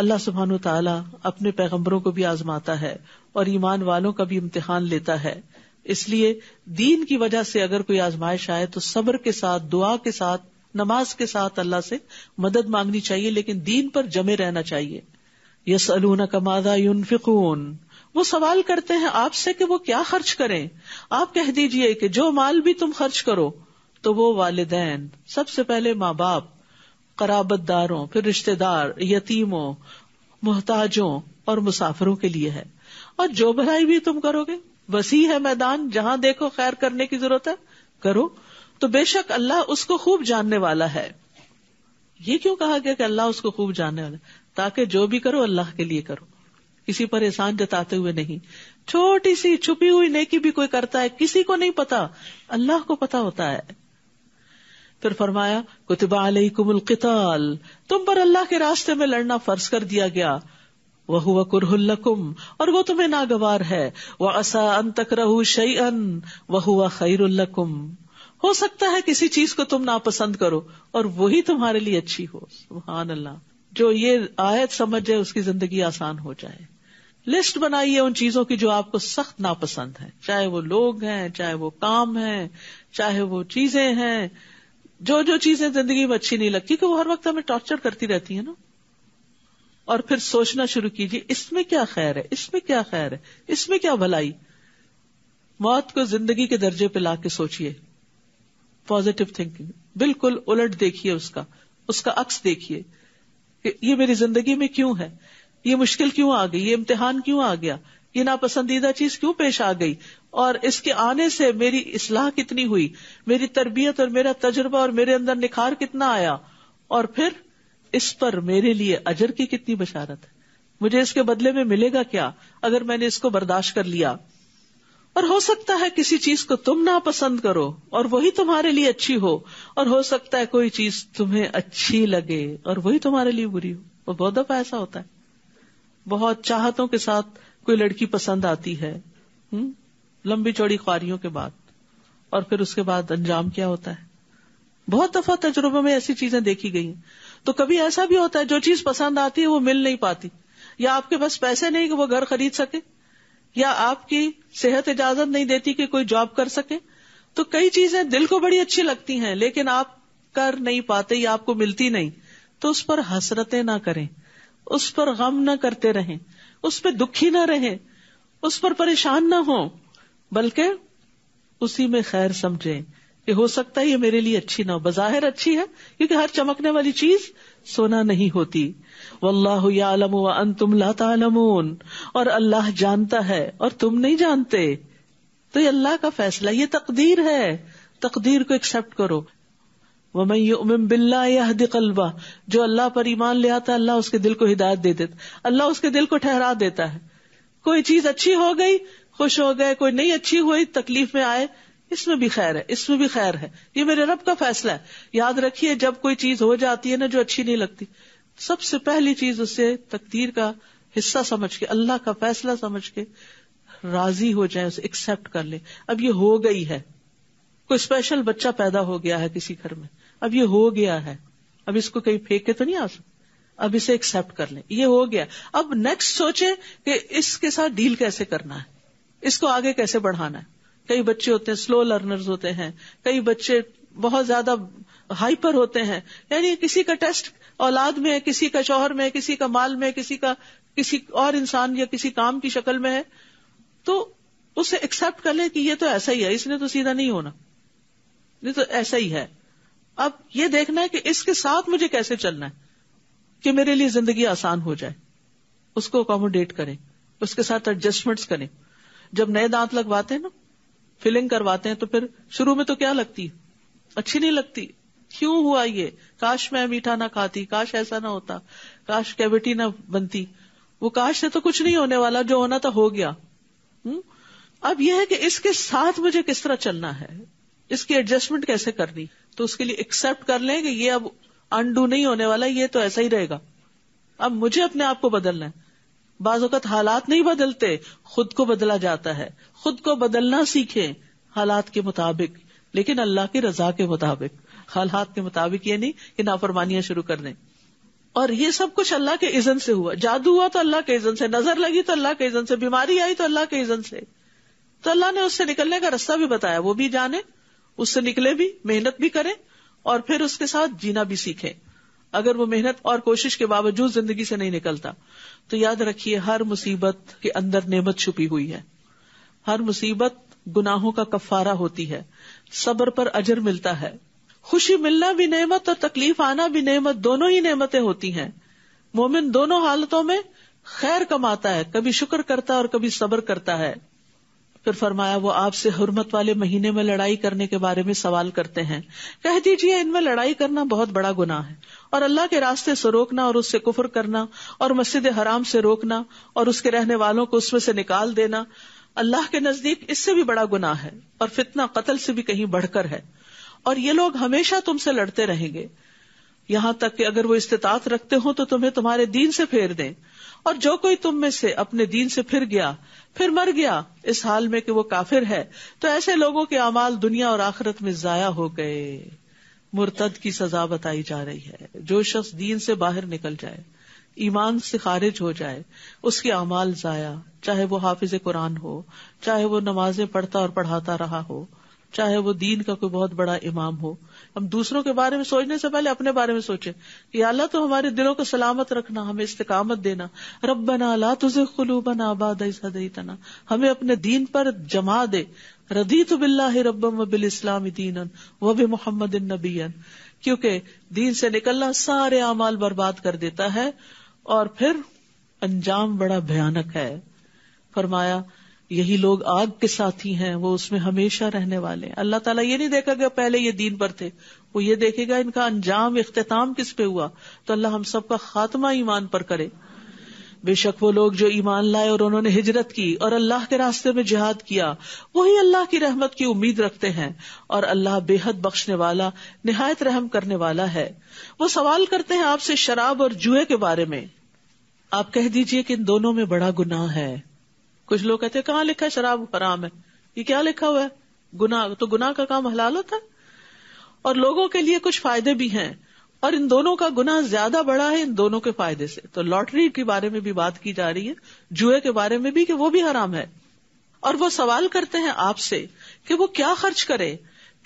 अल्लाह सुब्हान व तआला अपने पैगम्बरों को भी आजमाता है और ईमान वालों का भी इम्तिहान लेता है। इसलिए दीन की वजह से अगर कोई आजमाइश आए तो सब्र के साथ, दुआ के साथ, नमाज के साथ अल्लाह से मदद मांगनी चाहिए, लेकिन दीन पर जमे रहना चाहिए। यस्अलूनका माज़ा युनफिकून, वो सवाल करते हैं आपसे कि वो क्या खर्च करें। आप कह दीजिए कि जो माल भी तुम खर्च करो तो वो वालिदैन, सबसे पहले माँ बाप, कराबतदारों, फिर रिश्तेदार, यतीमों, मोहताजों और मुसाफिरों के लिए है। और जो भलाई भी तुम करोगे, वसी है मैदान, जहां देखो खैर करने की जरूरत है करो, तो बेशक अल्लाह उसको खूब जानने वाला है। ये क्यों कहा गया कि अल्लाह उसको खूब जानने वाला है? ताकि जो भी करो अल्लाह के लिए करो, किसी पर एहसान जताते हुए नहीं। छोटी सी छुपी हुई नेकी भी कोई करता है, किसी को नहीं पता, अल्लाह को पता होता है। फिर फरमाया कुतिबा अलैकुमुल क़िताल, तुम पर अल्लाह के रास्ते में लड़ना फर्ज कर दिया गया। वह हुवा कुरहुल लकुम, और वो तुम्हें नागवार है। व असा अन तकरहू शैअन व हुवा खैरुल लकुम, हो सकता है किसी चीज को तुम नापसंद करो और वही तुम्हारे लिए अच्छी हो। सुभान अल्लाह, जो ये आयत समझ जाए उसकी जिंदगी आसान हो जाए। लिस्ट बनाइए उन चीजों की जो आपको सख्त नापसंद है, चाहे वो लोग हैं, चाहे वो काम हैं, चाहे वो चीजें हैं, जो जो चीजें जिंदगी में अच्छी नहीं लगती, क्योंकि वो हर वक्त हमें टॉर्चर करती रहती है ना। और फिर सोचना शुरू कीजिए, इसमें क्या खैर है, इसमें क्या खैर है, इसमें क्या भलाई। मौत को जिंदगी के दर्जे पे लाके सोचिए। पॉजिटिव थिंकिंग, बिल्कुल उलट देखिए, उसका उसका अक्स देखिए कि ये मेरी जिंदगी में क्यों है, ये मुश्किल क्यों आ गई, ये इम्तिहान क्यों आ गया, ये नापसंदीदा चीज क्यों पेश आ गई, और इसके आने से मेरी इस्लाह कितनी हुई, मेरी तरबियत और मेरा तजुर्बा और मेरे अंदर निखार कितना आया, और फिर इस पर मेरे लिए अजर की कितनी बशारत है, मुझे इसके बदले में मिलेगा क्या अगर मैंने इसको बर्दाश्त कर लिया। और हो सकता है किसी चीज को तुम ना पसंद करो और वही तुम्हारे लिए अच्छी हो, और हो सकता है कोई चीज तुम्हें अच्छी लगे और वही तुम्हारे लिए बुरी हो। और बहुत दफा ऐसा होता है, बहुत चाहतों के साथ कोई लड़की पसंद आती है, हुँ? लंबी चौड़ी ख्वारियों के बाद, और फिर उसके बाद अंजाम क्या होता है। बहुत दफा तजुर्बे में ऐसी चीजें देखी गई। तो कभी ऐसा भी होता है जो चीज पसंद आती है वो मिल नहीं पाती, या आपके पास पैसे नहीं कि वो घर खरीद सके, या आपकी सेहत इजाजत नहीं देती कि कोई जॉब कर सके। तो कई चीजें दिल को बड़ी अच्छी लगती हैं लेकिन आप कर नहीं पाते या आपको मिलती नहीं। तो उस पर हसरतें ना करें, उस पर गम ना करते रहें, उस पर दुखी ना रहें, उस पर परेशान ना हो, बल्कि उसी में खैर समझें कि हो सकता है ये मेरे लिए अच्छी ना हो। बज़ाहिर अच्छी है क्योंकि हर चमकने वाली चीज सोना नहीं होती। वल्लाहु यालमु व अंतुम ला तालमून, और अल्लाह जानता है और तुम नहीं जानते। तो ये अल्लाह का फैसला, ये तकदीर है, तकदीर को एक्सेप्ट करो। व मन युमिन बिल्लाहि यहदी क़ल्बा, जो अल्लाह पर ईमान ले आता है अल्लाह उसके दिल को हिदायत दे देता, अल्लाह उसके दिल को ठहरा देता है। कोई चीज अच्छी हो गई खुश हो गए, कोई नहीं अच्छी हुई तकलीफ में आए, इसमें भी खैर है, इसमें भी खैर है, ये मेरे रब का फैसला है। याद रखिए जब कोई चीज हो जाती है ना जो अच्छी नहीं लगती, सबसे पहली चीज उसे तकदीर का हिस्सा समझ के, अल्लाह का फैसला समझ के राजी हो जाए, उसे एक्सेप्ट कर ले। अब ये हो गई है, कोई स्पेशल बच्चा पैदा हो गया है किसी घर में, अब ये हो गया है, अब इसको कहीं फेंक के तो नहीं आ सकता, अब इसे एक्सेप्ट कर ले, ये हो गया। अब नेक्स्ट सोचे कि इसके साथ डील कैसे करना है, इसको आगे कैसे बढ़ाना है। कई बच्चे होते हैं स्लो लर्नर्स होते हैं, कई बच्चे बहुत ज्यादा हाइपर होते हैं, यानी किसी का टेस्ट औलाद में है, किसी का शौहर में है, किसी का माल में है, किसी का किसी और इंसान या किसी काम की शक्ल में है। तो उसे एक्सेप्ट कर ले कि ये तो ऐसा ही है, इसने तो सीधा नहीं होना, ये तो ऐसा ही है। अब ये देखना है कि इसके साथ मुझे कैसे चलना है कि मेरे लिए जिंदगी आसान हो जाए। उसको अकोमोडेट करें, उसके साथ एडजस्टमेंट्स करें। जब नए दांत लगवाते हैं ना, फिलिंग करवाते हैं, तो फिर शुरू में तो क्या लगती है, अच्छी नहीं लगती, क्यों हुआ ये, काश मैं मीठा ना खाती, काश ऐसा ना होता, काश कैविटी ना बनती, वो काश से तो कुछ नहीं होने वाला, जो होना था हो गया। हुँ? अब यह है कि इसके साथ मुझे किस तरह चलना है, इसकी एडजस्टमेंट कैसे करनी। तो उसके लिए एक्सेप्ट कर लें कि ये अब अंडू नहीं होने वाला, ये तो ऐसा ही रहेगा, अब मुझे अपने आप को बदलना है। बाज़ औक़ात हालात नहीं बदलते, खुद को बदला जाता है। खुद को बदलना सीखें हालात के मुताबिक, लेकिन अल्लाह की रजा के मुताबिक, हालात के मुताबिक ये नहीं कि नाफरमानियां शुरू कर दें। और ये सब कुछ अल्लाह के इज़न से हुआ, जादू हुआ तो अल्लाह के इज़न से, नजर लगी तो अल्लाह के इज़न से, बीमारी आई तो अल्लाह के इज़न से। तो अल्लाह ने उससे निकलने का रास्ता भी बताया, वो भी जाने, उससे निकले भी, मेहनत भी करे, और फिर उसके साथ जीना भी सीखे। अगर वो मेहनत और कोशिश के बावजूद जिंदगी से नहीं निकलता, तो याद रखिए हर मुसीबत के अंदर नेमत छुपी हुई है, हर मुसीबत गुनाहों का कफारा होती है, सब्र पर अजर मिलता है। खुशी मिलना भी नेमत और तकलीफ आना भी नेमत, दोनों ही नेमतें होती हैं। मोमिन दोनों हालतों में खैर कमाता है, कभी शुक्र करता है और कभी सब्र करता है। फिर फरमाया वो आपसे हुर्मत वाले महीने में लड़ाई करने के बारे में सवाल करते हैं, कह दीजिए इनमें लड़ाई करना बहुत बड़ा गुनाह है, और अल्लाह के रास्ते से रोकना और उससे कुफर करना, और मस्जिद हराम से रोकना और उसके रहने वालों को उसमें से निकाल देना, अल्लाह के नजदीक इससे भी बड़ा गुनाह है और फितना कत्ल से भी कहीं बढ़कर है। और ये लोग हमेशा तुमसे लड़ते रहेंगे, यहाँ तक कि अगर वो इस्तितात रखते हो तो तुम्हें तुम्हारे दीन से फेर दें। और जो कोई तुम में से अपने दीन से फिर गया, फिर मर गया इस हाल में कि वो काफिर है, तो ऐसे लोगों के अमाल दुनिया और आखिरत में जाया हो गए। मुर्तद की सजा बताई जा रही है। जो शख्स दीन से बाहर निकल जाए, ईमान से खारिज हो जाए, उसके अमाल जाया, चाहे वो हाफिज कुरान हो, चाहे वो नमाजें पढ़ता और पढ़ाता रहा हो, चाहे वो दीन का कोई बहुत बड़ा इमाम हो। हम दूसरों के बारे में सोचने से पहले अपने बारे में सोचें कि अल्लाह तो हमारे दिलों को सलामत रखना, हमें इस्तिकामत देना। रब्बना ला तुज़िग़ क़ुलूबना बअद इज़ हदैतना, हमें अपने दीन पर जमा दे। रदीतु बिल्लाहि रब्बन व बिल इस्लाम दीनन व बि मुहम्मदिन नबियन, क्योंकि दीन से निकलना सारे अमाल बर्बाद कर देता है और फिर अंजाम बड़ा भयानक है। फरमाया यही लोग आग के साथी हैं, वो उसमें हमेशा रहने वाले हैं। अल्लाह ताला ये नहीं देखेगा पहले ये दीन पर थे, वो ये देखेगा इनका अंजाम इख्तिताम किस पे हुआ। तो अल्लाह हम सबका खात्मा ईमान पर करे। बेशक वो लोग जो ईमान लाए और उन्होंने हिजरत की और अल्लाह के रास्ते में जिहाद किया, वही अल्लाह की रहमत की उम्मीद रखते हैं, और अल्लाह बेहद बख्शने वाला, निहायत रहम करने वाला है। वो सवाल करते हैं आपसे शराब और जुए के बारे में। आप कह दीजिए कि इन दोनों में बड़ा गुनाह है। कुछ लोग कहते हैं कहाँ लिखा है शराब हराम है, ये क्या लिखा हुआ है, गुनाह। तो गुनाह का काम हलाल होता है, और लोगों के लिए कुछ फायदे भी हैं, और इन दोनों का गुनाह ज्यादा बड़ा है इन दोनों के फायदे से। तो लॉटरी के बारे में भी बात की जा रही है, जुए के बारे में भी, कि वो भी हराम है। और वो सवाल करते हैं आपसे कि वो क्या खर्च करे।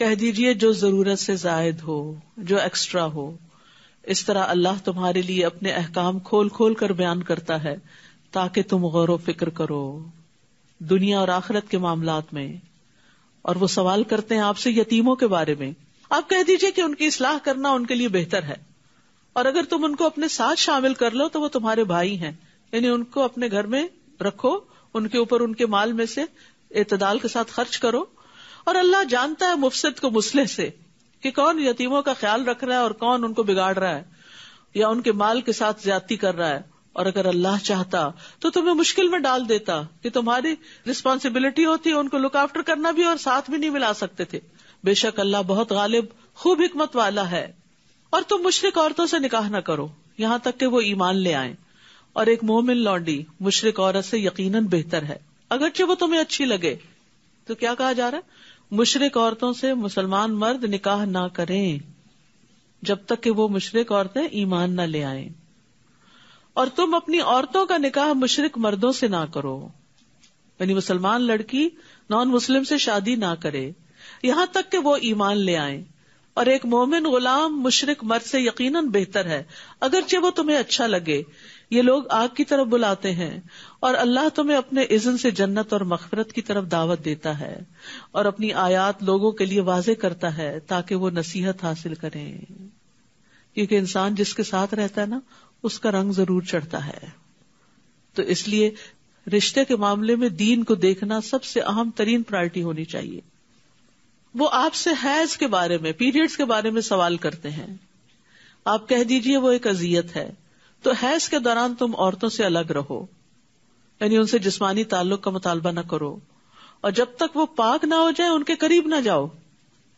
कह दीजिए जो जरूरत से जायद हो, जो एक्स्ट्रा हो। इस तरह अल्लाह तुम्हारे लिए अपने अहकाम खोल खोल कर बयान करता है ताकि तुम गौर व फिक्र करो दुनिया और आखिरत के मामलात में। और वो सवाल करते हैं आपसे यतीमों के बारे में। आप कह दीजिए कि उनकी इस्लाह करना उनके लिए बेहतर है, और अगर तुम उनको अपने साथ शामिल कर लो तो वो तुम्हारे भाई हैं, यानी उनको अपने घर में रखो, उनके ऊपर उनके माल में से एतदाल के साथ खर्च करो। और अल्लाह जानता है मुफसिद को मुसलह से, कि कौन यतीमों का ख्याल रख रहा है और कौन उनको बिगाड़ रहा है या उनके माल के साथ ज्यादती कर रहा है। और अगर अल्लाह चाहता तो तुम्हें मुश्किल में डाल देता कि तुम्हारी रिस्पांसिबिलिटी होती उनको लुक आफ्टर करना भी, और साथ भी नहीं मिला सकते थे। बेशक अल्लाह बहुत गालिब, खूब हिकमत वाला है। और तुम मुशरिक औरतों से निकाह न करो यहाँ तक कि वो ईमान ले आए, और एक मोमिन लौंडी मुशरिक औरत से यकीनन बेहतर है, अगरचे वो तुम्हें अच्छी लगे। तो क्या कहा जा रहा है, मुशरिक औरतों से मुसलमान मर्द निकाह ना करें जब तक कि वो मुशरिक औरतें ईमान न ले आए। और तुम अपनी औरतों का निकाह मुशरिक मर्दों से ना करो, यानी मुसलमान लड़की नॉन मुस्लिम से शादी ना करे यहाँ तक कि वो ईमान ले आए। और एक मोमिन गुलाम मुशरिक मर्द से यकीनन बेहतर है, अगरचे वो तुम्हें अच्छा लगे। ये लोग आग की तरफ बुलाते हैं, और अल्लाह तुम्हें अपने इज़्न से जन्नत और मग़फ़िरत की तरफ दावत देता है, और अपनी आयात लोगों के लिए वाज़े करता है ताकि वो नसीहत हासिल करें। क्योंकि इंसान जिसके साथ रहता है ना, उसका रंग जरूर चढ़ता है। तो इसलिए रिश्ते के मामले में दीन को देखना सबसे अहम तरीन प्रायोरिटी होनी चाहिए। वो आपसे हैज के बारे में, पीरियड्स के बारे में सवाल करते हैं। आप कह दीजिए वो एक अजियत है। तो हैज के दौरान तुम औरतों से अलग रहो, यानी उनसे जिस्मानी ताल्लुक का मुतालबा न करो, और जब तक वो पाक ना हो जाए उनके करीब ना जाओ,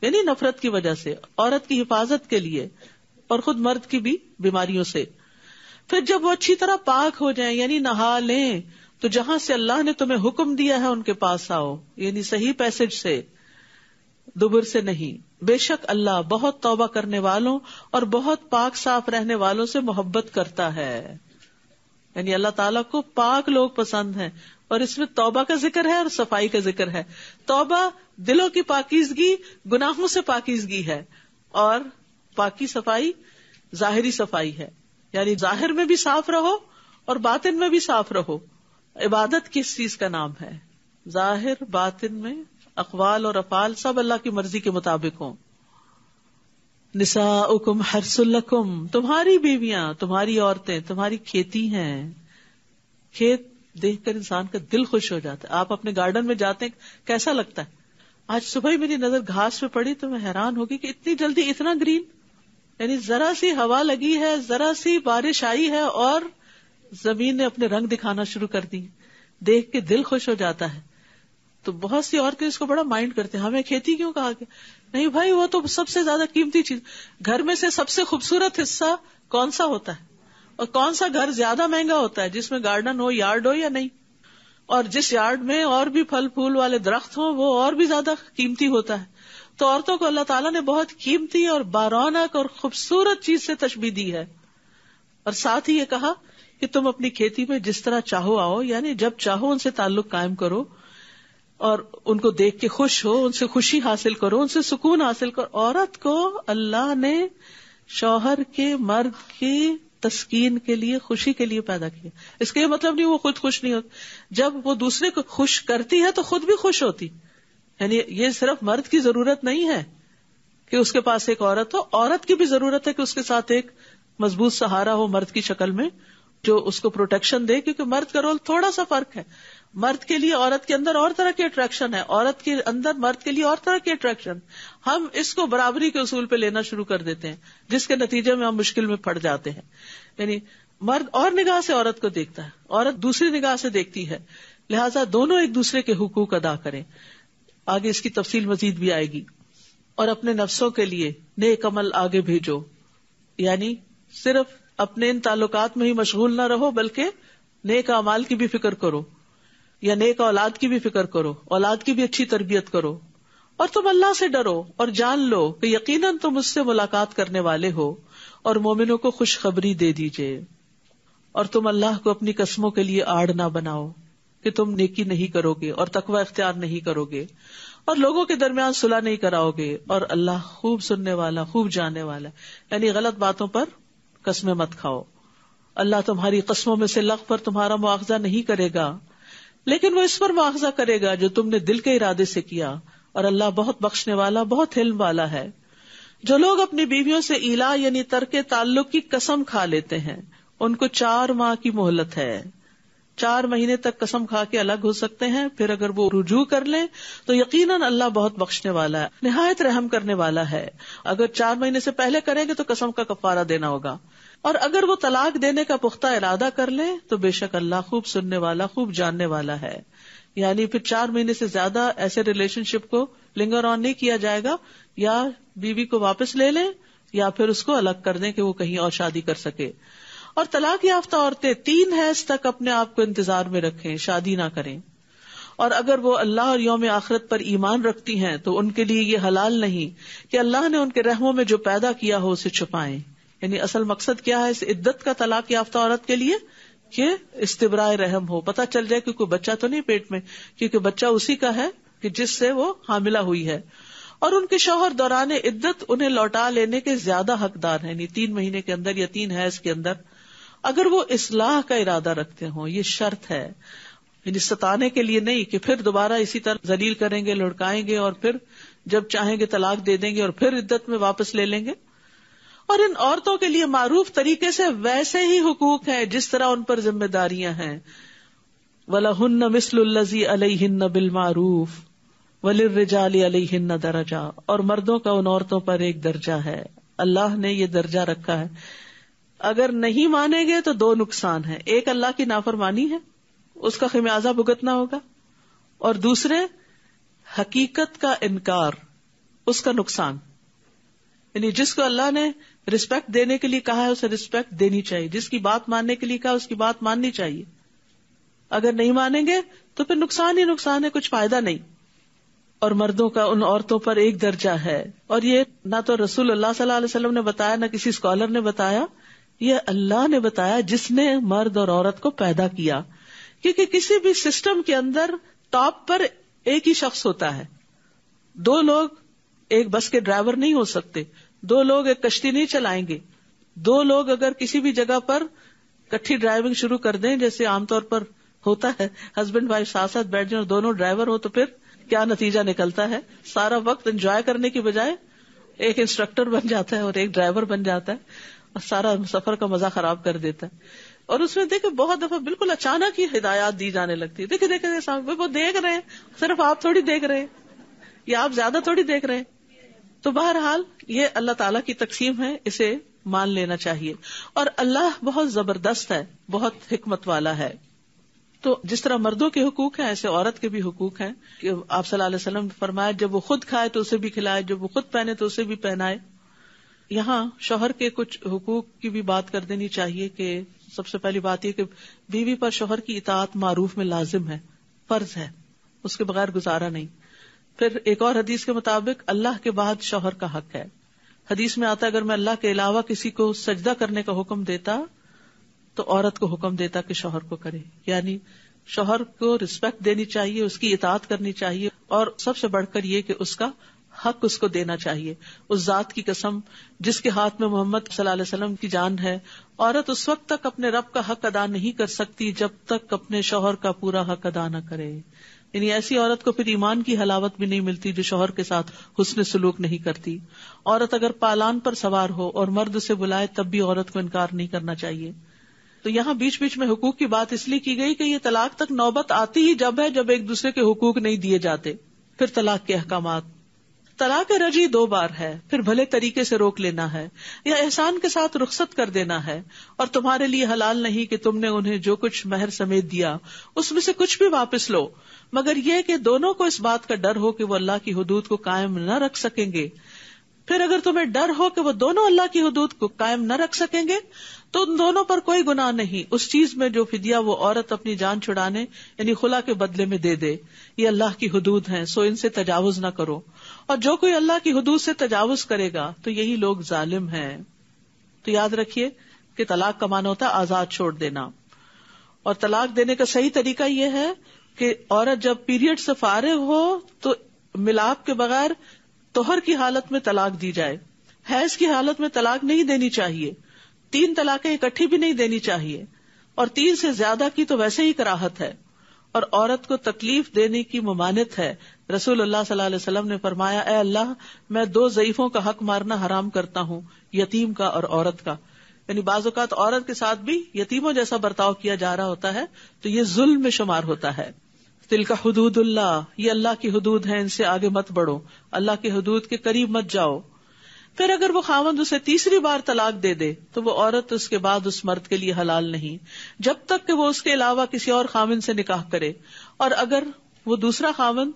यानी नफरत की वजह से, औरत की हिफाजत के लिए और खुद मर्द की भी बीमारियों से। फिर जब वो अच्छी तरह पाक हो जाए, यानी नहा लें, तो जहां से अल्लाह ने तुम्हें हुक्म दिया है उनके पास आओ, यानी सही पैसेज से, दुबर से नहीं। बेशक अल्लाह बहुत तौबा करने वालों और बहुत पाक साफ रहने वालों से मोहब्बत करता है। यानी अल्लाह ताला को पाक लोग पसंद हैं, और इसमें तौबा का जिक्र है और सफाई का जिक्र है। तौबा दिलों की पाकीजगी, गुनाहों से पाकीजगी है, और पाकी सफाई जाहिरी सफाई है, यानी जाहिर में भी साफ रहो और बातिन में भी साफ रहो। इबादत किस चीज का नाम है, जाहिर बातिन में अक़वाल और अफ़ाल सब अल्लाह की मर्जी के मुताबिक हों। निसाउकुम हर्सुल्लकुम, तुम्हारी बीवियां, तुम्हारी औरतें तुम्हारी खेती हैं। खेत देखकर इंसान का दिल खुश हो जाता है। आप अपने गार्डन में जाते हैं, कैसा लगता है। आज सुबह ही मेरी नजर घास पे पड़ी तो मैं हैरान होगी कि इतनी जल्दी इतना ग्रीन, यानी जरा सी हवा लगी है, जरा सी बारिश आई है और जमीन ने अपने रंग दिखाना शुरू कर दी। देख के दिल खुश हो जाता है। तो बहुत सी औरतें इसको बड़ा माइंड करते हैं, हमें खेती क्यों कहा गया। नहीं भाई, वो तो सबसे ज्यादा कीमती चीज, घर में से सबसे खूबसूरत हिस्सा कौन सा होता है, और कौन सा घर ज्यादा महंगा होता है, जिसमें गार्डन हो, यार्ड हो या नहीं। और जिस यार्ड में और भी फल फूल वाले दरख्त हो वो और भी ज्यादा कीमती होता है। तो औरतों को अल्लाह ताला ने बहुत कीमती और बारौनक और खूबसूरत चीज से तशबीह दी है। और साथ ही ये कहा कि तुम अपनी खेती में जिस तरह चाहो आओ, यानी जब चाहो उनसे ताल्लुक कायम करो और उनको देख के खुश हो, उनसे खुशी हासिल करो, उनसे सुकून हासिल करो। औरत को अल्लाह ने शौहर के, मर्द की तस्कीन के लिए, खुशी के लिए पैदा किया। इसका ये मतलब नहीं वो खुद खुश नहीं होती, जब वो दूसरे को खुश करती है तो खुद भी खुश होती। यानी ये सिर्फ मर्द की जरूरत नहीं है कि उसके पास एक औरत हो, औरत की भी जरूरत है कि उसके साथ एक मजबूत सहारा हो मर्द की शक्ल में, जो उसको प्रोटेक्शन दे। क्योंकि मर्द का रोल थोड़ा सा फर्क है, मर्द के लिए औरत के अंदर और तरह की अट्रैक्शन है, औरत के अंदर मर्द के लिए और तरह की अट्रैक्शन। हम इसको बराबरी के उसूल पे लेना शुरू कर देते हैं, जिसके नतीजे में हम मुश्किल में पड़ जाते हैं। यानी मर्द और निगाह से औरत को देखता है, औरत दूसरी निगाह से देखती है, लिहाजा दोनों एक दूसरे के हुकूक अदा करें। आगे इसकी तफसील मजीद भी आएगी। और अपने नफ्सों के लिए नेक अमल आगे भेजो, यानी सिर्फ अपने इन ताल्लुकात में ही मशगूल ना रहो, बल्कि नेक अमाल की भी फिक्र करो, या नेक औलाद की भी फिक्र करो, औलाद की भी अच्छी तरबियत करो। और तुम अल्लाह से डरो और जान लो कि यकीनन तुम उससे मुलाकात करने वाले हो। और मोमिनों को खुशखबरी दे दीजिए। और तुम अल्लाह को अपनी कस्मों के लिए आड़ ना बनाओ कि तुम नेकी नहीं करोगे और तकवा इख्तियार नहीं करोगे, और लोगों के दरमियान सुलह नहीं कराओगे। और अल्लाह खूब सुनने वाला, खूब जानने वाला। यानी गलत बातों पर कसमें मत खाओ। अल्लाह तुम्हारी कसमों में से लग़्व पर तुम्हारा मुआवजा नहीं करेगा, लेकिन वो इस पर मुआवजा करेगा जो तुमने दिल के इरादे से किया। और अल्लाह बहुत बख्शने वाला, बहुत हिल्म वाला है। जो लोग अपनी बीवियों से ईला यानी तर्क ताल्लुक की कसम खा लेते हैं, उनको चार माह की मोहलत है। चार महीने तक कसम खा के अलग हो सकते हैं, फिर अगर वो रुजू कर लें तो यकीनन अल्लाह बहुत बख्शने वाला है, निहायत रहम करने वाला है। अगर चार महीने से पहले करेंगे तो कसम का कफारा देना होगा। और अगर वो तलाक देने का पुख्ता इरादा कर लें तो बेशक अल्लाह खूब सुनने वाला, खूब जानने वाला है। यानी फिर चार महीने से ज्यादा ऐसे रिलेशनशिप को लिंगर ऑन नहीं किया जाएगा। या बीवी को वापस ले लें या फिर उसको अलग कर दें कि वो कहीं और शादी कर सके। और तलाक याफ्ता औरतें तीन हैज तक अपने आप को इंतजार में रखें, शादी ना करें। और अगर वो अल्लाह और यौम आखिरत पर ईमान रखती हैं तो उनके लिए ये हलाल नहीं कि अल्लाह ने उनके रहमों में जो पैदा किया हो उसे छुपाएं। यानी असल मकसद क्या है इस इद्दत का तलाक याफ्ता औरत के लिए, कि इस्तिब्राए रहम हो, पता चल जाए कि कोई बच्चा तो नहीं पेट में, क्योंकि बच्चा उसी का है कि जिससे वो हामिला हुई है। और उनके शौहर दौरान इद्दत उन्हें लौटा लेने के ज्यादा हकदार हैं, यानी तीन महीने के अंदर या तीन हैज के अंदर, अगर वो इस्लाह का इरादा रखते हों। ये शर्त है, यानी सताने के लिए नहीं कि फिर दोबारा इसी तरह जलील करेंगे, लुढ़काएंगे और फिर जब चाहेंगे तलाक दे देंगे और फिर इद्दत में वापस ले लेंगे। और इन औरतों के लिए मारूफ तरीके से वैसे ही हुकूक हैं जिस तरह उन पर जिम्मेदारियां हैं। वलहुन्न मिस्लुल्लज़ी अलैहिन्न बिलमारूफ वलिर्रिजालि अलैहिन्न दरजा। और मर्दों का उन औरतों पर एक दर्जा है, अल्लाह ने ये दर्जा रखा है। अगर नहीं मानेंगे तो दो नुकसान है, एक अल्लाह की नाफरमानी है, उसका खमियाजा भुगतना होगा, और दूसरे हकीकत का इनकार, उसका नुकसान। यानी जिसको अल्लाह ने रिस्पेक्ट देने के लिए कहा है उसे रिस्पेक्ट देनी चाहिए, जिसकी बात मानने के लिए कहा उसकी बात माननी चाहिए। अगर नहीं मानेंगे तो फिर नुकसान ही नुकसान है, कुछ फायदा नहीं। और मर्दों का उन औरतों पर एक दर्जा है। और ये ना तो रसूल अल्लाह सल्लल्लाहु अलैहि वसल्लम ने बताया, ना किसी स्कॉलर ने बताया, ये अल्लाह ने बताया जिसने मर्द और औरत को पैदा किया। क्योंकि किसी भी सिस्टम के अंदर टॉप पर एक ही शख्स होता है। दो लोग एक बस के ड्राइवर नहीं हो सकते, दो लोग एक कश्ती नहीं चलाएंगे, दो लोग अगर किसी भी जगह पर इकट्ठी ड्राइविंग शुरू कर दें, जैसे आमतौर पर होता है, हस्बैंड वाइफ साथ साथ बैठ जाए और दोनों ड्राइवर हो, तो फिर क्या नतीजा निकलता है। सारा वक्त एंजॉय करने की बजाय एक इंस्ट्रक्टर बन जाता है और एक ड्राइवर बन जाता है, सारा सफर का मजा खराब कर देता है। और उसमें देखे बहुत दफा बिल्कुल अचानक ही हिदायत दी जाने लगती है, देखे देखे सामने वो देख रहे हैं, सिर्फ आप थोड़ी देख रहे हैं या आप ज्यादा थोड़ी देख रहे हैं। तो बहरहाल ये अल्लाह ताला की तकसीम है, इसे मान लेना चाहिए। और अल्लाह बहुत जबरदस्त है, बहुत हिकमत वाला है। तो जिस तरह मर्दों के हुकूक हैं ऐसे औरत के भी हुकूक हैं कि आप सल्लल्लाहु अलैहि वसल्लम ने फरमाया जब वो खुद खाए तो उसे भी खिलाए, जब वो खुद पहने तो उसे भी पहनाए। यहाँ शौहर के कुछ हुकूक की भी बात कर देनी चाहिए कि सबसे पहली बात यह कि बीवी पर शौहर की इताअत मारूफ में लाजिम है, फर्ज है, उसके बगैर गुजारा नहीं। फिर एक और हदीस के मुताबिक अल्लाह के बाद शौहर का हक है। हदीस में आता है अगर मैं अल्लाह के अलावा किसी को सजदा करने का हुक्म देता तो औरत को हुक्म देता कि शौहर को करे। यानी शौहर को रिस्पेक्ट देनी चाहिए, उसकी इताअत करनी चाहिए और सबसे बढ़कर यह कि उसका हक उसको देना चाहिए। उस जात की कसम जिसके हाथ में मोहम्मद सल्लल्लाहु अलैहि वसल्लम की जान है, औरत उस वक्त तक अपने रब का हक अदा नहीं कर सकती जब तक अपने शौहर का पूरा हक अदा न करे। यानी ऐसी औरत को फिर ईमान की हलावत भी नहीं मिलती जो शौहर के साथ हुस्न सुलूक नहीं करती। औरत अगर पालान पर सवार हो और मर्द उसे बुलाए तब भी औरत को इनकार नहीं करना चाहिए। तो यहाँ बीच बीच में हुकूक की बात इसलिए की गई कि ये तलाक तक नौबत आती ही जब है जब एक दूसरे के हुकूक नहीं दिए जाते। फिर तलाक के अहकामात, तलाक रजी दो बार है, फिर भले तरीके से रोक लेना है या एहसान के साथ रुखसत कर देना है और तुम्हारे लिए हलाल नहीं कि तुमने उन्हें जो कुछ महर समेत दिया उसमें से कुछ भी वापस लो, मगर यह कि दोनों को इस बात का डर हो कि वो अल्लाह की हुदूद को कायम न रख सकेंगे। फिर अगर तुम्हें डर हो कि वो दोनों अल्लाह की हुदूद को कायम न रख सकेंगे तो उन दोनों पर कोई गुनाह नहीं उस चीज में जो फिदिया वो औरत अपनी जान छुड़ाने यानी खुला के बदले में दे दे। ये अल्लाह की हुदूद हैं, सो इनसे तजावुज ना करो। और जो कोई अल्लाह की हुदूद से तजावुज करेगा तो यही लोग जालिम हैं। तो याद रखिए कि तलाक का माना होता है आजाद छोड़ देना। और तलाक देने का सही तरीका यह है कि औरत जब पीरियड से फारिग हो तो मिलाप के बगैर तोहर की हालत में तलाक दी जाए। हैज की हालत में तलाक नहीं देनी चाहिए, तीन तलाकें इकट्ठी भी नहीं देनी चाहिए और तीन से ज्यादा की तो वैसे ही कराहत है और औरत को तकलीफ देने की ममानत है। रसूलुल्लाह सल्लल्लाहु अलैहि वसल्लम ने फरमाया, ए अल्लाह, मैं दो ज़ईफों का हक मारना हराम करता हूँ, यतीम का और औरत का। यानी बाज़ औक़ात औरत के साथ भी यतीमों जैसा बर्ताव किया जा रहा होता है तो ये जुल्म में शुमार होता है। तिलका हुदूदुल्लाह, ये अल्लाह की हुदूद है, इनसे आगे मत बढ़ो, अल्लाह के हुदूद के करीब मत जाओ। फिर अगर वो खावंद उसे तीसरी बार तलाक दे दे तो वो औरत उसके बाद उस मर्द के लिए हलाल नहीं जब तक कि वो उसके अलावा किसी और खावंद से निकाह करे। और अगर वो दूसरा खावंद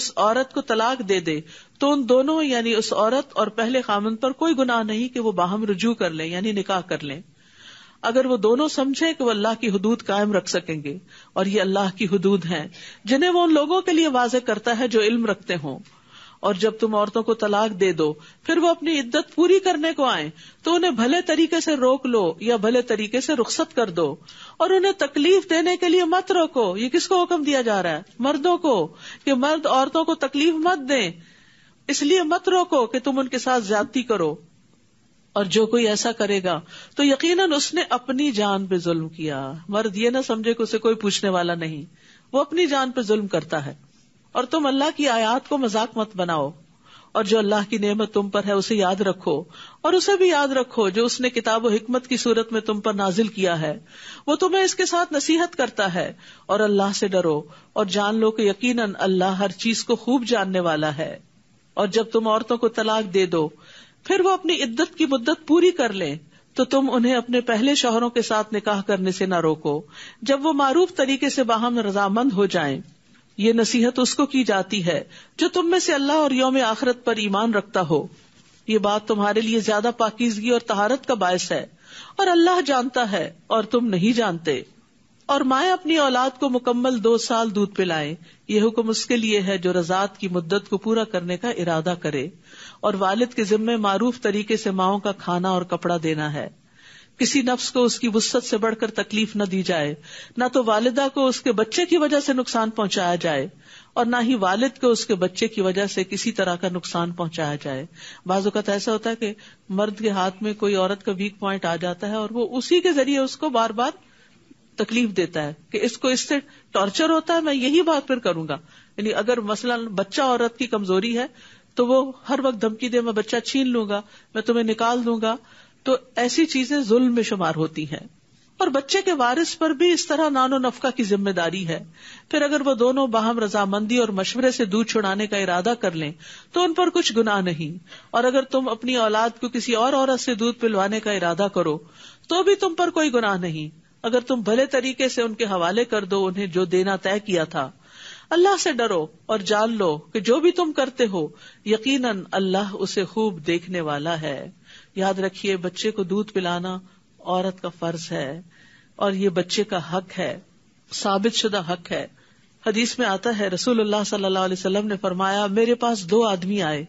उस औरत को तलाक दे दे तो उन दोनों यानी उस औरत और पहले खावंद पर कोई गुनाह नहीं कि वो बाहम रुजू कर लें यानी निकाह कर लें, अगर वो दोनों समझे कि वो अल्लाह की हुदूद कायम रख सकेंगे। और ये अल्लाह की हुदूद हैं जिन्हें वो उन लोगों के लिए वाज़े करता है जो इल्म रखते हों। और जब तुम औरतों को तलाक दे दो फिर वो अपनी इद्दत पूरी करने को आए तो उन्हें भले तरीके से रोक लो या भले तरीके से रुखसत कर दो और उन्हें तकलीफ देने के लिए मत रोको। ये किसको हुक्म दिया जा रहा है? मर्दों को, कि मर्द औरतों को तकलीफ मत दें, इसलिए मत रोको कि तुम उनके साथ ज्यादती करो। और जो कोई ऐसा करेगा तो यकीनन उसने अपनी जान पे जुल्म किया। मर्द ये ना समझे कि उसे कोई पूछने वाला नहीं, वो अपनी जान पे जुल्म करता है। और तुम अल्लाह की आयात को मजाक मत बनाओ और जो अल्लाह की नेमत तुम पर है उसे याद रखो और उसे भी याद रखो जो उसने किताब और हिकमत की सूरत में तुम पर नाजिल किया है। वो तुम्हें इसके साथ नसीहत करता है। और अल्लाह से डरो और जान लो कि यकीनन अल्लाह हर चीज को खूब जानने वाला है। और जब तुम औरतों को तलाक दे दो फिर वो अपनी इद्दत की मुद्दत पूरी कर लें तो तुम उन्हें अपने पहले शौहरों के साथ निकाह करने से ना रोको जब वो मारूफ तरीके से बाहम रजामंद हो जाएं। ये नसीहत उसको की जाती है जो तुम में से अल्लाह और यौम आखिरत पर ईमान रखता हो। ये बात तुम्हारे लिए ज्यादा पाकीजगी और तहारत का बायस है और अल्लाह जानता है और तुम नहीं जानते। और माएं अपनी औलाद को मुकम्मल दो साल दूध पिलाएं, यह हुक्म उसके लिए है जो रजात की मुद्दत को पूरा करने का इरादा करे। और वालिद के जिम्मे मारूफ तरीके से माओं का खाना और कपड़ा देना है। किसी नफ्स को उसकी वुस्सत से बढ़कर तकलीफ न दी जाए, न तो वालिदा को उसके बच्चे की वजह से नुकसान पहुंचाया जाए और न ही वालिद को उसके बच्चे की वजह से किसी तरह का नुकसान पहुंचाया जाए। बाज़ औक़ात ऐसा होता है कि मर्द के हाथ में कोई औरत का वीक पॉइंट आ जाता है और वो उसी के जरिए उसको बार बार तकलीफ देता है कि इसको इससे टॉर्चर होता है, मैं यही बात फिर करूंगा। यानी अगर मसलन बच्चा औरत की कमजोरी है तो वो हर वक्त धमकी दे, मैं बच्चा छीन लूंगा, मैं तुम्हें निकाल दूंगा। तो ऐसी चीजें जुल्म में शुमार होती हैं। और बच्चे के वारिस पर भी इस तरह नानो नफका की जिम्मेदारी है। फिर अगर वो दोनों बाहम रजामंदी और मशवरे से दूध छुड़ाने का इरादा कर लें तो उन पर कुछ गुनाह नहीं। और अगर तुम अपनी औलाद को किसी और औरत से दूध पिलवाने का इरादा करो तो भी तुम पर कोई गुनाह नहीं अगर तुम भले तरीके से उनके हवाले कर दो उन्हें जो देना तय किया था। अल्लाह से डरो और जान लो कि जो भी तुम करते हो यकीनन अल्लाह उसे खूब देखने वाला है। याद रखिए, बच्चे को दूध पिलाना औरत का फर्ज है और ये बच्चे का हक है, साबित शुदा हक है। हदीस में आता है रसूलुल्लाह सल्लल्लाहु अलैहि वसल्लम ने फरमाया, मेरे पास दो आदमी आए,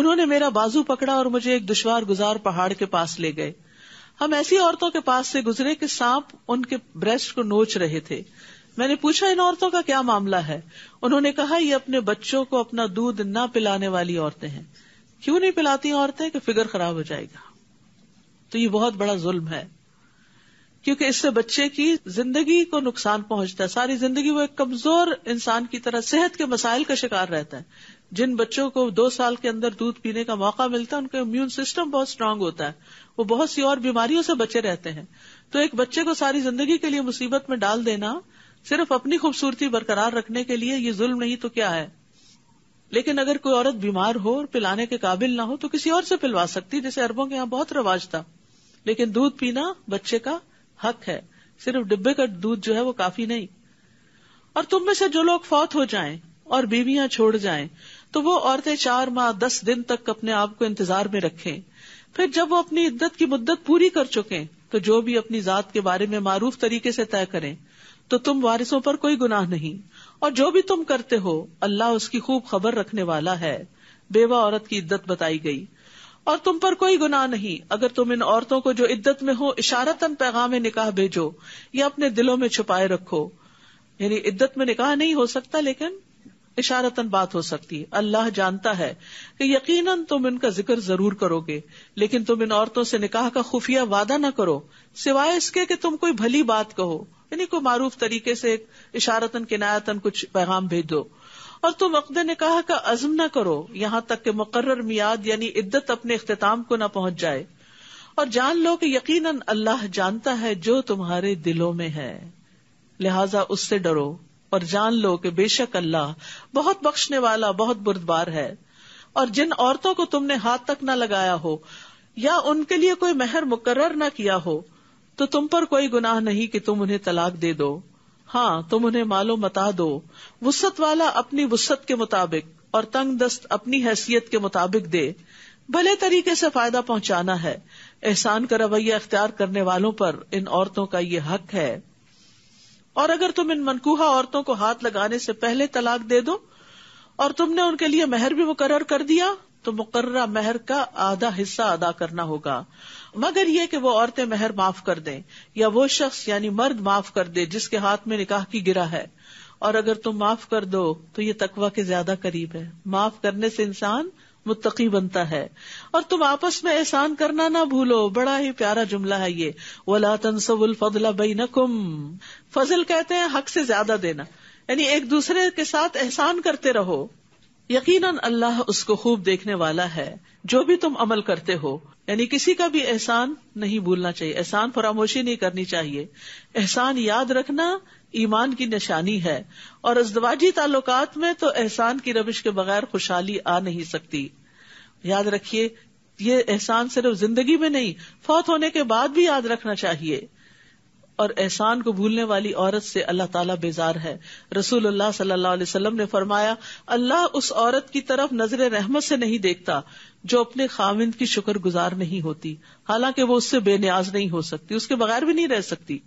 उन्होंने मेरा बाजू पकड़ा और मुझे एक दुश्वार गुजार पहाड़ के पास ले गए। हम ऐसी औरतों के पास से गुजरे कि सांप उनके ब्रेस्ट को नोच रहे थे। मैंने पूछा, इन औरतों का क्या मामला है? उन्होंने कहा, ये अपने बच्चों को अपना दूध ना पिलाने वाली औरतें हैं। क्यों नहीं पिलाती औरतें? कि फिगर खराब हो जाएगा। तो ये बहुत बड़ा जुल्म है, क्योंकि इससे बच्चे की जिंदगी को नुकसान पहुंचता है। सारी जिंदगी वो एक कमजोर इंसान की तरह सेहत के मसाइल का शिकार रहता है। जिन बच्चों को दो साल के अंदर दूध पीने का मौका मिलता है, उनका इम्यून सिस्टम बहुत स्ट्रांग होता है, वो बहुत सी और बीमारियों से बचे रहते हैं। तो एक बच्चे को सारी जिंदगी के लिए मुसीबत में डाल देना सिर्फ अपनी खूबसूरती बरकरार रखने के लिए, ये जुल्म नहीं तो क्या है। लेकिन अगर कोई औरत बीमार हो और पिलाने के काबिल ना हो तो किसी और से पिलवा सकती, जैसे अरबों के यहाँ बहुत रिवाज था। लेकिन दूध पीना बच्चे का हक है, सिर्फ डिब्बे का दूध जो है वो काफी नहीं। और तुम में से जो लोग फौत हो जाएं और बीवियां छोड़ जाएं तो वो औरतें चार माह दस दिन तक अपने आप को इंतजार में रखें। फिर जब वो अपनी इद्दत की मुद्दत पूरी कर चुकें तो जो भी अपनी जात के बारे में मारूफ तरीके से तय करें, तो तुम वारिसों पर कोई गुनाह नहीं। और जो भी तुम करते हो अल्लाह उसकी खूब खबर रखने वाला है। बेवा औरत की इद्दत बताई गई। और तुम पर कोई गुनाह नहीं अगर तुम इन औरतों को जो इद्दत में हो इशारतन पैगाम निकाह भेजो या अपने दिलों में छुपाए रखो। यानी इद्दत में निकाह नहीं हो सकता, लेकिन इशारतन बात हो सकती है। अल्लाह जानता है कि यकीनन तुम इनका जिक्र जरूर करोगे, लेकिन तुम इन औरतों से निकाह का खुफिया वादा न करो, सिवाय इसके कि तुम कोई भली बात कहो, यानी कोई मारूफ तरीके से इशारतन किनायतन कुछ पैगाम भेज दो। और तुम अक़्दे निकाह का अज़्म न करो यहाँ तक कि मुक़र्रर मियाद यानी इद्दत अपने इख्तिताम को न पहुंच जाए। और जान लो कि यकीनन अल्लाह जानता है जो तुम्हारे दिलों में है, लिहाजा उससे डरो और जान लो कि बेशक अल्लाह बहुत बख्शने वाला बहुत बुरदबार है। और जिन औरतों को तुमने हाथ तक न लगाया हो या उनके लिए कोई मेहर मुकर्रर न किया हो तो तुम पर कोई गुनाह नहीं कि तुम उन्हें तलाक दे दो। हाँ, तुम उन्हें मालो मता दो, वुसअत वाला अपनी वुसअत के मुताबिक और तंग दस्त अपनी हैसियत के मुताबिक दे। भले तरीके से फायदा पहुंचाना है। एहसान का रवैया अख्तियार करने वालों पर इन औरतों का ये हक है। और अगर तुम इन मनकूहा औरतों को हाथ लगाने से पहले तलाक दे दो और तुमने उनके लिए मेहर भी मुकर्रर कर दिया तो मुकर्ररा मेहर का आधा हिस्सा अदा करना होगा, मगर यह कि वो औरतें मेहर माफ कर दें या वो शख्स यानी मर्द माफ कर दे जिसके हाथ में निकाह की गिरा है। और अगर तुम माफ कर दो तो ये तकवा के ज्यादा करीब है। माफ करने से इंसान मुत्तकी बनता है। और तुम आपस में एहसान करना ना भूलो। बड़ा ही प्यारा जुमला है ये, वला तंसवुल फदला बैनकुम। फजल कहते हैं हक से ज्यादा देना, यानी एक दूसरे के साथ एहसान करते रहो। यकीनन अल्लाह उसको खूब देखने वाला है जो भी तुम अमल करते हो। यानी किसी का भी एहसान नहीं भूलना चाहिए, एहसान फरामोशी नहीं करनी चाहिए। एहसान याद रखना ईमान की निशानी है। और अज़दवाजी ताल्लुकात में तो एहसान की रविश के बगैर खुशहाली आ नहीं सकती। याद रखिए, ये एहसान सिर्फ जिंदगी में नहीं, फौत होने के बाद भी याद रखना चाहिए। और एहसान को भूलने वाली औरत से अल्लाह ताला बेजार है। रसूलुल्लाह सल्लल्लाहु अलैहि वसल्लम ने फरमाया, अल्लाह उस औरत की तरफ नजर रहमत से नहीं देखता जो अपने खाविंद की शुक्रगुजार नहीं होती, हालांकि वो उससे बेनियाज नहीं हो सकती, उसके बगैर भी नहीं रह सकती।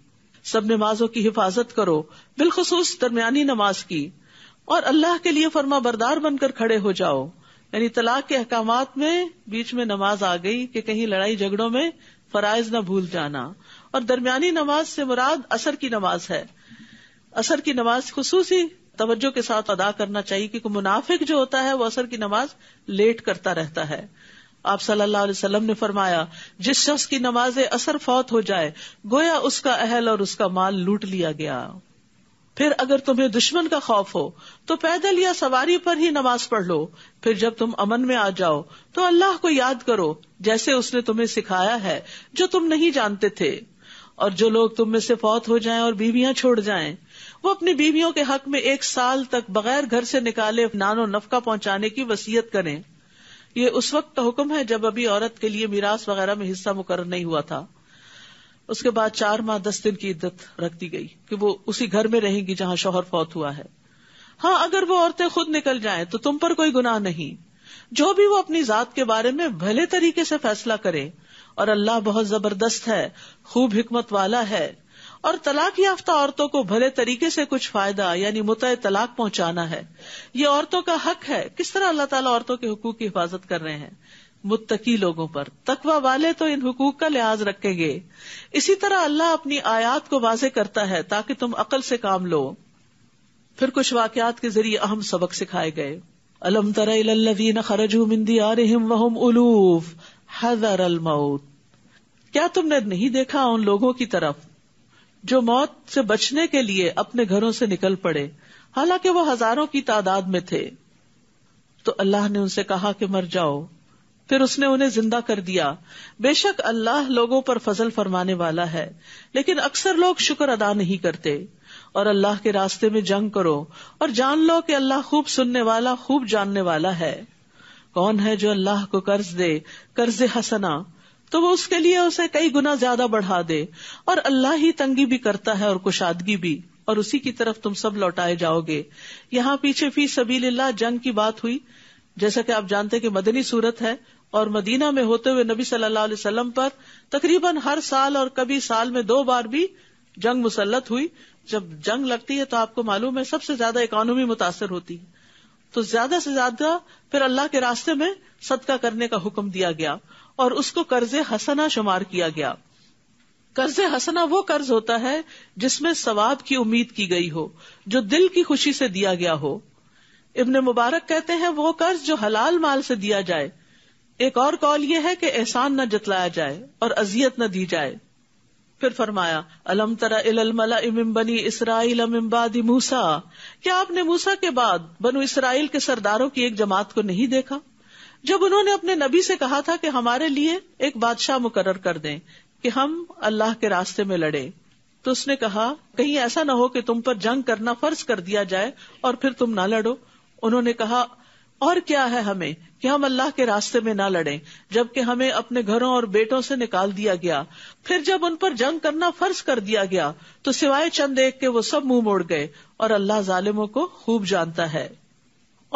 सब नमाजों की हिफाजत करो, बिलखुसूस दरमियानी नमाज की, और अल्लाह के लिए फर्मा बरदार बनकर खड़े हो जाओ। यानी तलाक के अहकामात में बीच में नमाज आ गई कि कहीं लड़ाई झगड़ों में फराइज न भूल जाना। और दरमियानी नमाज से मुराद असर की नमाज है। असर की नमाज खुसूसी तवज्जो के साथ अदा करना चाहिए, क्योंकि मुनाफिक जो होता है वो असर की नमाज लेट करता रहता है। आप सल्लल्लाहु अलैहि वसल्लम ने फरमाया, जिस शख्स की नमाज असर फौत हो जाए गोया उसका अहल और उसका माल लूट लिया गया। फिर अगर तुम्हें दुश्मन का खौफ हो तो पैदल या सवारी पर ही नमाज पढ़ लो। फिर जब तुम अमन में आ जाओ तो अल्लाह को याद करो जैसे उसने तुम्हें सिखाया है जो तुम नहीं जानते थे। और जो लोग तुम में से फौत हो जाएं और बीवियां छोड़ जाएं, वो अपनी बीवियों के हक में एक साल तक बगैर घर से निकाले नानो नफका पहुंचाने की वसीयत करें। ये उस वक्त का हुक्म है जब अभी औरत के लिए मीरास वगैरह में हिस्सा मुकर्रर नहीं हुआ था। उसके बाद चार माह दस दिन की इद्दत रख दी गई कि वो उसी घर में रहेंगी जहां शौहर फौत हुआ है। हाँ, अगर वो औरतें खुद निकल जाएं तो तुम पर कोई गुनाह नहीं, जो भी वो अपनी जात के बारे में भले तरीके से फैसला करे, और अल्लाह बहुत जबरदस्त है, खूब हिकमत वाला है। और तलाक याफ्ता औरतों को भले तरीके से कुछ फायदा यानी मुतए तलाक पहुंचाना है, ये औरतों का हक है। किस तरह अल्लाह ताला औरतों के हुकूक की हिफाजत कर रहे हैं मुत्तकी लोगों पर, तकवा वाले तो इन हुकूक का लिहाज रखेंगे। इसी तरह अल्लाह अपनी आयात को वाजे करता है ताकि तुम अकल से काम लो। फिर कुछ वाकयात के जरिए अहम सबक सिखाए गए। अलम तरा इलल लज़ीना खरजू मिन दियारिहिम वहुम उलूफ हज़र अल मौत, क्या तुमने नहीं देखा उन लोगों की तरफ जो मौत से बचने के लिए अपने घरों से निकल पड़े, हालांकि वो हजारों की तादाद में थे। तो अल्लाह ने उनसे कहा कि मर जाओ, फिर उसने उन्हें जिंदा कर दिया। बेशक अल्लाह लोगों पर फजल फरमाने वाला है, लेकिन अक्सर लोग शुक्र अदा नहीं करते। और अल्लाह के रास्ते में जंग करो और जान लो कि अल्लाह खूब सुनने वाला, खूब जानने वाला है। कौन है जो अल्लाह को कर्ज दे कर्ज हसना, तो वो उसके लिए उसे कई गुना ज्यादा बढ़ा दे, और अल्लाह ही तंगी भी करता है और कुशादगी भी, और उसी की तरफ तुम सब लौटाए जाओगे। यहाँ पीछे फी सबीलिल्लाह जंग की बात हुई, जैसा कि आप जानते कि मदनी सूरत है, और मदीना में होते हुए नबी सल्लल्लाहु अलैहि वसल्लम पर तकरीबन हर साल और कभी साल में दो बार भी जंग मुसल्लत हुई। जब जंग लगती है तो आपको मालूम है सबसे ज्यादा इकोनॉमी मुतासर होती है, तो ज्यादा से ज्यादा फिर अल्लाह के रास्ते में सदका करने का हुक्म दिया गया, और उसको कर्ज हसना शुमार किया गया। कर्ज हसना वो कर्ज होता है जिसमें सवाब की उम्मीद की गई हो, जो दिल की खुशी से दिया गया हो। इब्ने मुबारक कहते हैं वो कर्ज जो हलाल माल से दिया जाए। एक और कौल ये है कि एहसान न जतलाया जाए और अजियत न दी जाए। फिर फरमाया अलम तरा इलल मलाई मिन बनी इसराइल मिन बाद मूसा, क्या आपने मूसा के बाद बनु इसराइल के सरदारों की एक जमात को नहीं देखा, जब उन्होंने अपने नबी से कहा था कि हमारे लिए एक बादशाह मुकर्रर कर दें कि हम अल्लाह के रास्ते में लड़े, तो उसने कहा कहीं ऐसा न हो कि तुम पर जंग करना फर्ज कर दिया जाए और फिर तुम ना लड़ो। उन्होंने कहा और क्या है हमें कि हम अल्लाह के रास्ते में ना लड़ें, जबकि हमें अपने घरों और बेटों से निकाल दिया गया। फिर जब उन पर जंग करना फर्ज कर दिया गया तो सिवाय चंद एक के वो सब मुंह मोड़ गए, और अल्लाह जालिमों को खूब जानता है।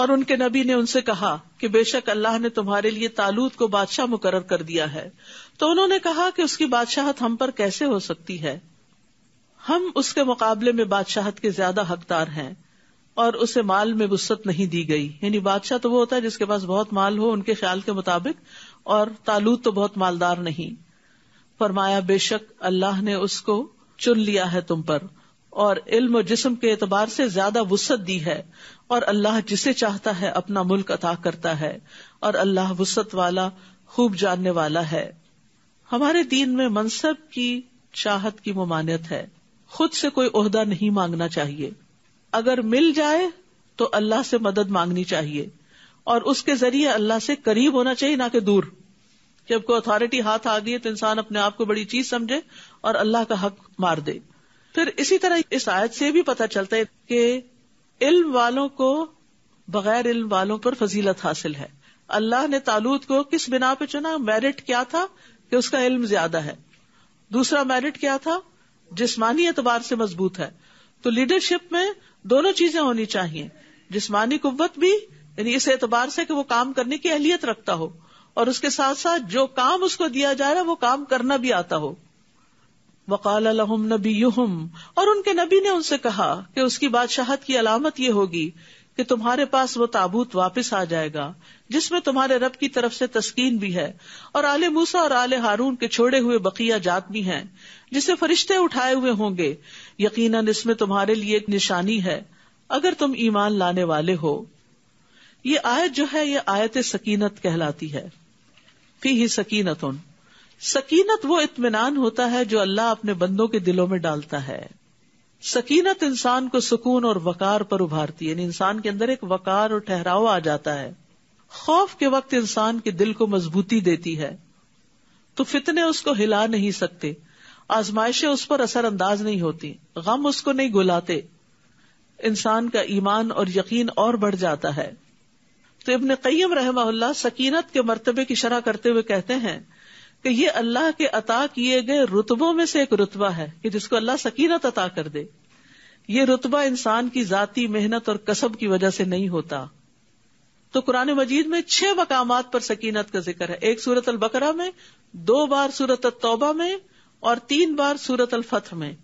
और उनके नबी ने उनसे कहा कि बेशक अल्लाह ने तुम्हारे लिए तालूत को बादशाह मुकर्रर कर दिया है, तो उन्होंने कहा कि उसकी बादशाहत हम पर कैसे हो सकती है, हम उसके मुकाबले में बादशाहत के ज्यादा हकदार हैं, और उसे माल में वुसअत नहीं दी गई। यानी बादशाह तो वो होता है जिसके पास बहुत माल हो उनके ख्याल के मुताबिक, और तालूत तो बहुत मालदार नहीं। फरमाया बेशक अल्लाह ने उसको चुन लिया है तुम पर, और इल्म और जिस्म के एतबार से ज्यादा वुसअत दी है, और अल्लाह जिसे चाहता है अपना मुल्क अता करता है, और अल्लाह वुसअत वाला, खूब जानने वाला है। हमारे दीन में मनसब की चाहत की मुमानियत है, खुद से कोई ओहदा नहीं मांगना चाहिए। अगर मिल जाए तो अल्लाह से मदद मांगनी चाहिए, और उसके जरिए अल्लाह से करीब होना चाहिए, ना कि दूर। जब कोई अथॉरिटी हाथ आ गई है तो इंसान अपने आप को बड़ी चीज समझे और अल्लाह का हक मार दे। फिर इसी तरह इस आयत से भी पता चलता है कि इल्म वालों को बगैर इल्म वालों पर फजीलत हासिल है। अल्लाह ने तालूत को किस बिना पे चुना, मेरिट क्या था कि उसका इल्म ज्यादा है, दूसरा मेरिट क्या था जिस्मानी एतबार से मजबूत है। तो लीडरशिप में दोनों चीजें होनी चाहिए, जिस्मानी कुव्वत भी, यानी इस एतबार से कि वो काम करने की अहलियत रखता हो, और उसके साथ साथ जो काम उसको दिया जा रहा है वो काम करना भी आता हो। वक़ाल लहुम नबीयुहुम, और उनके नबी ने उनसे कहा कि उसकी बादशाहत की अलामत ये होगी कि तुम्हारे पास वो ताबूत वापस आ जाएगा जिसमें तुम्हारे रब की तरफ से तस्कीन भी है, और आले मूसा और आले हारून के छोड़े हुए बकिया जात भी है जिसे फरिश्ते उठाए हुए होंगे। यकीनन इसमें तुम्हारे लिए एक निशानी है अगर तुम ईमान लाने वाले हो। ये आयत जो है ये आयत सकीनत कहलाती है। फीही सकीनतुन, सकीनत वो इत्मीनान होता है जो अल्लाह अपने बंदों के दिलों में डालता है। सकीनत इंसान को सुकून और वकार पर उभारती है, इंसान के अंदर एक वकार और ठहराव आ जाता है। खौफ के वक्त इंसान के दिल को मजबूती देती है, तो फितने उसको हिला नहीं सकते, आजमाइशें उस पर असरअंदाज नहीं होती, गम उसको नहीं गुलाते, इंसान का ईमान और यकीन और बढ़ जाता है। तो इब्न क़य्यम रहमहुल्लाह सकीनत के मर्तबे की शरह करते हुए कहते हैं कि ये अल्लाह के अता किए गए रुतबों में से एक रुतबा है कि जिसको अल्लाह सकीनत अता कर दे। ये रुतबा इंसान की जाती मेहनत और कसब की वजह से नहीं होता। तो कुरान मजीद में छह मकामात पर सकीनत का जिक्र है, एक सूरत अल-बकरा में, दो बार सूरत अत-तौबा में और तीन बार सूरत अल-फतह में,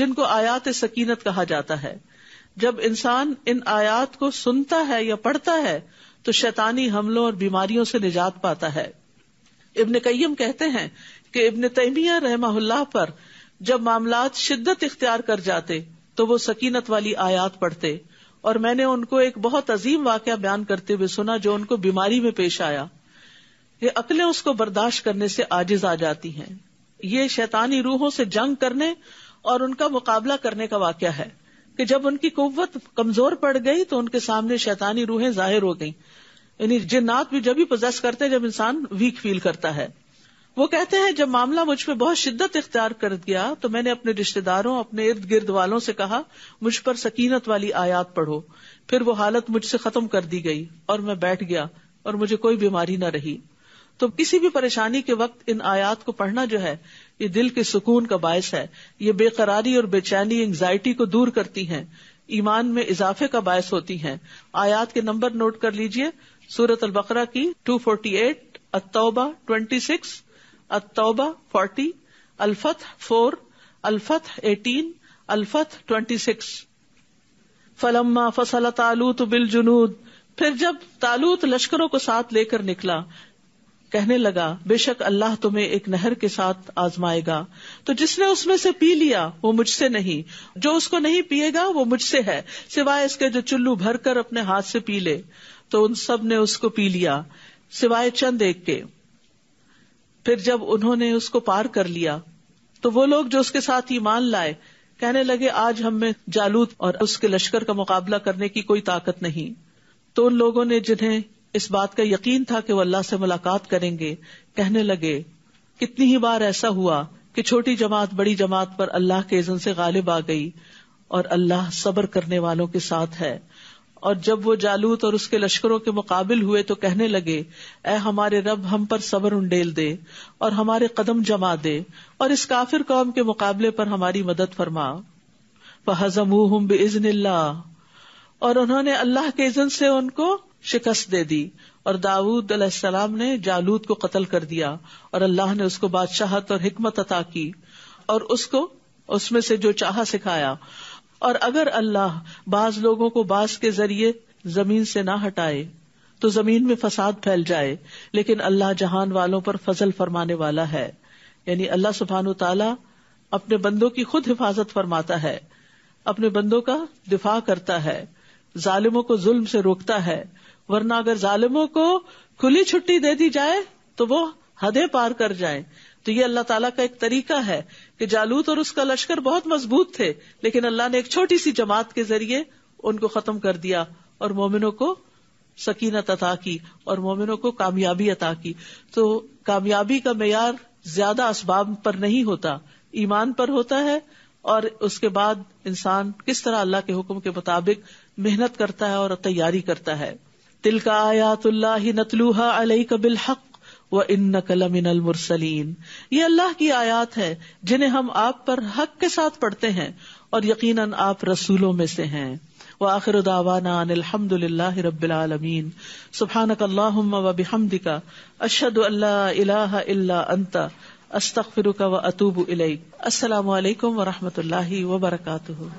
जिनको आयात सकीनत कहा जाता है। जब इंसान इन आयात को सुनता है या पढ़ता है तो शैतानी हमलों और बीमारियों से निजात पाता है। इब्न कय्यम कहते हैं कि इब्न तैमिया रहमहुल्लाह पर जब मामलात शिद्दत इख्तियार कर जाते तो वो सकीनत वाली आयात पढ़ते, और मैंने उनको एक बहुत अजीम वाकया बयान करते हुए सुना जो उनको बीमारी में पेश आया। ये अकलें उसको बर्दाश्त करने से आजिज आ जाती हैं। ये शैतानी रूहों से जंग करने और उनका मुकाबला करने का वाकया है कि जब उनकी कुव्वत कमजोर पड़ गई तो उनके सामने शैतानी रूहें जाहिर हो गईं। यानी जिन्नात भी जब भी पजेस करते हैं जब इंसान वीक फील करता है। वो कहते हैं जब मामला मुझ पर बहुत शिद्दत इख्तियार कर गया तो मैंने अपने रिश्तेदारों, अपने इर्द गिर्द वालों से कहा मुझ पर सकीनत वाली आयात पढ़ो। फिर वो हालत मुझसे खत्म कर दी गई और मैं बैठ गया और मुझे कोई बीमारी न रही। तो किसी भी परेशानी के वक्त इन आयात को पढ़ना जो है ये दिल के सुकून का बायस है। ये बेकरारी और बेचैनी, एंग्जाइटी को दूर करती है, ईमान में इजाफे का बायस होती है। आयात के नंबर नोट कर लीजिए, सूरत अल-बकरा की दो सौ अड़तालीस, अत-तौबा छब्बीस, अत-तौबा चालीस, अल-फतह चार, अल-फतह अठारह, अल-फतह छब्बीस। फलम्मा फसल तालूत बिल जुनूद, फिर जब तालूत लश्करों को साथ लेकर निकला कहने लगा बेशक अल्लाह तुम्हें एक नहर के साथ आजमाएगा, तो जिसने उसमें से पी लिया वो मुझसे नहीं, जो उसको नहीं पिएगा वो मुझसे है, सिवाय इसके जो चुल्लू भरकर अपने हाथ से पी ले। तो उन सब ने उसको पी लिया सिवाय चंद एक के। फिर जब उन्होंने उसको पार कर लिया तो वो लोग जो उसके साथ ईमान लाए कहने लगे आज हम में जालूत और उसके लश्कर का मुकाबला करने की कोई ताकत नहीं। तो उन लोगों ने जिन्हें इस बात का यकीन था कि वो अल्लाह से मुलाकात करेंगे कहने लगे कितनी ही बार ऐसा हुआ कि छोटी जमात बड़ी जमात पर अल्लाह के इज़्न से गालिब आ गई, और अल्लाह सब्र करने वालों के साथ है। और जब वो जालूत और उसके लश्करों के मुकाबिल हुए तो कहने लगे ऐ हमारे रब हम पर सब्र उंडेल दे और हमारे कदम जमा दे और इस काफिर कौम के मुकाबले पर हमारी मदद फरमा। फहज़मूहुम बिइज़्निल्लाह, और उन्होंने अल्लाह के इज़्न से उनको शिकस्त दे दी, और दाऊद अलैहिस्सलाम ने जालूत को कत्ल कर दिया और अल्लाह ने उसको बादशाहत और हिकमत अता की और उसको उसमें से जो चाहा सिखाया। और अगर अल्लाह बाज लोगों को बाज के जरिए जमीन से ना हटाए तो जमीन में फसाद फैल जाए, लेकिन अल्लाह जहान वालों पर फजल फरमाने वाला है। यानी अल्लाह सुब्हानु ताला अपने बंदों की खुद हिफाजत फरमाता है, अपने बंदों का दिफा करता है, जालिमों को जुल्म से रोकता है। वरना अगर जालिमों को खुली छुट्टी दे दी जाए तो वो हदें पार कर जाएं। तो ये अल्लाह ताला का एक तरीका है कि जालूत और उसका लश्कर बहुत मजबूत थे, लेकिन अल्लाह ने एक छोटी सी जमात के जरिए उनको खत्म कर दिया और मोमिनों को सकीनत अता की और मोमिनों को कामयाबी अता की। तो कामयाबी का मेयार ज्यादा असबाब पर नहीं होता, ईमान पर होता है, और उसके बाद इंसान किस तरह अल्लाह के हुक्म के मुताबिक मेहनत करता है और तैयारी करता है। तिलका आयातुल्लाहि नतलूहा अलैका बिलहक व इन्नका लमिनल मुरसलीन, ये अल्लाह की आयात है जिन्हें हम आप पर हक के साथ पढ़ते हैं और यकीनन आप रसूलों में से हैं। व आखिरु दावाना अनिल हम्दुलिल्लाहि रब्बिल आलमीन। सुब्हानकल्लाहुम्मा व बिहम्दिका अशहदु अल्ला इलाहा इल्ला अंता अस्तगफिरुका व अतूबु इलैक। अस्सलामु अलैकुम व रहमतुल्लाहि व बरकातुहू।